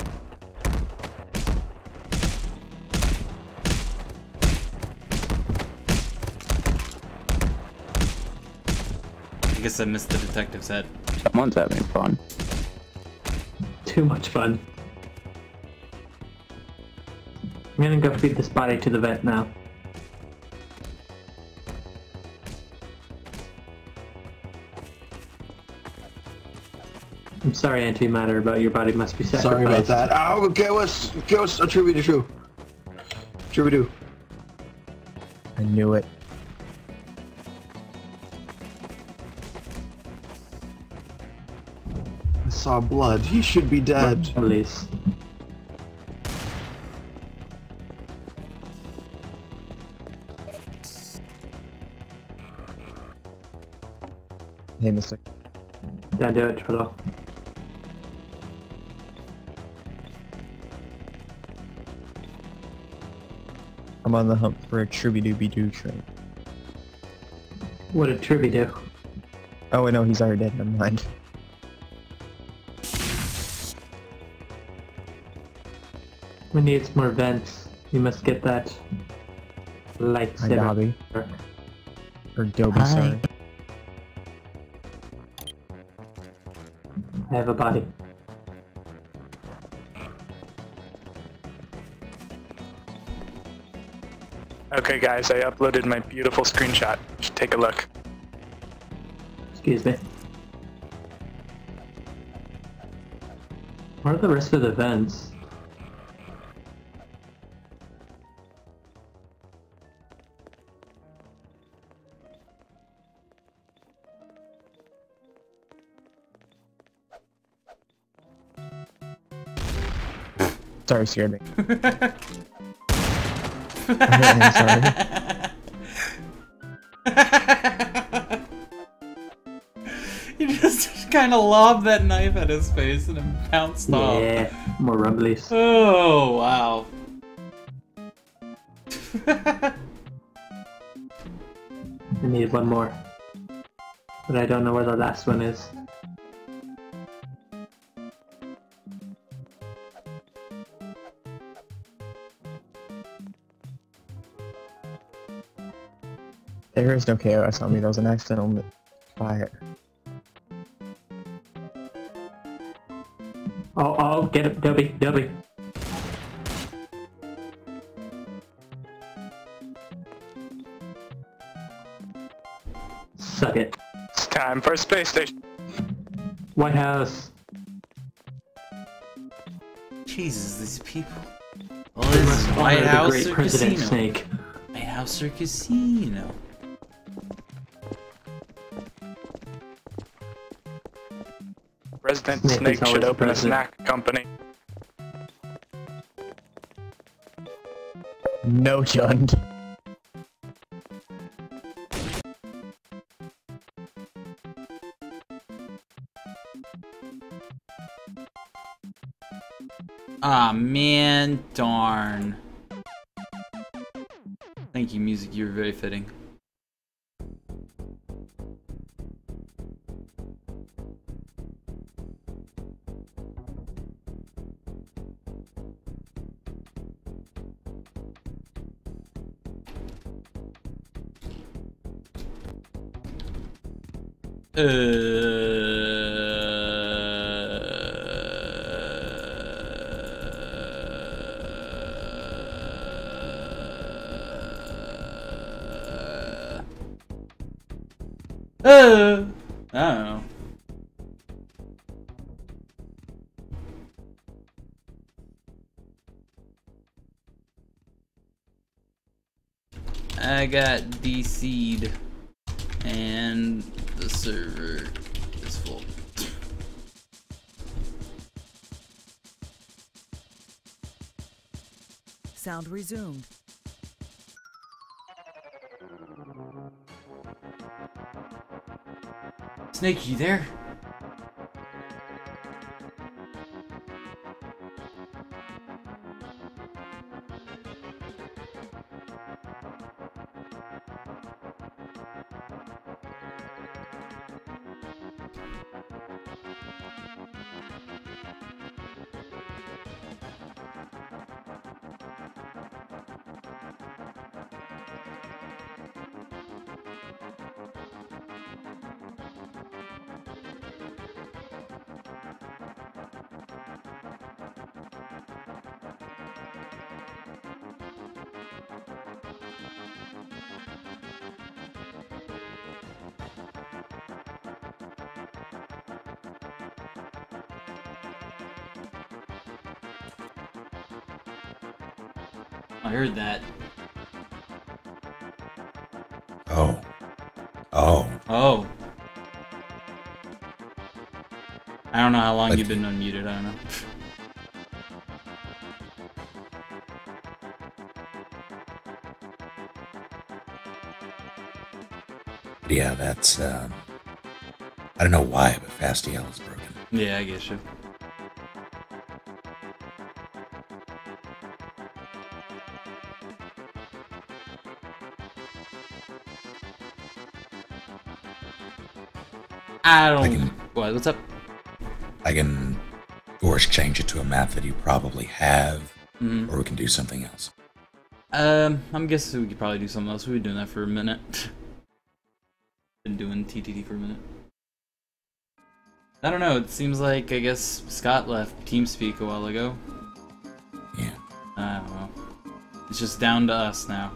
I guess I missed the detective's head. Someone's having fun. Too much fun. I'm gonna go feed this body to the vet now. I'm sorry, Antimatter, but your body must be sacrificed. Sorry about that. Oh, give us a Tribidoo. Tribidoo. I knew it. I saw blood. He should be dead. Please. Hey, mister. Don't do it, Trello. I'm on the hump for a Tribidoo-Bidoo train. What a Tribidoo. Oh, I know, he's already dead, never mind. We need some more vents. You must get that lightsaber. Or Dobby, sorry. I have a body. Okay guys, I uploaded my beautiful screenshot. You should take a look. Excuse me. What are the rest of the vents? Sorry, scared me. I'm sorry. You just kind of lobbed that knife at his face and it bounced off. Yeah, more rumblies. Oh, wow. I need one more. But I don't know where the last one is. There is no KOS on me, that was an accidental fire. Oh, get it, Debbie. Suck it. It's time for Space Station. White House. Jesus, these people. Oh, this White House or President Casino. Snake. White House or Casino. President Snake should open a snack company. No, Jund. Ah, man, darn. Thank you, music. You were very fitting. Oh. I got DC'd and the server is full. Sound resumed. Snake, you there? I heard that. Oh. Oh. Oh. I don't know how long you've been unmuted, I don't know. Yeah, that's, I don't know why, but FastDL is broken. Yeah, I guess you. I don't... What, what's up? I can... Or exchange it to a map that you probably have, or we can do something else. I'm guessing we could probably do something else. We've been doing that for a minute. Been doing TTT for a minute. I don't know, it seems like, I guess, Scott left TeamSpeak a while ago. Yeah. I don't know. It's just down to us now.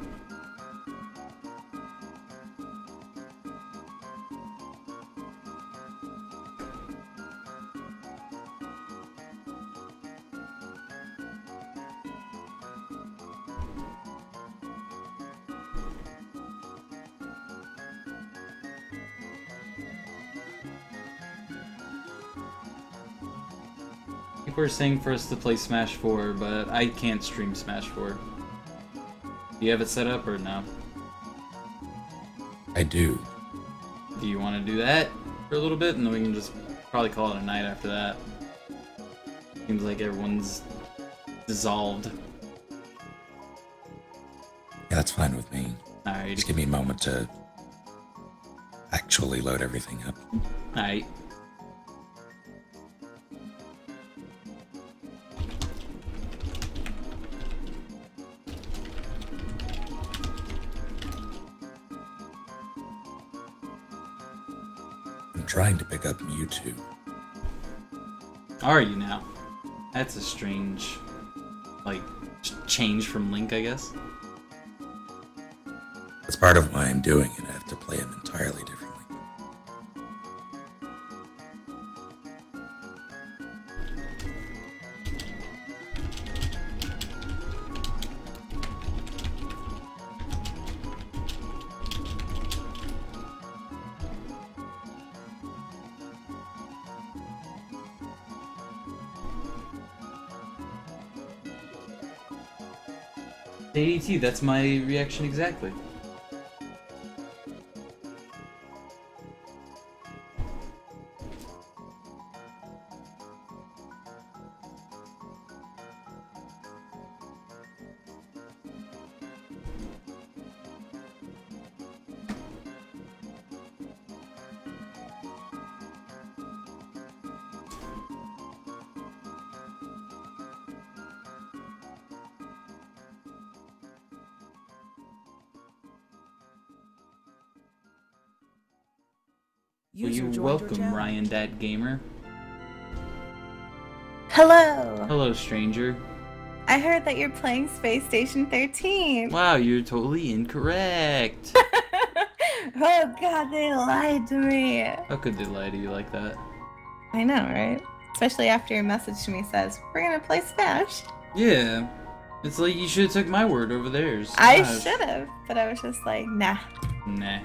People are saying for us to play Smash 4, but I can't stream Smash 4. Do you have it set up or no? I do. Do you want to do that for a little bit, and then we can just probably call it a night after that? Seems like everyone's dissolved. Yeah, that's fine with me. Alright. Just give me a moment to actually load everything up. Alright. Trying to pick up YouTube. Are you now? That's a strange, like, change from Link, I guess. That's part of why I'm doing it. I have to play him entirely differently. DDT, that's my reaction exactly. Welcome, Ryan Dad Gamer. Hello. Hello, stranger. I heard that you're playing Space Station 13. Wow, you're totally incorrect. Oh God, they lied to me. How could they lie to you like that? I know, right? Especially after your message to me says, we're gonna play Smash. Yeah. It's like you should've took my word over theirs. Gosh. I should've, but I was just like, nah. Nah.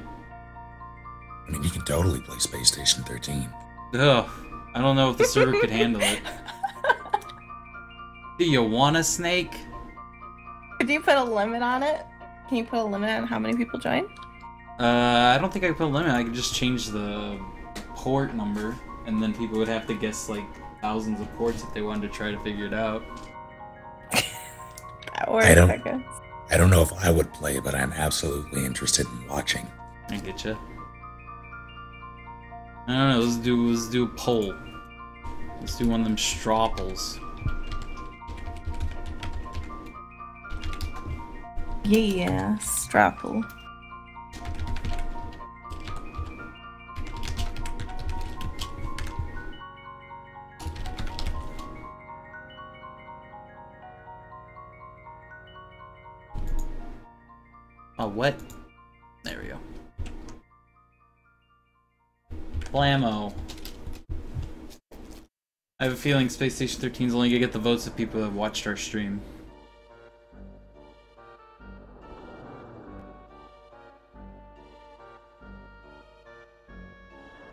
I mean, you can totally play Space Station 13. Ugh, I don't know if the server could handle it. Do you want a snake? Could you put a limit on it? Can you put a limit on how many people join? I don't think I could put a limit. I could just change the port number, and then people would have to guess, like, thousands of ports if they wanted to try to figure it out. That works, I guess. I don't know if I would play, but I'm absolutely interested in watching. I get you. I don't know, let's do a poll. Let's do one of them straw polls. Yeah, straw poll. Oh, what? There we go. Blammo. I have a feeling Space Station 13 is only gonna get the votes of people that have watched our stream.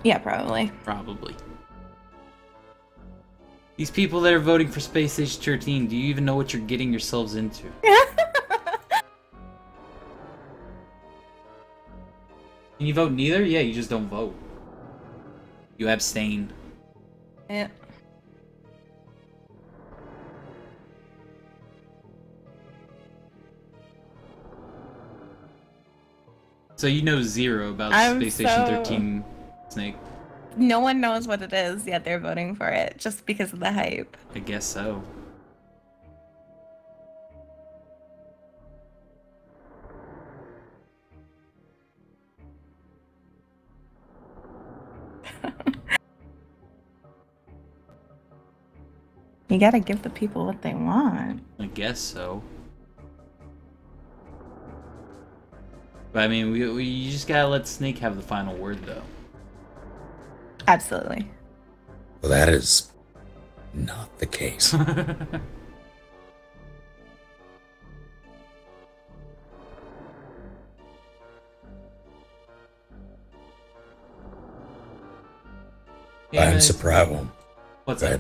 Yeah, probably. Probably. These people that are voting for Space Station 13, do you even know what you're getting yourselves into? Can you vote neither? Yeah, you just don't vote. You abstain. Yeah. So you know zero about Space Station 13, Snake. No one knows what it is, yet they're voting for it, just because of the hype. I guess so. You gotta give the people what they want. I guess so. But I mean, you just gotta let Snake have the final word, though. Absolutely. Well, that is not the case. I'm surprised. What's that?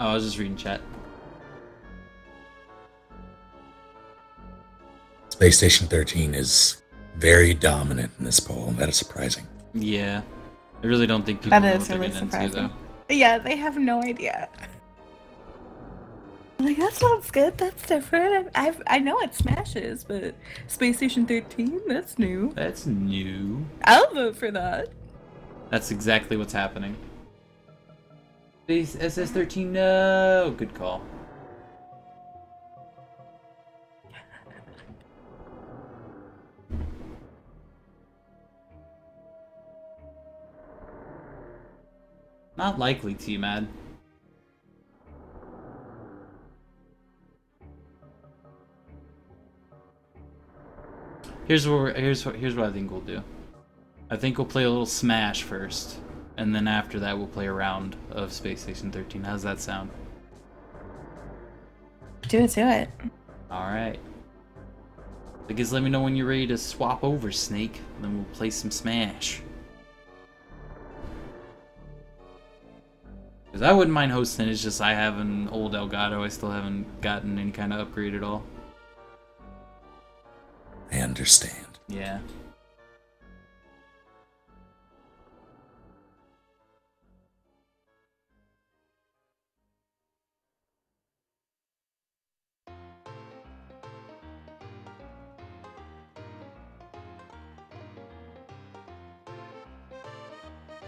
Oh, I was just reading chat. Space Station 13 is very dominant in this poll. That is surprising. Yeah. I really don't think people know what they're getting into, though. Yeah, they have no idea. Like, that sounds good. That's different. I know it smashes, but Space Station 13? That's new. That's new. I'll vote for that. That's exactly what's happening. Space SS13, no! Good call. Not likely, T-MAT. Here's what I think we'll do. I think we'll play a little Smash first, and then after that we'll play a round of Space Station 13. How's that sound? Do it. All right. I guess let me know when you're ready to swap over, Snake. Then we'll play some Smash. Because I wouldn't mind hosting, it's just I have an old Elgato. I still haven't gotten any kind of upgrade at all. I understand. Yeah.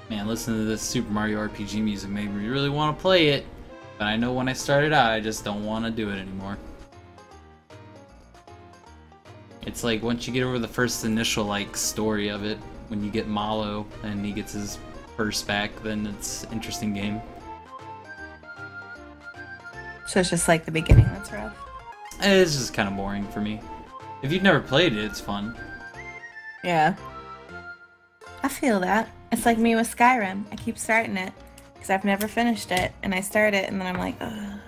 Man, listening to this Super Mario RPG music made me really want to play it, but I know when I started out, I just don't want to do it anymore. It's like once you get over the first initial like story of it, when you get Mallow and he gets his purse back, then it's an interesting game. So it's just like the beginning that's rough. It's just kind of boring for me. If you've never played it, it's fun. Yeah. I feel that. It's like me with Skyrim. I keep starting it because I've never finished it, and I start it and then I'm like, ugh.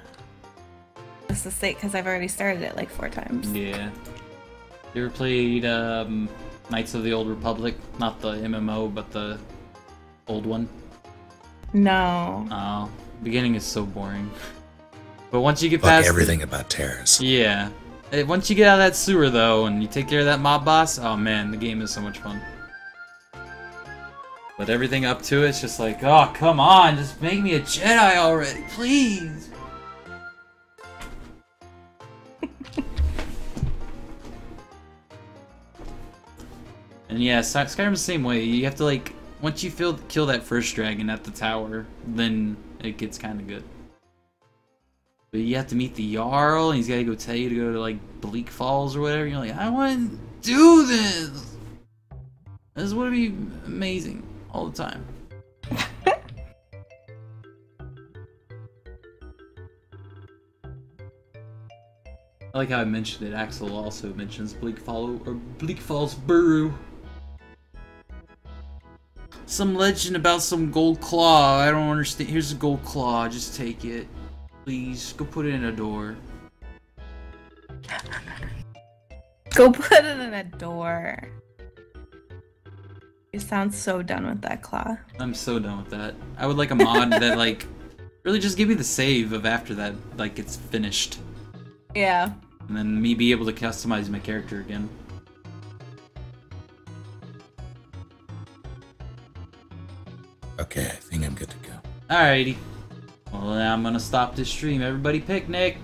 This is sick because I've already started it like 4 times. Yeah. You ever played Knights of the Old Republic? Not the MMO, but the old one? No. Oh. Beginning is so boring. But once you get past... Fuck everything about Terrace. Yeah. Once you get out of that sewer, though, and you take care of that mob boss, oh man, the game is so much fun. But everything up to it's just like, oh, come on, just make me a Jedi already, please! And yeah, Skyrim's the same way. You have to, like, once you kill that first dragon at the tower, then it gets kind of good. But you have to meet the Jarl, and he's gotta go tell you to go to, like, Bleak Falls or whatever. You're like, I want to do this! This would be amazing all the time. I like how I mentioned it. Axel also mentions Bleak Falls Barrow. Some legend about some gold claw. I don't understand. Here's a gold claw. Just take it, please. Go put it in a door. Go put it in a door. You sound so done with that claw. I'm so done with that. I would like a mod that, like, really just give me the save of after that, like, it's finished. Yeah. And then me be able to customize my character again. Okay, I think I'm good to go. Alrighty. Well, I'm gonna stop this stream. Everybody picnic!